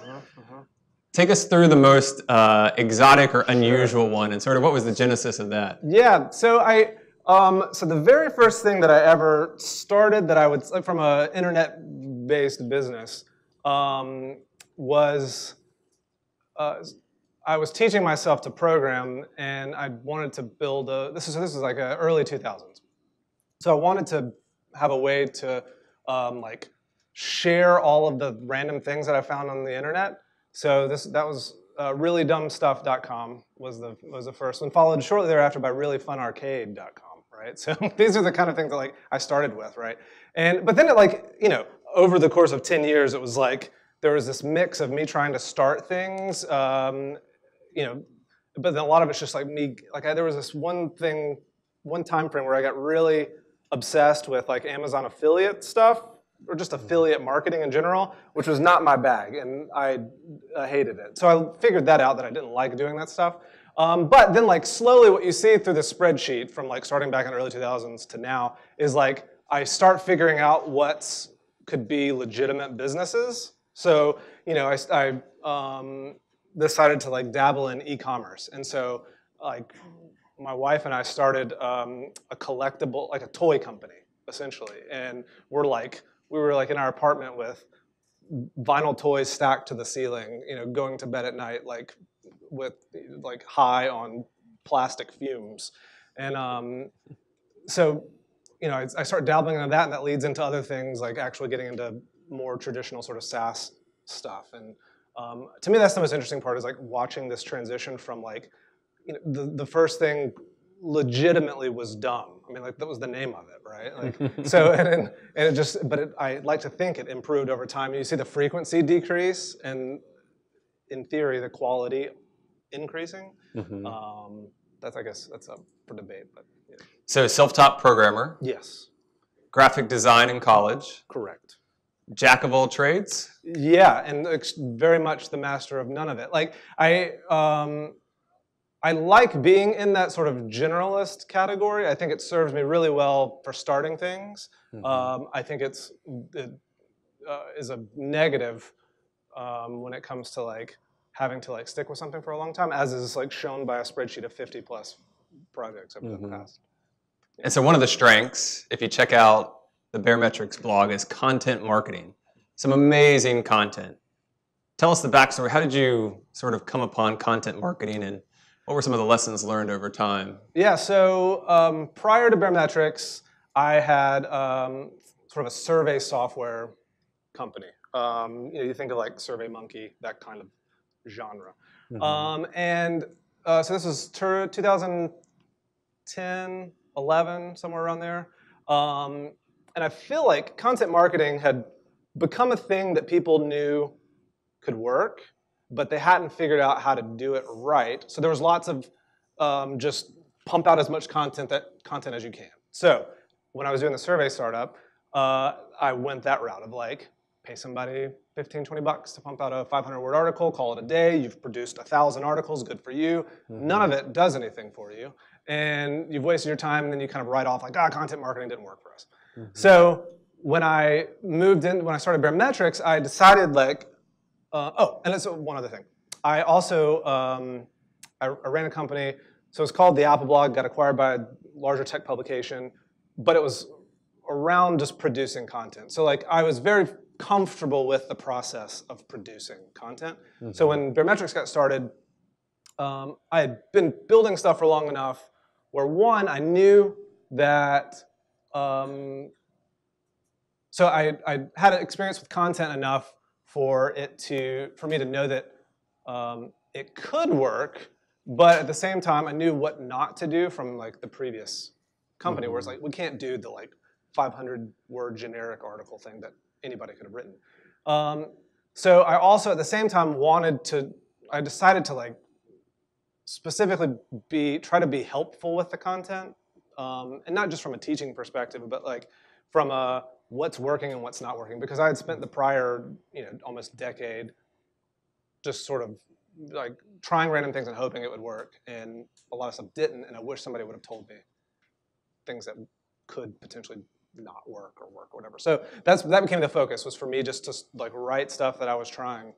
Take us through the most uh, exotic or unusual one, and sort of what was the genesis of that? Yeah, so I, um, so the very first thing that I ever started that I would, from an internet-based business, um, was uh, I was teaching myself to program, and I wanted to build a. This is this is like a early two thousands, so I wanted to have a way to um, like share all of the random things that I found on the internet. So this, that was uh, really dumb stuff dot com was the, was the first one, followed shortly thereafter by really fun arcade dot com, right? So these are the kind of things that like, I started with, right? And, but then it like, you know, over the course of ten years, it was like, there was this mix of me trying to start things, um, you know, but then a lot of it's just like me, like I, there was this one thing, one time frame where I got really obsessed with like Amazon affiliate stuff, or just affiliate marketing in general, which was not my bag, and I, I hated it. So I figured that out, that I didn't like doing that stuff. Um, but then like slowly what you see through the spreadsheet from like starting back in the early two thousands to now is like I start figuring out what could be legitimate businesses. So, you know, I, I um, decided to like dabble in e-commerce. And so like my wife and I started um, a collectible, like a toy company essentially, and we're like, we were like in our apartment with vinyl toys stacked to the ceiling, you know, going to bed at night like with like high on plastic fumes, and um, so you know I, I started dabbling into that, and that leads into other things like actually getting into more traditional sort of SaaS stuff. And um, to me, that's the most interesting part is like watching this transition from like you know the the first thing legitimately was dumb. I mean, like that was the name of it, right? Like, so and and it just, but it, I like to think it improved over time. You see the frequency decrease, and in theory, the quality increasing. Mm-hmm. um, that's, I guess, that's up for debate. But yeah. So, self-taught programmer. Yes. Graphic design in college. Correct. Jack of all trades. Yeah, and very much the master of none of it. Like I. Um, I like being in that sort of generalist category. I think it serves me really well for starting things. Mm-hmm. um, I think it's it, uh, is a negative um, when it comes to like having to like stick with something for a long time, as is like shown by a spreadsheet of fifty plus projects over mm-hmm. the past. Yeah. And so one of the strengths, if you check out the Baremetrics blog, is content marketing. Some amazing content. Tell us the backstory. How did you sort of come upon content marketing, and what were some of the lessons learned over time? Yeah, so um, prior to Baremetrics, I had um, sort of a survey software company. Um, you know, you think of like SurveyMonkey, that kind of genre. Mm-hmm. um, and uh, so this was two thousand ten, eleven, somewhere around there. Um, and I feel like content marketing had become a thing that people knew could work, but they hadn't figured out how to do it right. So there was lots of um, just pump out as much content that content as you can. So when I was doing the survey startup, uh, I went that route of like, pay somebody fifteen, twenty bucks to pump out a five hundred word article, call it a day, you've produced one thousand articles, good for you. Mm-hmm. None of it does anything for you. And you've wasted your time, and then you kind of write off like, ah, content marketing didn't work for us. Mm-hmm. So when I moved in, when I started Baremetrics, I decided like, Uh, oh, and that's one other thing. I also, um, I, I ran a company, so it's called The Apple Blog, got acquired by a larger tech publication, but it was around just producing content. So like, I was very comfortable with the process of producing content. Mm-hmm. So when Baremetrics got started, um, I had been building stuff for long enough where one, I knew that, um, so I, I had experience with content enough for it to, for me to know that um, it could work, but at the same time, I knew what not to do from like the previous company, mm-hmm. where it's like, we can't do the like five hundred word generic article thing that anybody could have written. Um, so I also at the same time wanted to, I decided to like specifically be, try to be helpful with the content, um, and not just from a teaching perspective, but like from a, what's working and what's not working, because I had spent the prior, you know, almost decade just sort of like trying random things and hoping it would work, and a lot of stuff didn't, and I wish somebody would have told me things that could potentially not work or work or whatever. So that's, that became the focus, was for me just to like write stuff that I was trying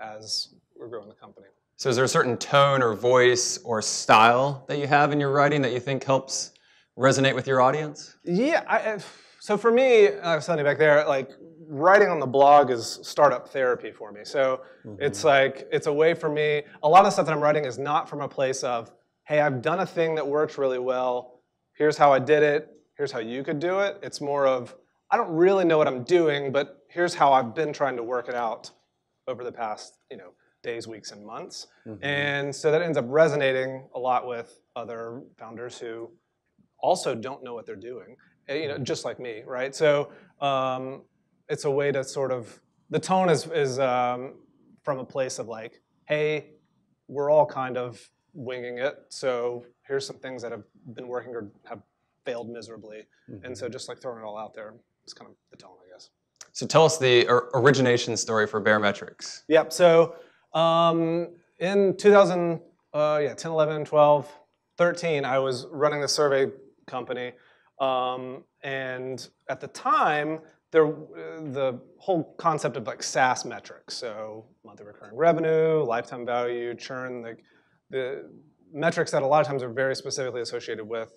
as we were growing the company. So is there a certain tone or voice or style that you have in your writing that you think helps resonate with your audience? Yeah. I, so for me, I was telling you back there, like writing on the blog is startup therapy for me. So mm-hmm. it's like, it's a way for me, a lot of the stuff that I'm writing is not from a place of, hey, I've done a thing that works really well, here's how I did it, here's how you could do it. It's more of, I don't really know what I'm doing, but here's how I've been trying to work it out over the past, you know, days, weeks, and months. Mm-hmm. And so that ends up resonating a lot with other founders who also don't know what they're doing, you know, just like me, right? So um, it's a way to sort of, the tone is, is um, from a place of like, hey, we're all kind of winging it, so here's some things that have been working or have failed miserably. Mm-hmm. And so just like throwing it all out there is kind of the tone, I guess. So tell us the origination story for Baremetrics. Yep, so um, in two thousand, uh, yeah, ten, eleven, twelve, thirteen, I was running the survey company. Um, and at the time, there, the whole concept of like SaaS metrics, so monthly recurring revenue, lifetime value, churn, like the metrics that a lot of times are very specifically associated with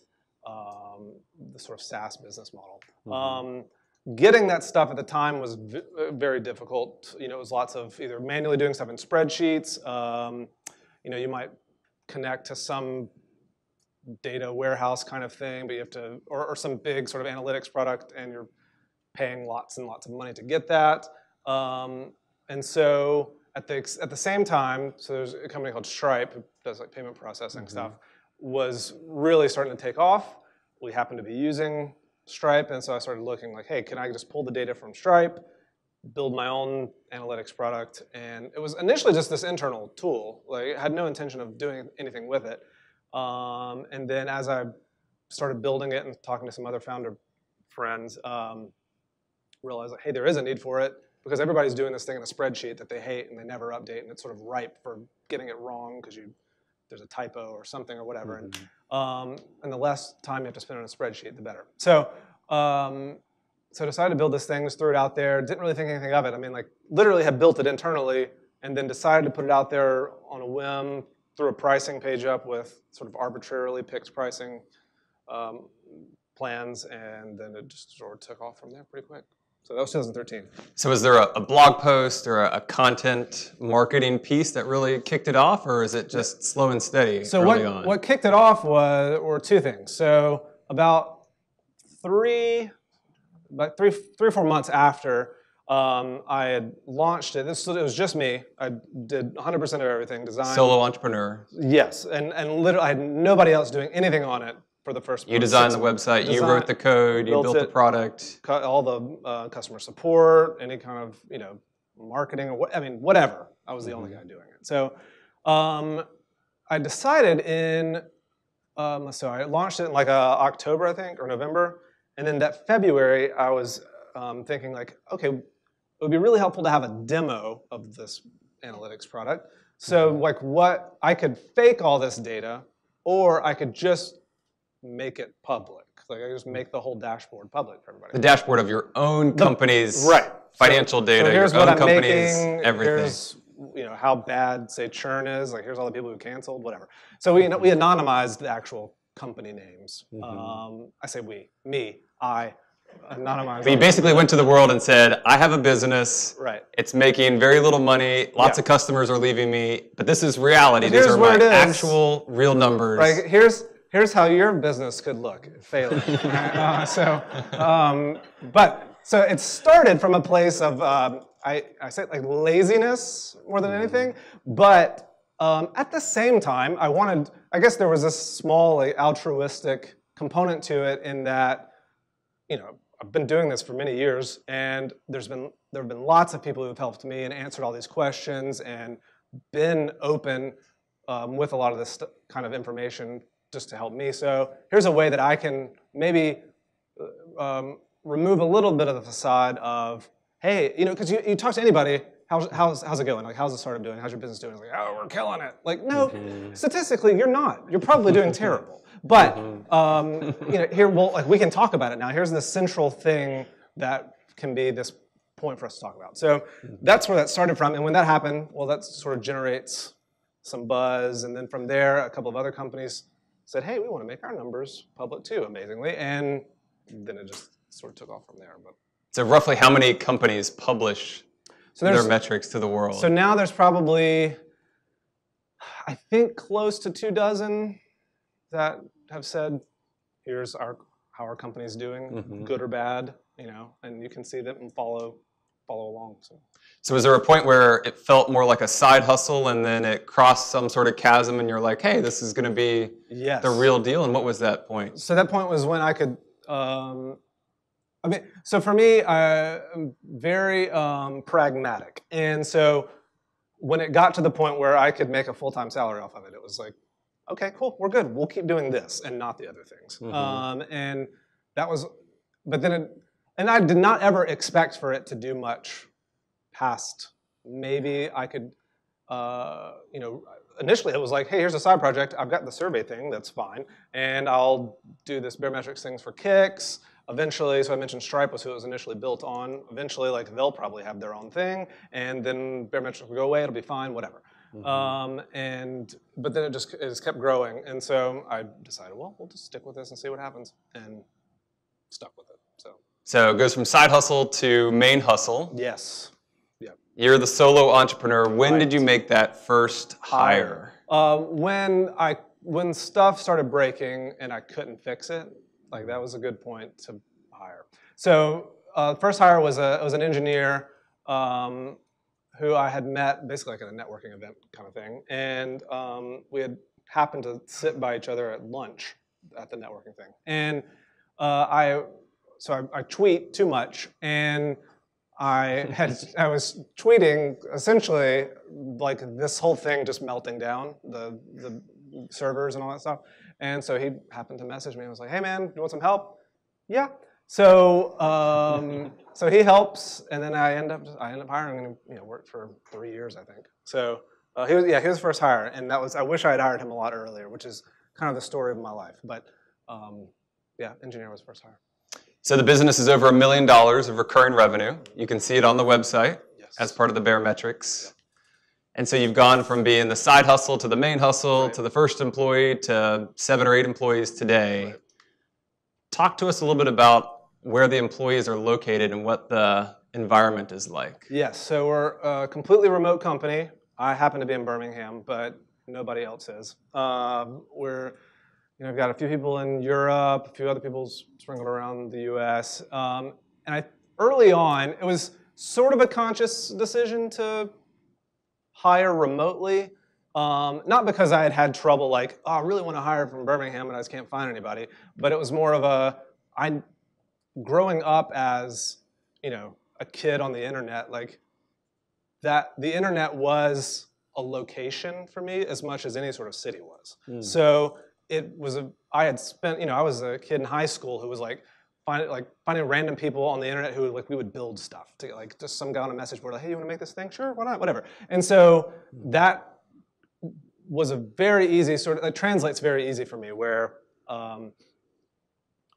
um, the sort of SaaS business model. Mm-hmm. Um, getting that stuff at the time was v very difficult. You know, it was lots of either manually doing stuff in spreadsheets. Um, you know, you might connect to some data warehouse kind of thing, but you have to, or, or some big sort of analytics product, and you're paying lots and lots of money to get that. Um, and so at the, at the same time, so there's a company called Stripe, who does like payment processing mm-hmm. stuff, was really starting to take off. We happened to be using Stripe, and so I started looking like, hey, can I just pull the data from Stripe, build my own analytics product? And it was initially just this internal tool. Like, I had no intention of doing anything with it. Um, and then as I started building it and talking to some other founder friends, um, realized like, hey, there is a need for it, because everybody's doing this thing in a spreadsheet that they hate and they never update, and it's sort of ripe for getting it wrong because you there's a typo or something or whatever. Mm-hmm. And, um, and the less time you have to spend on a spreadsheet, the better. So, um, so I decided to build this thing, just threw it out there, didn't really think anything of it. I mean, like literally had built it internally and then decided to put it out there on a whim, threw a pricing page up with sort of arbitrarily picked pricing um, plans, and then it just sort of took off from there pretty quick. So that was twenty thirteen. So was there a, a blog post or a, a content marketing piece that really kicked it off, or is it just slow and steady? So what, on? what kicked it off was, were two things. So about three, about three, three or four months after um, I had launched it, this, it was just me. I did one hundred percent of everything, design. Solo entrepreneur. Yes, and, and literally I had nobody else doing anything on it. For the first, you designed the website, design, you wrote the code, built you built it, the product, all the uh, customer support, any kind of you know marketing or what, I mean whatever. I was the mm-hmm. only guy doing it. So um, I decided in um, sorry, I launched it in like uh, October I think or November, and then that February I was um, thinking like, okay, it would be really helpful to have a demo of this analytics product. So mm-hmm. like what I could fake all this data, or I could just make it public. Like I just make the whole dashboard public for everybody. The dashboard of your own company's the, right. financial so, data, so here's your what own I'm company's making, everything. Here's you know how bad say churn is. Like here's all the people who canceled, whatever. So we we anonymized the actual company names. Mm-hmm. um, I say we, me, I. Anonymized. We basically went to the world and said, I have a business, right. it's making very little money, lots yeah. of customers are leaving me, but this is reality. These are my actual real numbers. Right, here's Here's how your business could look, failing. uh, so, um, but so it started from a place of um, I, I say like laziness more than anything. But um, at the same time, I wanted. I guess there was this small like, altruistic component to it in that, you know, I've been doing this for many years, and there's been there have been lots of people who have helped me and answered all these questions and been open um, with a lot of this st kind of information. Just to help me. So here's a way that I can maybe um, remove a little bit of the facade of, hey, you know, because you, you talk to anybody, how's, how's, how's it going? Like, how's the startup doing? How's your business doing? It's like, oh, we're killing it. Like, no, mm-hmm. statistically, you're not. You're probably doing terrible. But um, you know, here we'll, like, we can talk about it now. Here's the central thing that can be this point for us to talk about. So that's where that started from. And when that happened, well, that sort of generates some buzz. And then from there, a couple of other companies said, hey, we want to make our numbers public too, amazingly. And then it just sort of took off from there. But so roughly how many companies publish so their metrics to the world? So now there's probably, I think, close to two dozen that have said, here's our how our company's doing, mm-hmm. good or bad, you know, and you can see that and follow follow along. So. so is there a point where it felt more like a side hustle and then it crossed some sort of chasm and you're like, hey, this is going to be yes. the real deal? And what was that point? So that point was when I could, um, I mean, so for me, I'm very um, pragmatic. And so when it got to the point where I could make a full-time salary off of it, it was like, okay, cool, we're good. We'll keep doing this and not the other things. Mm-hmm. um, and that was, but then it, and I did not ever expect for it to do much past maybe I could, uh, you know, initially it was like, hey, here's a side project. I've got the survey thing, that's fine. And I'll do this Baremetrics things for kicks. Eventually, so I mentioned Stripe was who it was initially built on. Eventually, like, they'll probably have their own thing. And then Baremetrics will go away, it'll be fine, whatever. Mm-hmm. um, and but then it just, it just kept growing, and so I decided, well, we'll just stick with this and see what happens, and stuck with it. So so it goes from side hustle to main hustle. Yes. Yeah. You're the solo entrepreneur. When right. did you make that first hire? Uh, uh, when I when stuff started breaking and I couldn't fix it, like, that was a good point to hire. So uh, first hire was a was an engineer. Um, who I had met basically like at a networking event kind of thing. And um, we had happened to sit by each other at lunch at the networking thing. And uh, I, so I, I tweet too much, and I had, I was tweeting essentially like this whole thing just melting down, the, the servers and all that stuff. And so he happened to message me and was like, hey man, you want some help? Yeah. So, um, so he helps, and then I end up I end up hiring him. You know, worked for three years, I think. So uh, he was yeah he was the first hire, and that was I wish I had hired him a lot earlier, which is kind of the story of my life. But um, yeah, engineer was the first hire. So the business is over a million dollars of recurring revenue. You can see it on the website yes. as part of the Baremetrics. Yeah. And so you've gone from being the side hustle to the main hustle right. to the first employee to seven or eight employees today. Right. Talk to us a little bit about where the employees are located and what the environment is like. Yes, so we're a completely remote company. I happen to be in Birmingham, but nobody else is. Um, we're, you know, we've got a few people in Europe, a few other people sprinkled around the U S Um, and I, early on, it was sort of a conscious decision to hire remotely. Um, not because I had had trouble, like, oh, I really want to hire from Birmingham and I just can't find anybody, but it was more of a, I. growing up as, you know, a kid on the internet, like that, the internet was a location for me as much as any sort of city was. Mm. So it was a, I had spent, you know, I was a kid in high school who was like, find, like finding random people on the internet who like, we would build stuff to like, just some guy on a message board, like, hey, you want to make this thing? Sure, why not? Whatever. And so that was a very easy sort of, it translates very easy for me where, um,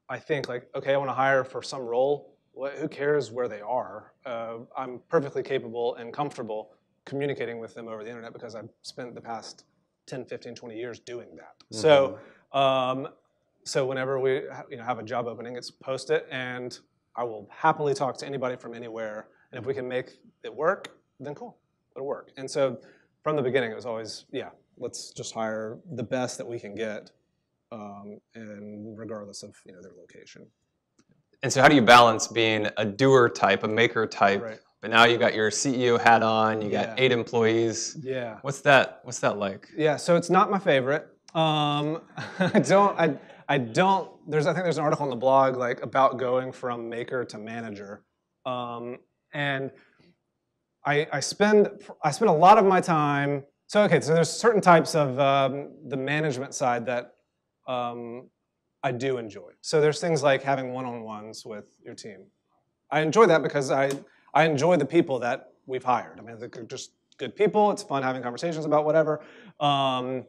I think like, okay, I want to hire for some role. Who cares where they are? Uh, I'm perfectly capable and comfortable communicating with them over the internet because I've spent the past ten, fifteen, twenty years doing that. Mm-hmm. So, um, so whenever we you know, have a job opening, it's post it, and I will happily talk to anybody from anywhere. And if we can make it work, then cool, it'll work. And so from the beginning, it was always, yeah, let's just hire the best that we can get. Um, and regardless of you know their location. And so how do you balance being a doer type, a maker type, right. but now you got your C E O hat on, you yeah. got eight employees. Yeah. What's that what's that like? Yeah, so it's not my favorite. Um, I don't I I don't there's I think there's an article on the blog like about going from maker to manager. Um, and I I spend I spend a lot of my time so okay, so there's certain types of um, the management side that Um, I do enjoy. So there's things like having one-on-ones with your team. I enjoy that because I, I enjoy the people that we've hired. I mean, they're just good people. It's fun having conversations about whatever. Um,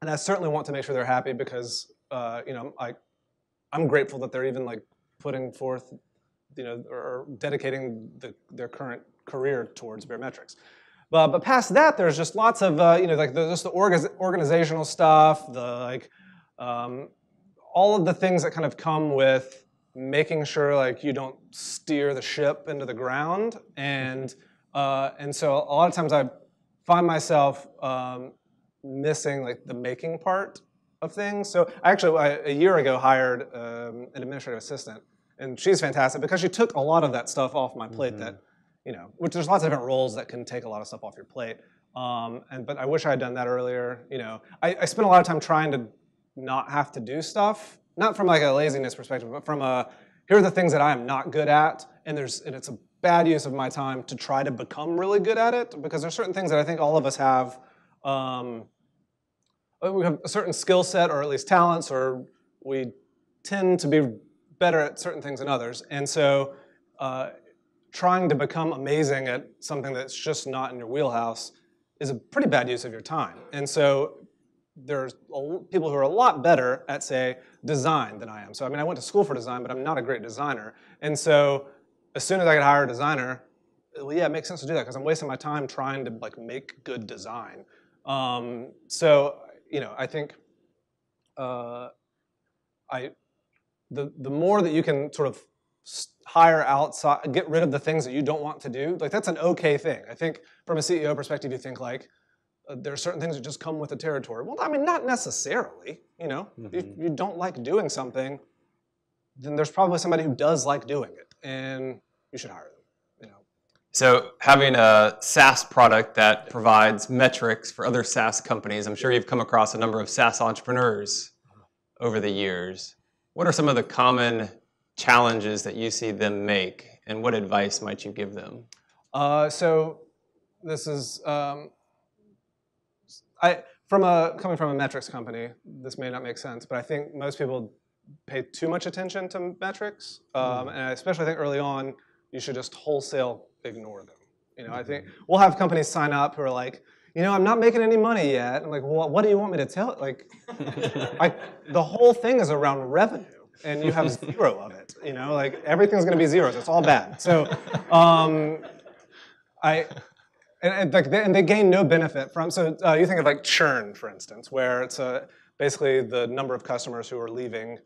and I certainly want to make sure they're happy because, uh, you know, I, I'm grateful that they're even like putting forth, you know, or dedicating the, their current career towards Baremetrics. But, but past that, there's just lots of, uh, you know, like the, just the org organizational stuff, the like, um, all of the things that kind of come with making sure like you don't steer the ship into the ground. And, uh, and so a lot of times I find myself um, missing like the making part of things. So I actually, I, a year ago, hired um, an administrative assistant. And she's fantastic because she took a lot of that stuff off my plate. Mm-hmm. That, you know, which there's lots of different roles that can take a lot of stuff off your plate. Um, and but I wish I had done that earlier. You know, I, I spent a lot of time trying to not have to do stuff, not from like a laziness perspective, but from a here are the things that I am not good at, and there's and it's a bad use of my time to try to become really good at it because there's certain things that I think all of us have. Um, we have a certain skill set or at least talents, or we tend to be better at certain things than others, and so uh, trying to become amazing at something that's just not in your wheelhouse is a pretty bad use of your time. And so there's people who are a lot better at, say, design than I am. So I mean, I went to school for design, but I'm not a great designer. And so as soon as I could hire a designer, well, yeah, it makes sense to do that because I'm wasting my time trying to like make good design. Um, so you know, I think uh, I. The, the more that you can sort of hire outside, get rid of the things that you don't want to do, like that's an okay thing. I think from a C E O perspective, you think like, uh, there are certain things that just come with the territory. Well, I mean, not necessarily, you know? Mm-hmm. If you don't like doing something, then there's probably somebody who does like doing it, and you should hire them, you know? So having a SaaS product that provides metrics for other SaaS companies, I'm sure you've come across a number of SaaS entrepreneurs over the years. What are some of the common challenges that you see them make, and what advice might you give them? Uh, so, this is um, I from a coming from a metrics company. This may not make sense, but I think most people pay too much attention to metrics, um, mm. and I especially think early on, you should just wholesale ignore them. You know, mm-hmm. I think we'll have companies sign up who are like, you know, I'm not making any money yet. I'm like, well, what do you want me to tell? Like, I, the whole thing is around revenue, and you have zero of it. You know, like everything's going to be zeros. It's all bad. So, um, I and, and, they, and they gain no benefit from. So uh, you think of like churn, for instance, where it's a, basically the number of customers who are leaving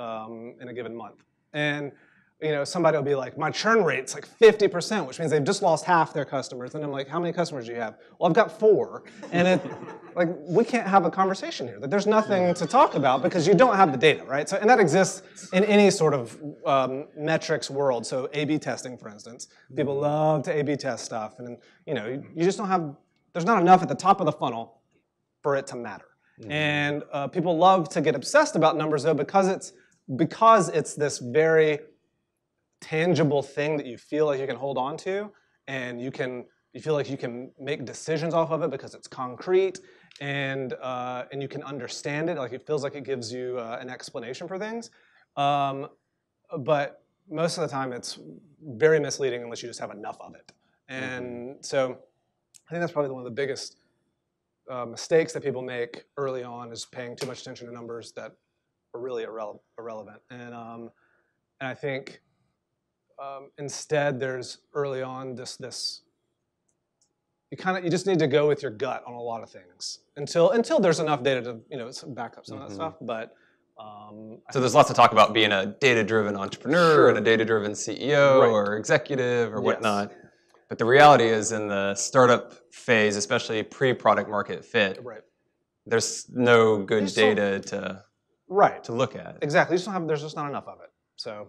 um, in a given month. And you know, somebody will be like, my churn rate's like fifty percent, which means they've just lost half their customers. And I'm like, how many customers do you have? Well, I've got four. And it, like, we can't have a conversation here. There's nothing to talk about because you don't have the data, right? So, and that exists in any sort of um, metrics world. So A B testing, for instance. People love to A B test stuff. And, you know, you, you just don't have, there's not enough at the top of the funnel for it to matter. Mm-hmm. And uh, people love to get obsessed about numbers, though, because it's, because it's this very tangible thing that you feel like you can hold on to, and you can you feel like you can make decisions off of it because it's concrete, and uh, and you can understand it. Like it feels like it gives you uh, an explanation for things, um, but most of the time it's very misleading unless you just have enough of it. And mm-hmm. so I think that's probably one of the biggest uh, mistakes that people make early on is paying too much attention to numbers that are really irre irrelevant. And um, and I think. Um, instead, there's early on this this. You kind of you just need to go with your gut on a lot of things until until there's enough data to you know back up some mm-hmm. of that stuff. But um, so there's lots of talk about being a data-driven entrepreneur sure. and a data-driven C E O right. or executive or yes. whatnot. But the reality is, in the startup phase, especially pre-product market fit, right. there's no good data to right to look at. Exactly, you just don't have. There's just not enough of it. So.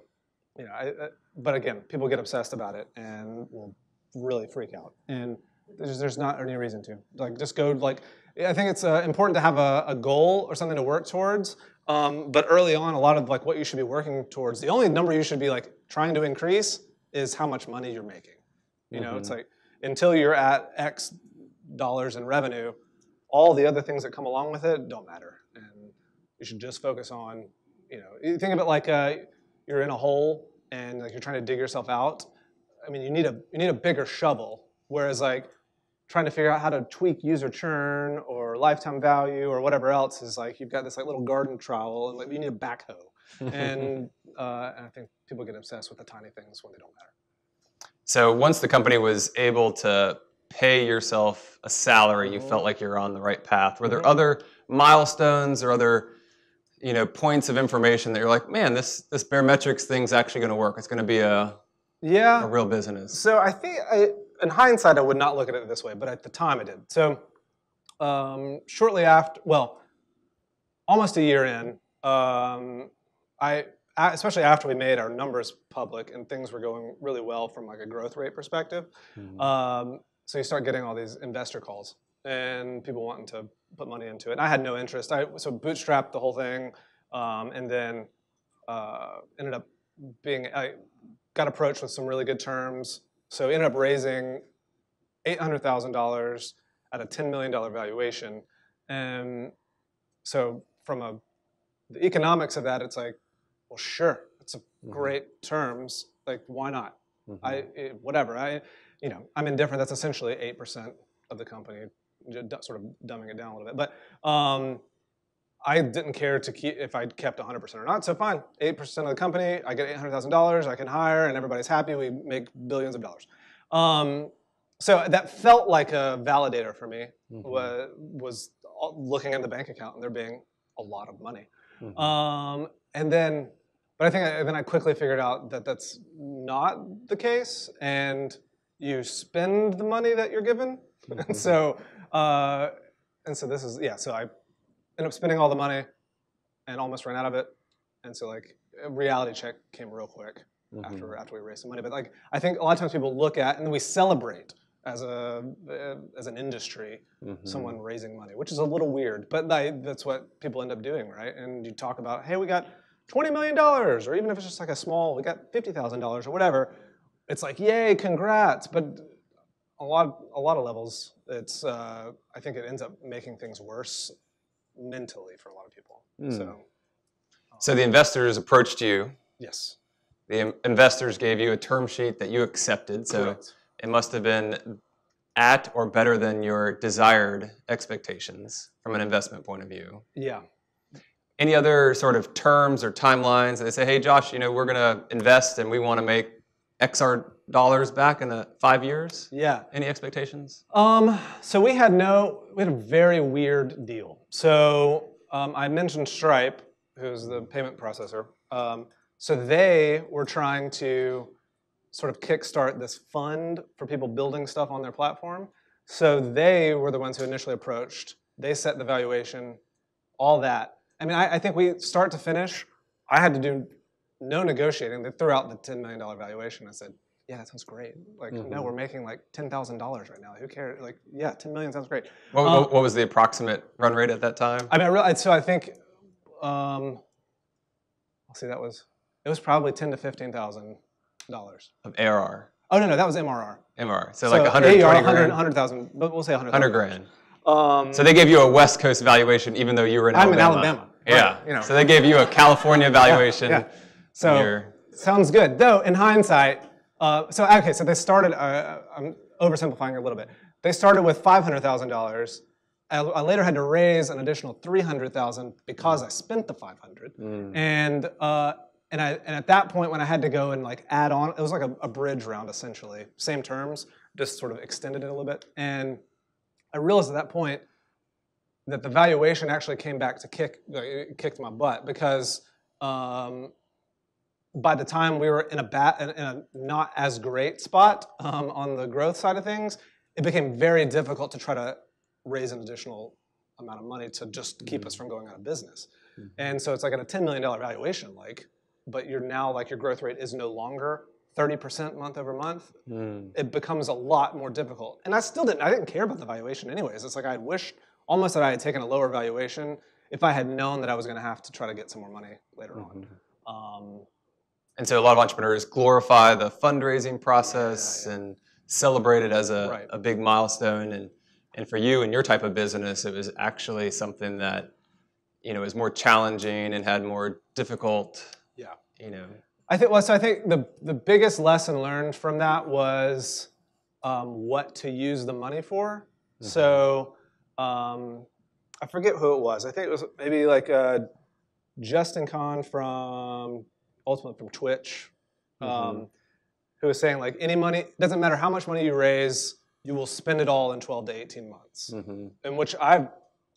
You know, I, I, but again, people get obsessed about it and will really freak out. And there's, there's not any reason to. Like, just go, like, I think it's uh, important to have a, a goal or something to work towards. Um, but early on, a lot of, like, what you should be working towards, the only number you should be, like, trying to increase is how much money you're making. You know, mm-hmm. it's like, until you're at X dollars in revenue, all the other things that come along with it don't matter. And you should just focus on, you know, you think of it like a... You're in a hole and like you're trying to dig yourself out. I mean, you need a you need a bigger shovel Whereas like trying to figure out how to tweak user churn or lifetime value or whatever else is like you've got this like little garden trowel and like you need a backhoe. and, uh, and I think people get obsessed with the tiny things when they don't matter. So once the company was able to pay yourself a salary, you felt like you're on the right path. Were there other milestones or other, you know, points of information that you're like, man, this this Baremetrics thing's actually going to work. It's going to be a yeah a real business. So I think, I, in hindsight, I would not look at it this way, but at the time I did. So um, shortly after, well, almost a year in, um, I. especially after we made our numbers public and things were going really well from like a growth rate perspective. Mm-hmm. um, so you start getting all these investor calls and people wanting to put money into it. And I had no interest. I so bootstrapped the whole thing um, and then uh, ended up being, I got approached with some really good terms. So ended up raising eight hundred thousand dollars at a ten million dollar valuation. And so from a, the economics of that, it's like, well, sure, it's a great mm-hmm. terms. Like, why not? Mm-hmm. I it, whatever. I, you know, I'm indifferent. That's essentially eight percent of the company, sort of dumbing it down a little bit. But um, I didn't care to keep if I kept one hundred percent or not. So fine, eight percent of the company. I get eight hundred thousand dollars. I can hire, and everybody's happy. We make billions of dollars. Um, so that felt like a validator for me. Mm-hmm. Was was looking at the bank account and there being a lot of money. Mm-hmm. Um, and then. But I think I, then I quickly figured out that that's not the case, and you spend the money that you're given. Mm-hmm. and so, uh, and so this is yeah. So I ended up spending all the money, and almost ran out of it. And so like a reality check came real quick mm-hmm. after after we raised the money. But like I think a lot of times people look at and we celebrate as a as an industry mm-hmm. someone raising money, which is a little weird. But like, that's what people end up doing, right? And you talk about hey, we got twenty million dollars, or even if it's just like a small, we got fifty thousand dollars or whatever, it's like, yay, congrats. But a lot, a lot of levels, it's, uh, I think it ends up making things worse mentally for a lot of people. Mm. So, um, so the investors approached you. Yes. The investors gave you a term sheet that you accepted. So correct. It must have been at or better than your desired expectations from an investment point of view. Yeah. Any other sort of terms or timelines that they say, hey, Josh, you know, we're going to invest and we want to make X R dollars back in the five years? Yeah. Any expectations? Um, so we had no, we had a very weird deal. So um, I mentioned Stripe, who's the payment processor. Um, so they were trying to sort of kickstart this fund for people building stuff on their platform. So they were the ones who initially approached. They set the valuation, all that. I mean, I, I think we start to finish, I had to do no negotiating. They threw out the ten million dollar valuation. I said, yeah, that sounds great. Like, mm-hmm. no, we're making like ten thousand dollars right now. Who cares? Like, yeah, ten million sounds great. What, um, what was the approximate run rate at that time? I mean, I realized, so I think, um, let's see, that was, it was probably ten thousand to fifteen thousand dollars. Of A R R? Oh, no, no, that was M R R. M R R, so, so like one hundred thousand, but we'll say one hundred thousand. Um, so they gave you a West Coast valuation even though you were in I'm Alabama. I'm in Alabama. Right, yeah. You know. So they gave you a California valuation. Yeah, yeah. So your... sounds good. Though, in hindsight, uh, so okay, so they started, uh, I'm oversimplifying a little bit. They started with five hundred thousand dollars. I, I later had to raise an additional three hundred thousand dollars because mm. I spent the five hundred thousand dollars. Mm. And, uh, and, I, and at that point when I had to go and like add on, it was like a, a bridge round essentially. Same terms, just sort of extended it a little bit. And I realized at that point that the valuation actually came back to kick, like, it kicked my butt because um, by the time we were in a, bat, in a not as great spot um, on the growth side of things, it became very difficult to try to raise an additional amount of money to just keep mm-hmm. us from going out of business. Mm-hmm. And so it's like at a ten million dollar valuation, like, but you're now like your growth rate is no longer thirty percent month over month, mm. it becomes a lot more difficult. And I still didn't, I didn't care about the valuation anyways. It's like I had wished almost that I had taken a lower valuation if I had known that I was going to have to try to get some more money later mm-hmm. on. Um, and so a lot of entrepreneurs glorify the fundraising process yeah, yeah, yeah. and celebrate it as a, right. a big milestone. And, and for you and your type of business, it was actually something that, you know, was more challenging and had more difficult, yeah. you know, I think, well, so I think the, the biggest lesson learned from that was um, what to use the money for. Mm-hmm. So um, I forget who it was. I think it was maybe like uh, Justin Kahn from ultimately from Twitch, um, mm-hmm. who was saying like any money, doesn't matter how much money you raise, you will spend it all in twelve to eighteen months, mm-hmm. in which I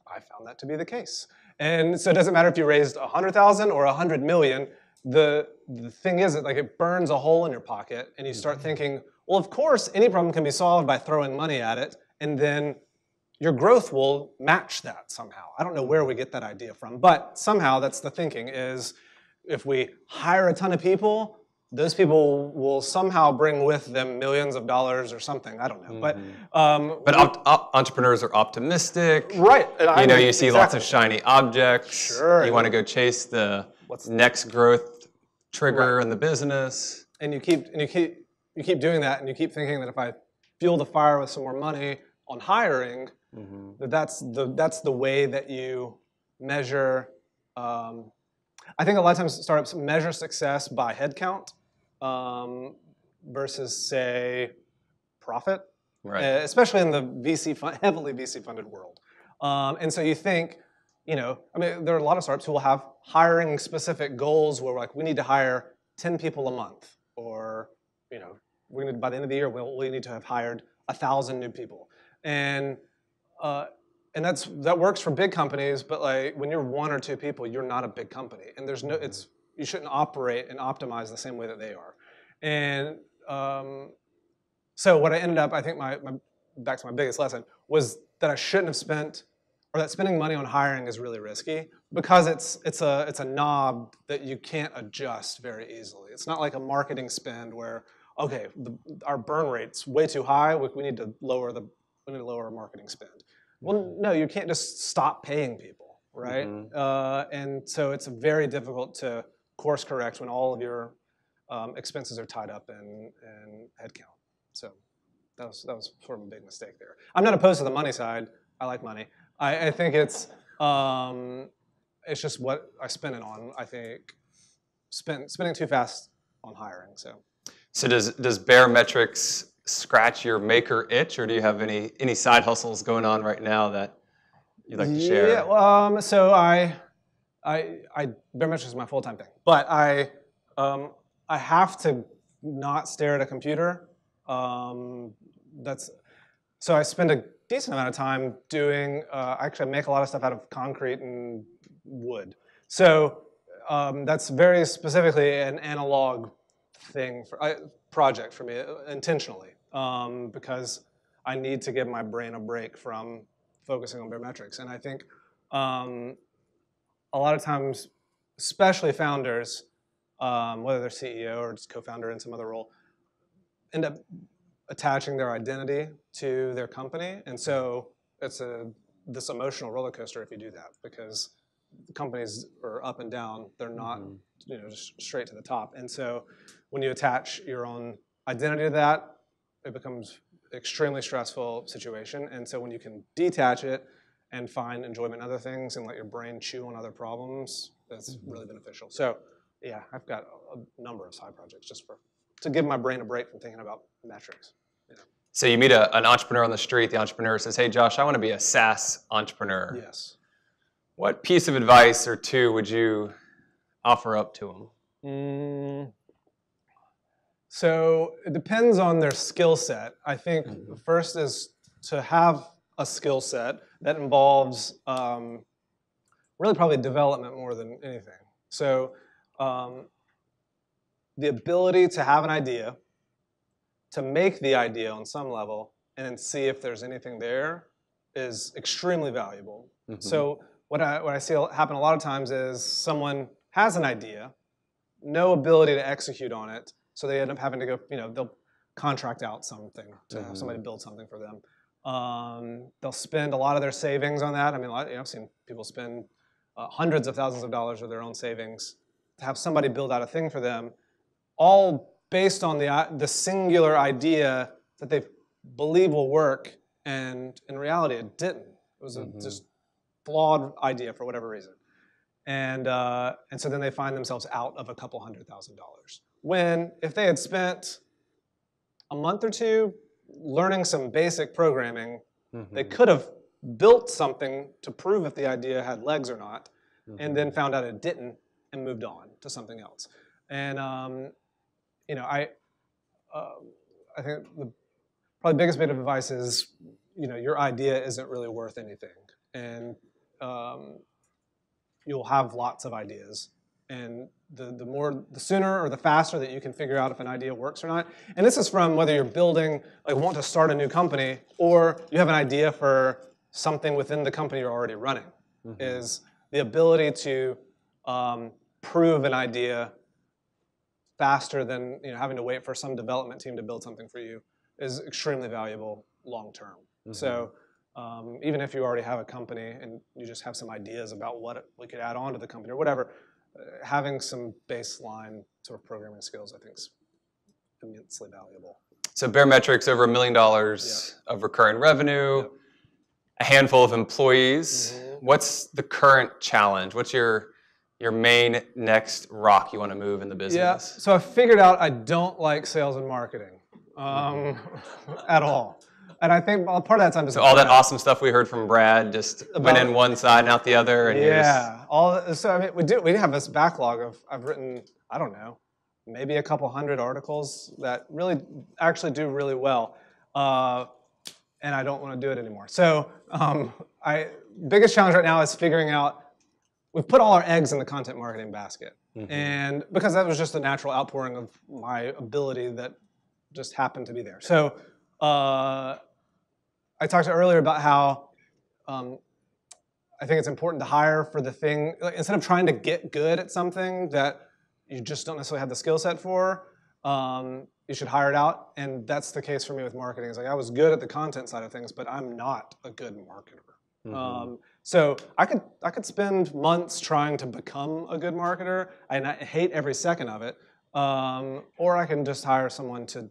I found that to be the case. And so it doesn't matter if you raised one hundred thousand or one hundred million. The, the thing is that like it burns a hole in your pocket, and you start thinking, well, of course, any problem can be solved by throwing money at it, and then your growth will match that somehow. I don't know where we get that idea from, but somehow that's the thinking is if we hire a ton of people, those people will somehow bring with them millions of dollars or something. I don't know, mm-hmm. but um, but op op entrepreneurs are optimistic, right? And you I know, mean, you see exactly. lots of shiny objects. Sure, you want to go chase the What's next the, growth trigger right. in the business, and you keep and you keep you keep doing that, and you keep thinking that if I fuel the fire with some more money on hiring, mm-hmm. that that's the that's the way that you measure. Um, I think a lot of times startups measure success by headcount um, versus, say, profit, right. uh, especially in the V C fund, heavily V C funded world. Um, and so you think, you know, I mean, there are a lot of startups who will have hiring specific goals where like we need to hire ten people a month, or you know, we need by the end of the year we'll, we need to have hired a thousand new people, and. Uh, And that's that works for big companies, but like when you're one or two people, you're not a big company, and there's no it's you shouldn't operate and optimize the same way that they are. And um, so what I ended up, I think my, my back to my biggest lesson was that I shouldn't have spent, or that spending money on hiring is really risky because it's it's a it's a knob that you can't adjust very easily. It's not like a marketing spend where okay the, our burn rate's way too high, we, we need to lower the we need to lower our marketing spend. Well, no, you can't just stop paying people, right? Mm-hmm. uh, and so it's very difficult to course correct when all of your um, expenses are tied up in, in headcount. So that was, that was sort of a big mistake there. I'm not opposed to the money side. I like money. I, I think it's, um, it's just what I spend it on, I think. Spend, spending too fast on hiring, so. So does, does Baremetrics scratch your maker itch, or do you have any any side hustles going on right now that you'd like to share? Yeah, um, so I, I, I Baremetrics is my full time thing, but I, um, I have to not stare at a computer. Um, that's so I spend a decent amount of time doing. Uh, actually, I make a lot of stuff out of concrete and wood. So um, that's very specifically an analog thing for I, project for me intentionally. Um, because I need to give my brain a break from focusing on Baremetrics. And I think um, a lot of times, especially founders, um, whether they're C E O or just co-founder in some other role, end up attaching their identity to their company. And so it's a, this emotional roller coaster if you do that, because companies are up and down. They're not mm-hmm. you know, just straight to the top. And so when you attach your own identity to that, it becomes an extremely stressful situation. And so when you can detach it and find enjoyment in other things and let your brain chew on other problems, that's really beneficial. So yeah, I've got a number of side projects just for, to give my brain a break from thinking about metrics. You know. So you meet a, an entrepreneur on the street, the entrepreneur says, hey Josh, I want to be a SaaS entrepreneur. Yes. What piece of advice or two would you offer up to them? Mm. So it depends on their skill set. I think mm-hmm. the first is to have a skill set that involves um, really probably development more than anything. So um, the ability to have an idea, to make the idea on some level, and then see if there's anything there is extremely valuable. Mm-hmm. So what I, what I see happen a lot of times is someone has an idea, no ability to execute on it, so they end up having to go, you know, they'll contract out something to mm-hmm. have somebody build something for them. Um, they'll spend a lot of their savings on that. I mean, a lot, you know, I've seen people spend uh, hundreds of thousands of dollars of their own savings to have somebody build out a thing for them, all based on the, the singular idea that they believe will work, and in reality it didn't. It was a mm-hmm. just flawed idea for whatever reason. And, uh, and so then they find themselves out of a couple hundred thousand dollars. When if they had spent a month or two learning some basic programming. Mm-hmm. They could have built something to prove if the idea had legs or not, mm-hmm. and then found out it didn't and moved on to something else. And um, you know, I uh, I think the probably biggest bit of advice is, you know, your idea isn't really worth anything, and um, you'll have lots of ideas. And the, the more, the sooner or the faster that you can figure out if an idea works or not. And this is from whether you're building, like want to start a new company, or you have an idea for something within the company you're already running, mm-hmm. is the ability to um, prove an idea faster than you know, having to wait for some development team to build something for you is extremely valuable long term. Mm-hmm. So um, even if you already have a company and you just have some ideas about what we could add on to the company or whatever, having some baseline sort of programming skills, I think, is immensely valuable. So Baremetrics, over a million dollars of recurring revenue, yep. a handful of employees. Mm-hmm. What's the current challenge? What's your your main next rock you want to move in the business? Yeah. So I figured out I don't like sales and marketing um, at all. And I think part of that time, so all that awesome stuff we heard from Brad just about, went in one side and out the other, and yeah, just... all. So I mean, we do we have this backlog of I've written I don't know, maybe a couple hundred articles that really actually do really well, uh, and I don't want to do it anymore. So um, I biggest challenge right now is figuring out we've put all our eggs in the content marketing basket, mm-hmm. and because that was just a natural outpouring of my ability that just happened to be there. So. Uh, I talked to earlier about how um, I think it's important to hire for the thing, like, instead of trying to get good at something that you just don't necessarily have the skill set for, um, you should hire it out. And that's the case for me with marketing. It's like I was good at the content side of things, but I'm not a good marketer. Mm-hmm. um, so I could, I could spend months trying to become a good marketer, and I hate every second of it, um, or I can just hire someone to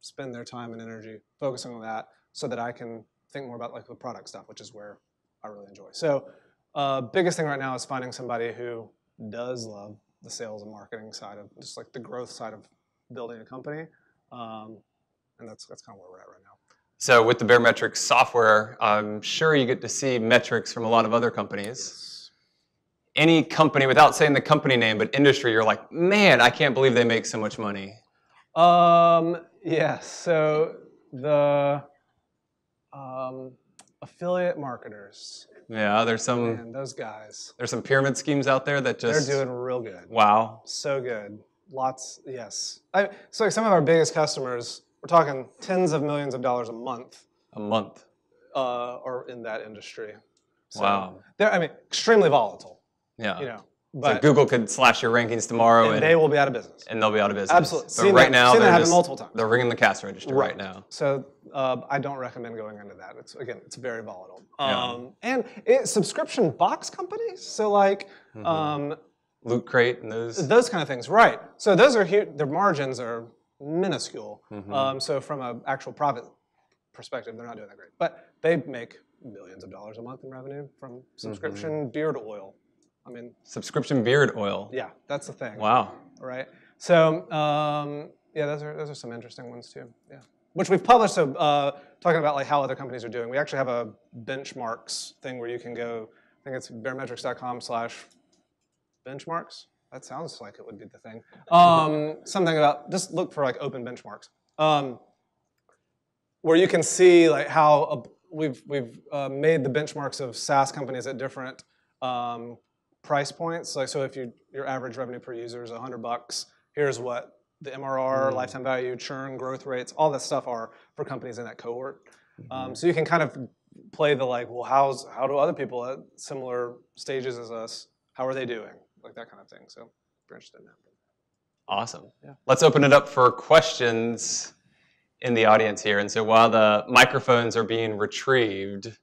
spend their time and energy focusing on that, so that I can think more about like the product stuff, which is where I really enjoy. So, uh, biggest thing right now is finding somebody who does love the sales and marketing side of just like the growth side of building a company, um, and that's that's kind of where we're at right now. So, with the Baremetrics software, I'm sure you get to see metrics from a lot of other companies. Any company, without saying the company name, but industry, you're like, man, I can't believe they make so much money. Um. Yeah, so the um, affiliate marketers. Yeah, there's some... Man, those guys. There's some pyramid schemes out there that just... They're doing real good. Wow. So good. Lots, yes. I, so like some of our biggest customers, we're talking tens of millions of dollars a month. A month. Uh, are in that industry. So wow. They're, I mean, extremely volatile. Yeah. You know. But so Google could slash your rankings tomorrow, and, and they will be out of business. And they'll be out of business. Absolutely. So right that, now, seen they're that just, multiple times. They're ringing the cash register right, right now. So uh, I don't recommend going into that. It's again, it's very volatile. Yeah. Um, and it, subscription box companies, so like mm-hmm. um, Loot Crate and those those kind of things, right? So those are huge. Their margins are minuscule. Mm-hmm. um, so from an actual profit perspective, they're not doing that great. But they make millions of dollars a month in revenue from subscription mm-hmm. beard oil. I mean, subscription beard oil. Yeah, that's the thing. Wow. Right. So um, yeah, those are those are some interesting ones too. Yeah, which we've published. So uh, talking about like how other companies are doing, we actually have a benchmarks thing where you can go. I think it's baremetrics dot com slash benchmarks. That sounds like it would be the thing. Um, something about just look for like open benchmarks, um, where you can see like how uh, we've we've uh, made the benchmarks of SaaS companies at different. Um, price points, like so if you, your average revenue per user is a hundred bucks, here's what the M R R, mm. lifetime value, churn, growth rates, all that stuff are for companies in that cohort. Mm-hmm. um, so you can kind of play the like, well, how's, how do other people at similar stages as us, how are they doing? Like that kind of thing, so if you're interested in that. Awesome. Yeah. Let's open it up for questions in the audience here. And so while the microphones are being retrieved,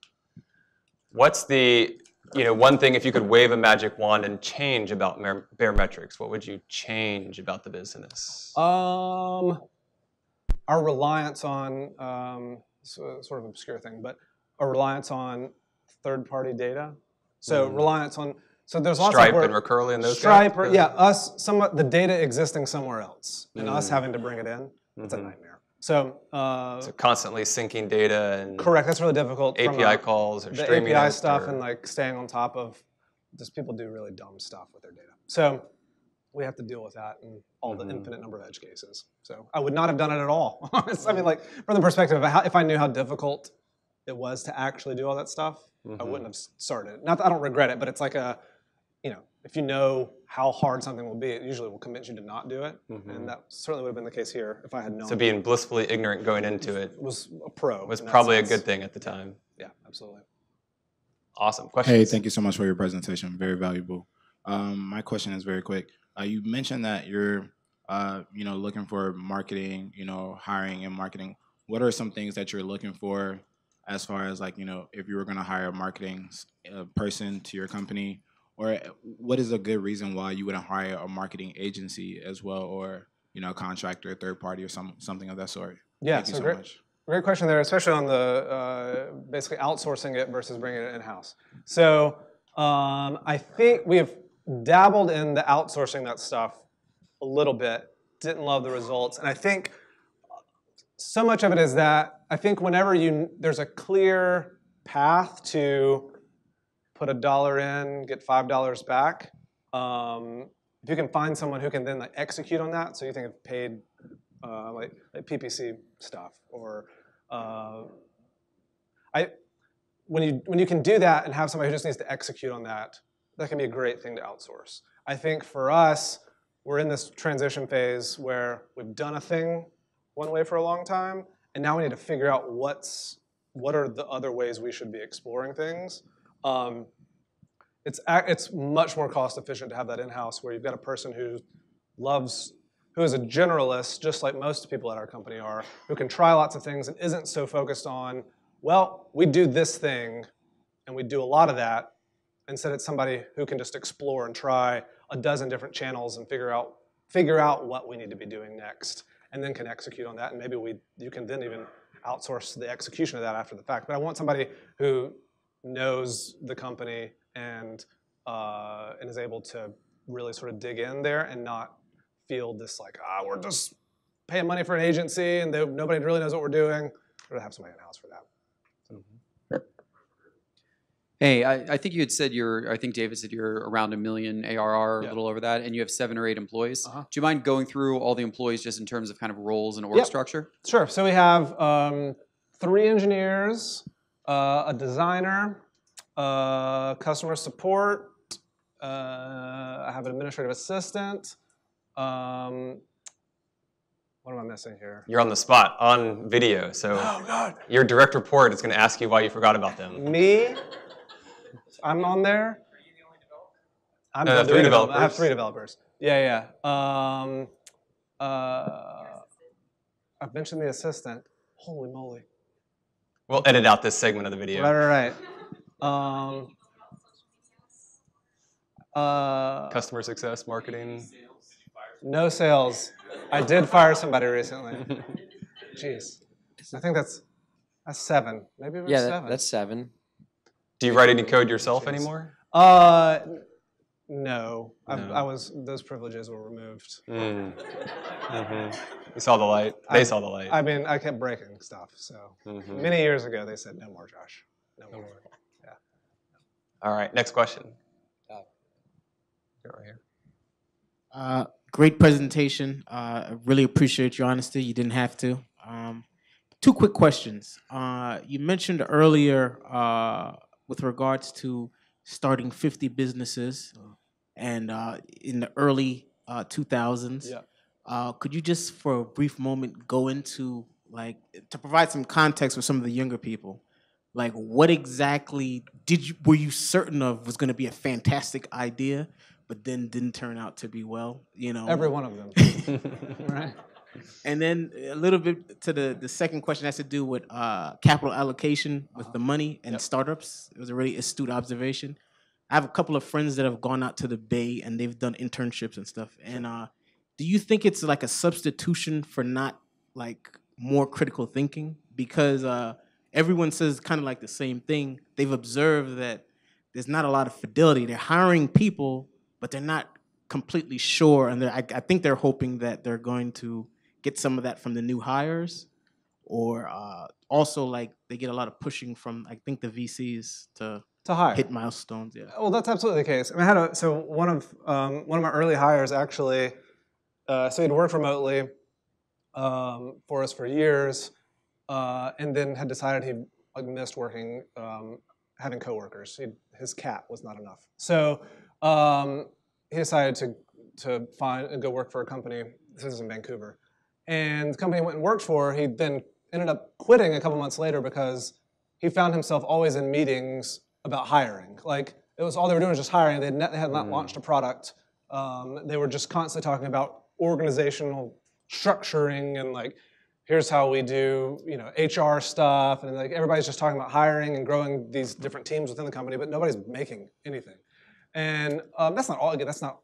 what's the... You know, one thing, if you could wave a magic wand and change about Baremetrics, what would you change about the business? Um, our reliance on, um, sort of obscure thing, but our reliance on third-party data. So mm. reliance on, so there's lots Stripe of Stripe and Recurly and those Stripe, guys? Or, yeah, us, some, the data existing somewhere else, and mm. us having to bring it in, it's mm-hmm. a nightmare. So, uh, so constantly syncing data and correct. That's really difficult. A P I calls or the streaming A P I stuff or... and like staying on top of. Just people do really dumb stuff with their data. So we have to deal with that and all mm-hmm. the infinite number of edge cases. So I would not have done it at all. I mean, like from the perspective of how, if I knew how difficult it was to actually do all that stuff, mm-hmm. I wouldn't have started. Not that I don't regret it, but it's like a, you know, if you know how hard something will be, it usually will convince you to not do it. Mm-hmm. And that certainly would have been the case here if I had known. So being blissfully ignorant going into it was a pro. Was probably a good thing at the time. Yeah, absolutely. Awesome. Questions? Hey, thank you so much for your presentation. Very valuable. Um, my question is very quick. Uh, you mentioned that you're, uh, you know, looking for marketing, you know, hiring and marketing. What are some things that you're looking for as far as like, you know, if you were going to hire a marketing uh, person to your company, or what is a good reason why you wouldn't hire a marketing agency as well, or, you know, a contractor, a third party, or some something of that sort? Yeah. Thank you so much. Great question there, especially on the uh, basically outsourcing it versus bringing it in-house. So um, I think we have dabbled in the outsourcing that stuff a little bit, didn't love the results. And I think so much of it is that I think whenever you there's a clear path to put a dollar in, get five dollars back, um, if you can find someone who can then like, execute on that, so you think of paid uh, like, like P P C stuff or Uh, I, when you when you can do that and have somebody who just needs to execute on that, that can be a great thing to outsource. I think for us, we're in this transition phase where we've done a thing one way for a long time, and now we need to figure out what's what are the other ways we should be exploring things. Um, it's it's much more cost efficient to have that in-house, where you've got a person who loves. who is a generalist, just like most people at our company are, who can try lots of things and isn't so focused on, well, we do this thing, and we do a lot of that. Instead, it's somebody who can just explore and try a dozen different channels and figure out figure out what we need to be doing next, and then can execute on that. And maybe we you can then even outsource the execution of that after the fact. But I want somebody who knows the company and uh, and is able to really sort of dig in there and not feel this like, ah, we're just paying money for an agency and they, nobody really knows what we're doing. We're gonna have somebody in-house for that. Mm-hmm. Hey, I, I think you had said you're, I think David said you're around a million A R R, yeah. a little over that, and you have seven or eight employees. Uh-huh. Do you mind going through all the employees just in terms of kind of roles and org yep. structure? Sure, so we have um, three engineers, uh, a designer, uh, customer support, uh, I have an administrative assistant, Um, what am I missing here? You're on the spot, on video, so oh, God. Your direct report is going to ask you why you forgot about them. Me? I'm on there? Are you the only developer? I'm no, the three developers. I have three developers. Yeah, yeah. Um, uh, I've mentioned the assistant. Holy moly. We'll edit out this segment of the video. Right, right, right. Um, uh, Customer success, marketing. No sales. I did fire somebody recently. Jeez. I think that's, that's seven. Maybe it was yeah, seven. Yeah, that's seven. Do you write any code yourself Jeez. anymore? Uh, no. no. I, I was, those privileges were removed. Mm. Mm-hmm. You saw the light. They I, saw the light. I mean, I kept breaking stuff, so. Mm-hmm. Many years ago, they said, no more, Josh. No, no more. more. Yeah. All right, next question. Uh, right here. Uh, Great presentation. Uh, I really appreciate your honesty. You didn't have to. Um, two quick questions. Uh, you mentioned earlier uh, with regards to starting fifty businesses and uh, in the early uh, two thousands. Yeah. Uh, could you just for a brief moment go into, like, to provide some context for some of the younger people, like what exactly did you, were you certain of was going to be a fantastic idea, but then didn't turn out to be well, you know? Every one of them. Right. And then a little bit to the, the second question has to do with uh, capital allocation with uh-huh. the money and yep. startups. It was a really astute observation. I have a couple of friends that have gone out to the Bay and they've done internships and stuff. And uh, do you think it's like a substitution for not like more critical thinking? Because uh, everyone says kind of like the same thing. They've observed that there's not a lot of fidelity. They're hiring people, but they're not completely sure, and I, I think they're hoping that they're going to get some of that from the new hires. or uh, also like they get a lot of pushing from I think the V Cs to to hire hit milestones. Yeah. Well, that's absolutely the case. I mean, I had a, so one of um, one of my early hires actually, uh, so he'd worked remotely um, for us for years, uh, and then had decided he like missed working um, having coworkers. He'd, his cat was not enough, so um, he decided to to find and go work for a company. This is in Vancouver. And the company he went and worked for, he then ended up quitting a couple months later because he found himself always in meetings about hiring. Like, it was all they were doing was just hiring. They had not, they had not mm. launched a product. Um, they were just constantly talking about organizational structuring and like, here's how we do, you know, H R stuff. And like, everybody's just talking about hiring and growing these different teams within the company, but nobody's making anything. And um, that's not all, that's not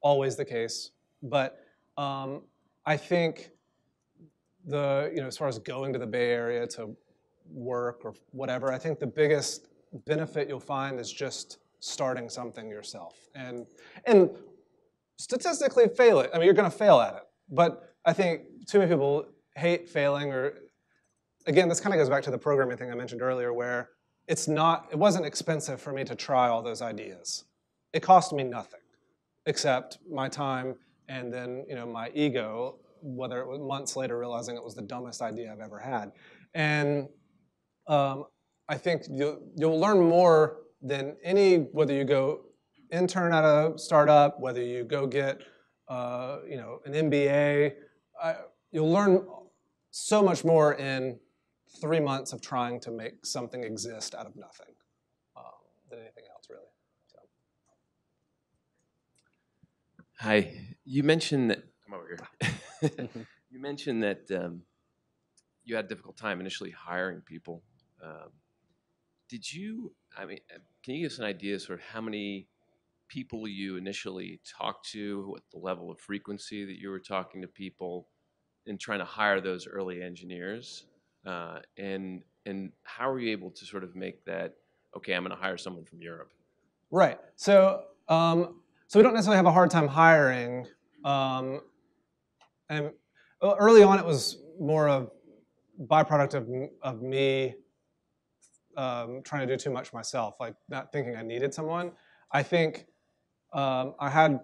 always the case, but um, I think the, you know, as far as going to the Bay Area to work or whatever, I think the biggest benefit you'll find is just starting something yourself. And, and statistically fail it. I mean, you're gonna fail at it. But I think too many people hate failing or, again, this kind of goes back to the programming thing I mentioned earlier where it's not, it wasn't expensive for me to try all those ideas. It cost me nothing except my time and then, you know, my ego, whether it was months later realizing it was the dumbest idea I've ever had. And um, I think you'll, you'll learn more than any, whether you go intern at a startup, whether you go get uh, you know, an M B A, I, you'll learn so much more in three months of trying to make something exist out of nothing um, than anything else, really. So. Hi. You mentioned that, come over here. You mentioned that um, you had a difficult time initially hiring people. Um, did you, I mean, can you give us an idea of sort of how many people you initially talked to, what the level of frequency that you were talking to people in trying to hire those early engineers? Uh, and, and how were you able to sort of make that, okay, I'm going to hire someone from Europe? Right. So, um, so we don't necessarily have a hard time hiring. Um, and early on, it was more of byproduct of of me um, trying to do too much myself, like not thinking I needed someone. I think um, I had.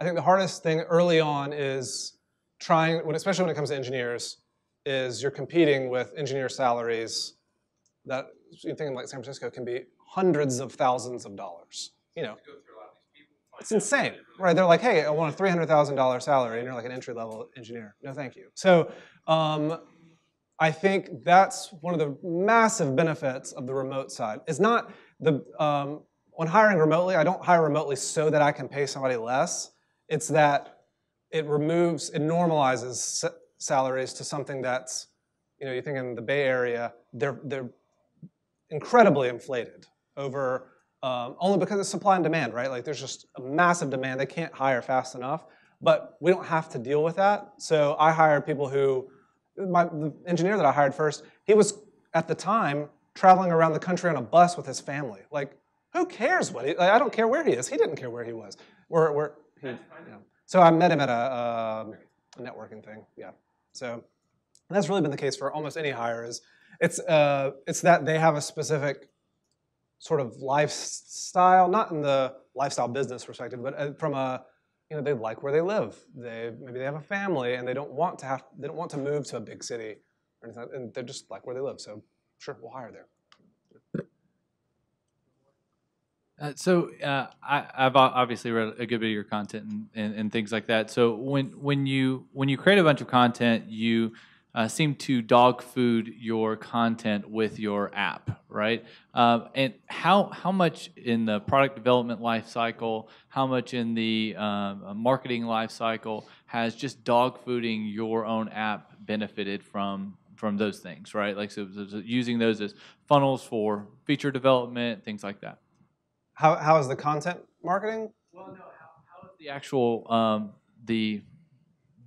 I think the hardest thing early on is trying, when, especially when it comes to engineers, is you're competing with engineer salaries that you're thinking like San Francisco can be hundreds of thousands of dollars. You know. It's insane, right? They're like, hey, I want a three hundred thousand dollar salary, and you're like an entry-level engineer. No, thank you. So um, I think that's one of the massive benefits of the remote side. It's not the, um, when hiring remotely, I don't hire remotely so that I can pay somebody less. It's that it removes, it normalizes s salaries to something that's, you know, you think in the Bay Area, they're, they're incredibly inflated over, Um, only because it's supply and demand, right? Like there's just a massive demand. They can't hire fast enough, but we don't have to deal with that. So I hired people who, my, the engineer that I hired first, he was at the time traveling around the country on a bus with his family. Like, who cares what he, like, I don't care where he is. He didn't care where he was. We're, we're, he, you know. So I met him at a, uh, a networking thing, yeah. So that's really been the case for almost any hire is, it's, uh, it's that they have a specific sort of lifestyle, not in the lifestyle business perspective, but from a, you know, they like where they live. They, maybe they have a family and they don't want to have, they don't want to move to a big city or anything, and they just like where they live. So sure, we'll hire there. Uh, so uh, I, I've obviously read a good bit of your content and, and, and things like that. So when, when, you, when you create a bunch of content, you Uh, seem to dog food your content with your app, right? Um, and how how much in the product development life cycle, how much in the um, marketing life cycle has just dog fooding your own app benefited from from those things, right? Like so, so using those as funnels for feature development, things like that. How how is the content marketing? Well, no. How, how is the actual um, the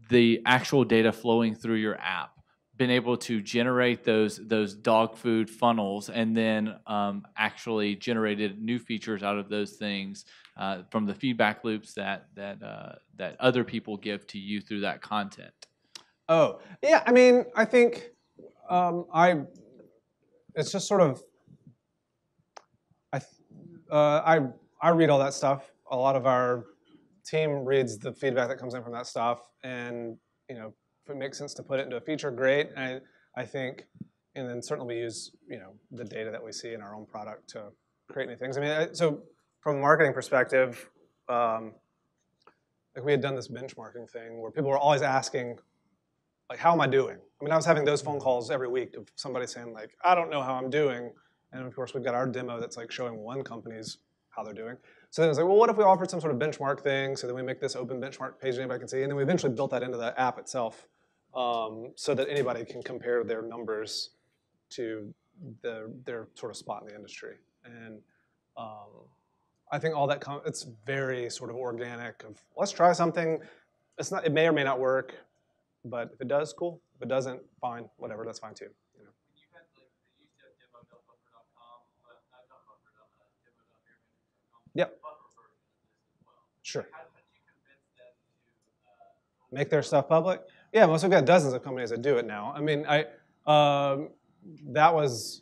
the actual data flowing through your app, been able to generate those those dog food funnels and then um, actually generated new features out of those things uh, from the feedback loops that that uh, that other people give to you through that content? Oh yeah, I mean, I think Um, I, it's just sort of, I, uh, I, I read all that stuff. A lot of our team reads the feedback that comes in from that stuff, and you know, if it makes sense to put it into a feature, great. And I, I think, and then certainly we use you know the data that we see in our own product to create new things. I mean, I, so from a marketing perspective, um, like we had done this benchmarking thing where people were always asking, like, how am I doing? I mean, I was having those phone calls every week of somebody saying, like, I don't know how I'm doing. And of course, we've got our demo that's like showing one company's how they're doing. So then it's like, well, what if we offered some sort of benchmark thing? So then we make this open benchmark page that anybody can see. And then we eventually built that into the app itself um, so that anybody can compare their numbers to the, their sort of spot in the industry. And um, I think all that, it's very sort of organic of, let's try something. It's not, it may or may not work. But if it does, cool. If it doesn't, fine. Whatever, that's fine too. You know. You had like they used to have demo dot buffer dot com, but not demo dot buffer dot com. Yep. Sure. How did you convince them to make their stuff public? Yeah, most we've got dozens of companies that do it now. I mean, I um, that was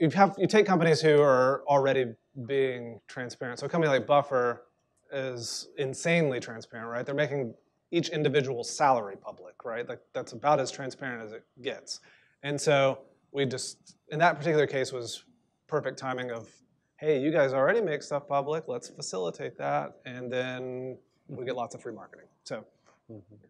you have you take companies who are already being transparent. So a company like Buffer is insanely transparent, right? They're making each individual salary public, right? Like that's about as transparent as it gets. And so we just, in that particular case was perfect timing of, hey, you guys already make stuff public, let's facilitate that, and then we get lots of free marketing, so. Mm-hmm.